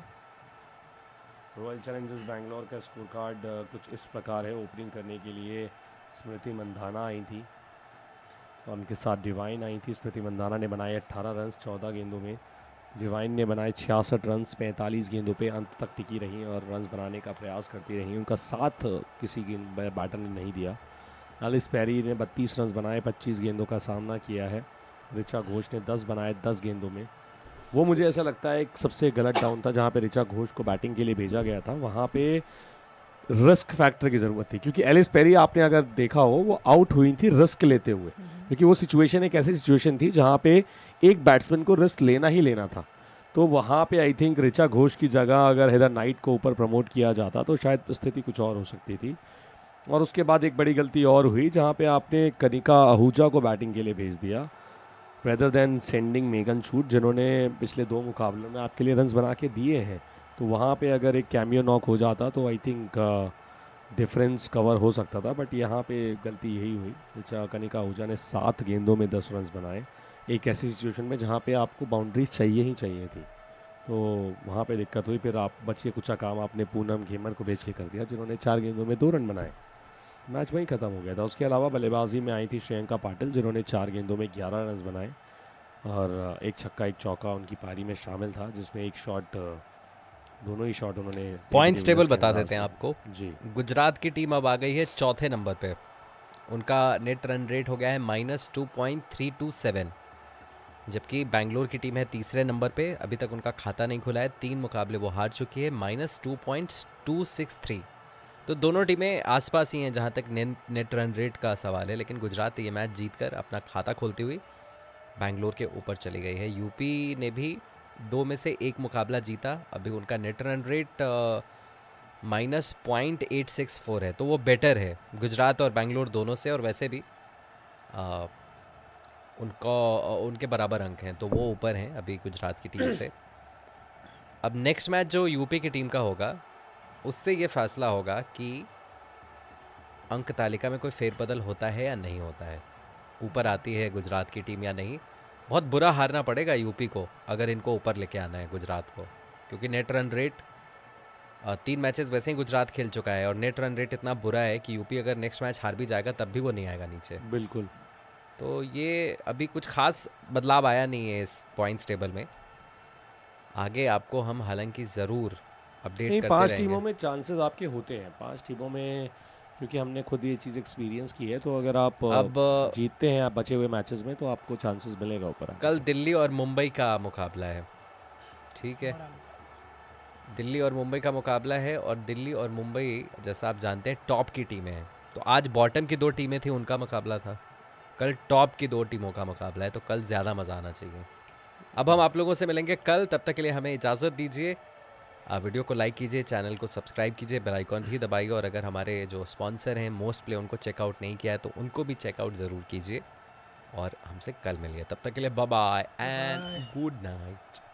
रॉयल चैलेंजर्स बैंगलोर का स्कोर कार्ड कुछ इस प्रकार है। ओपनिंग करने के लिए स्मृति मंधाना आई थी, और उनके साथ डिवाइन आई थी। स्मृति मंधाना ने बनाए अट्ठारह रन चौदह गेंदों में, डिवाइन ने बनाए छियासठ रन पैंतालीस गेंदों पे। अंत तक टिकी रहीं और रन बनाने का प्रयास करती रहीं, उनका साथ किसी गेंद बैटर ने नहीं दिया। एलिस पेरी ने बत्तीस रन बनाए, पच्चीस गेंदों का सामना किया है। रिचा घोष ने दस बनाए दस गेंदों में। वो मुझे ऐसा लगता है एक सबसे गलत डाउन था, जहाँ पे रिचा घोष को बैटिंग के लिए भेजा गया था, वहाँ पे रिस्क फैक्टर की ज़रूरत थी, क्योंकि एलिस पेरी आपने अगर देखा हो वो आउट हुई थी रिस्क लेते हुए, क्योंकि वो सिचुएशन एक ऐसी सिचुएशन थी जहाँ पे एक बैट्समैन को रिस्क लेना ही लेना था। तो वहाँ पे आई थिंक रिचा घोष की जगह अगर हेदर नाइट को ऊपर प्रमोट किया जाता तो शायद स्थिति कुछ और हो सकती थी। और उसके बाद एक बड़ी गलती और हुई जहाँ पे आपने कनिका आहूजा को बैटिंग के लिए भेज दिया rather than sending Megan Schutt, जिन्होंने पिछले दो मुकाबलों में आपके लिए रन बना के दिए हैं। तो वहाँ पे अगर एक कैमियो नॉक हो जाता तो आई थिंक डिफरेंस कवर हो सकता था, बट यहाँ पे गलती यही हुई। रिचा कनिका आहूजा ने सात गेंदों में दस रन बनाए, एक ऐसी सिचुएशन में जहाँ पे आपको बाउंड्रीज चाहिए ही चाहिए थी, तो वहाँ पे दिक्कत हुई। फिर आप बच्चे कुछ काम आपने पूनम घेमर को बेच के कर दिया, जिन्होंने चार गेंदों में दो रन बनाए, मैच वहीं ख़त्म हो गया था। उसके अलावा बल्लेबाजी में आई थी श्रेयंका पाटिल, जिन्होंने चार गेंदों में ग्यारह रन बनाए और एक छक्का एक चौका उनकी पारी में शामिल था, जिसमें एक शॉट, दोनों ही शॉट उन्होंने। पॉइंट्स टेबल बता देते हैं आपको जी। गुजरात की टीम अब आ गई है चौथे नंबर पे, उनका नेट रन रेट हो गया है minus two point three two seven, जबकि बेंगलोर की टीम है तीसरे नंबर पे, अभी तक उनका खाता नहीं खुला है, तीन मुकाबले वो हार चुकी है, minus two point two six three. तो दोनों टीमें आसपास ही हैं जहाँ तक ने, नेट रन रेट का सवाल है, लेकिन गुजरात ये मैच जीतकर अपना खाता खोलती हुई बेंगलोर के ऊपर चली गई है। यूपी ने भी दो में से एक मुकाबला जीता, अभी उनका net run rate minus point eight six four है, तो वो बेटर है गुजरात और बेंगलोर दोनों से, और वैसे भी आ, उनको उनके बराबर अंक हैं, तो वो ऊपर हैं अभी गुजरात की टीम से। अब नेक्स्ट मैच जो यूपी की टीम का होगा उससे ये फैसला होगा कि अंक तालिका में कोई फेरबदल होता है या नहीं होता है, ऊपर आती है गुजरात की टीम या नहीं। बहुत बुरा हारना पड़ेगा यूपी को अगर इनको ऊपर लेके आना है गुजरात को, क्योंकि नेट रन रेट तीन मैचेस वैसे ही गुजरात खेल चुका है और नेट रन रेट इतना बुरा है कि यूपी अगर नेक्स्ट मैच हार भी जाएगा तब भी वो नहीं आएगा नीचे बिल्कुल। तो ये अभी कुछ खास बदलाव आया नहीं है इस पॉइंट्स टेबल में, आगे आपको हम हालांकि ज़रूर अपडेट करते रहेंगे। पाँच टीमों में चांसेस आपके होते हैं, पाँच टीमों में, क्योंकि हमने खुद ये चीज़ एक्सपीरियंस की है, तो अगर आप अब जीतते हैं आप बचे हुए मैचेस में तो आपको चांसेस मिलेगा ऊपर। कल दिल्ली और मुंबई का मुकाबला है, ठीक है, दिल्ली और मुंबई का मुकाबला है, और दिल्ली और मुंबई जैसा आप जानते हैं टॉप की टीमें हैं, तो आज बॉटम की दो टीमें थी उनका मुकाबला था, कल टॉप की दो टीमों का मुकाबला है, तो कल ज़्यादा मज़ा आना चाहिए। अब हम आप लोगों से मिलेंगे कल, तब तक के लिए हमें इजाज़त दीजिए। आप वीडियो को लाइक कीजिए, चैनल को सब्सक्राइब कीजिए, बेल आइकॉन भी दबाइए, और अगर हमारे जो स्पॉन्सर हैं मोस्ट प्ले उनको चेकआउट नहीं किया है तो उनको भी चेकआउट ज़रूर कीजिए, और हमसे कल मिलिए। तब तक के लिए bye bye and good night.